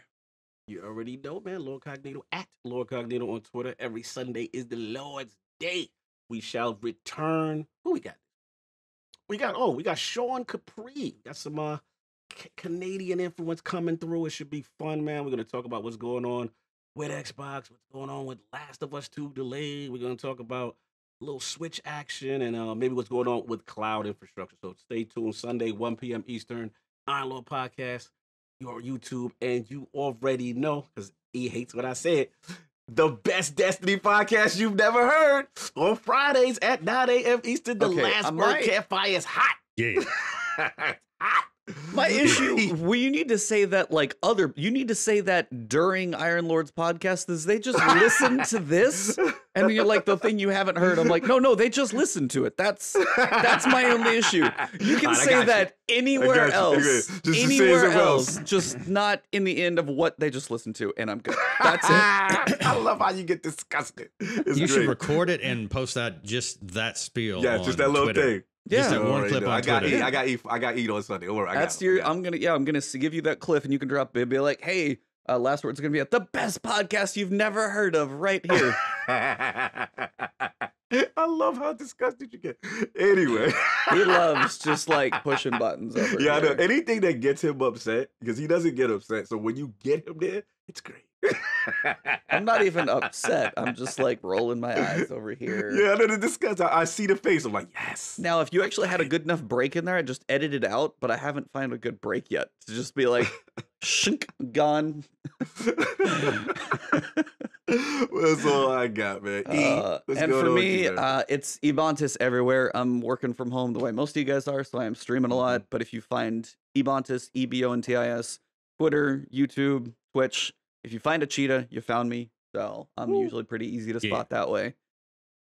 You already know, man. Lord Cognito, at Lord Cognito on Twitter. Every Sunday is the Lord's Day. We shall return. Who we got? We got Sean Capri. We got some Canadian influence coming through. It should be fun, man. We're going to talk about what's going on with Xbox, what's going on with Last of Us 2 delay. We're going to talk about a little Switch action and maybe what's going on with cloud infrastructure. So stay tuned Sunday, 1 p.m. Eastern, Iron Lord Podcast, your YouTube, and you already know, because he hates what I said, the best Destiny podcast you've never heard on Fridays at 9 a.m. Eastern. The Last Word Campfire is hot. Yeah. Hot. My issue, you need to say that you need to say that during Iron Lord's podcast is they just listen to this, and you're like the thing you haven't heard. I'm like, no, they just listen to it. That's my only issue. You can say that anywhere else, just not in the end of what they just listened to, and I'm good. That's it. I love how you get disgusted. You should record it and post that spiel. Yeah, just that little thing. Yeah, just that one clip on Twitter. I got eat on Sunday. All right, I'm gonna give you that clip, and you can drop it and be like, "Hey, Last Word's gonna be at the best podcast you've never heard of right here." I love how disgusted you get. Anyway, he loves just like pushing buttons. I know anything that gets him upset, because he doesn't get upset. So when you get him there, it's great. I'm not even upset. I'm just like rolling my eyes over here. Yeah, I know the disgust. I see the face. I'm like, yes. Now, if you actually had a good enough break in there, I just edited it out, but I haven't found a good break yet to just be like, shink, gone. That's all I got, man. And for me, it's Ebontis everywhere. I'm working from home the way most of you guys are, so I'm streaming a lot. But if you find Ebontis, EBONTIS, Twitter, YouTube, Twitch. If you find a cheetah, you found me. So I'm usually pretty easy to spot that way.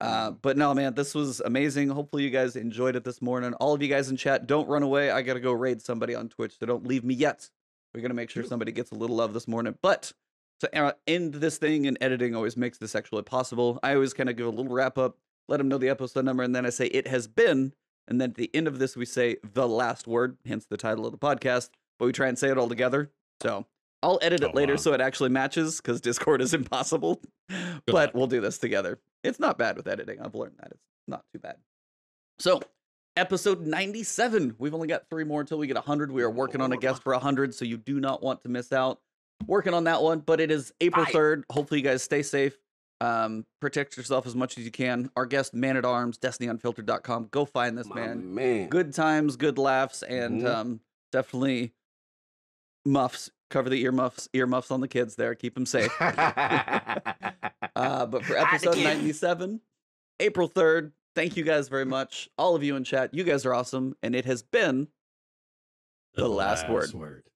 But no, man, this was amazing. Hopefully you guys enjoyed it this morning. All of you guys in chat, don't run away. I got to go raid somebody on Twitch, so don't leave me yet. We're going to make sure somebody gets a little love this morning. But to end this thing, and editing always makes this actually possible, I always kind of give a little wrap up, let them know the episode number, and then I say it has been. And then at the end of this, we say the last word, hence the title of the podcast. But we try and say it all together. So I'll edit it later so it actually matches, because Discord is impossible. But we'll do this together. It's not bad with editing. I've learned that. It's not too bad. So, episode 97. We've only got 3 more until we get 100. We are working on a guest for 100, so you do not want to miss out. Working on that one, but it is April 3rd. Hopefully, you guys stay safe. Protect yourself as much as you can. Our guest, Man at Arms, DestinyUnfiltered.com. Go find this man. Good times, good laughs, and definitely muffs. Cover the earmuffs on the kids there. Keep them safe. But for episode 97, April 3rd, thank you guys very much. All of you in chat, you guys are awesome. And it has been the last word.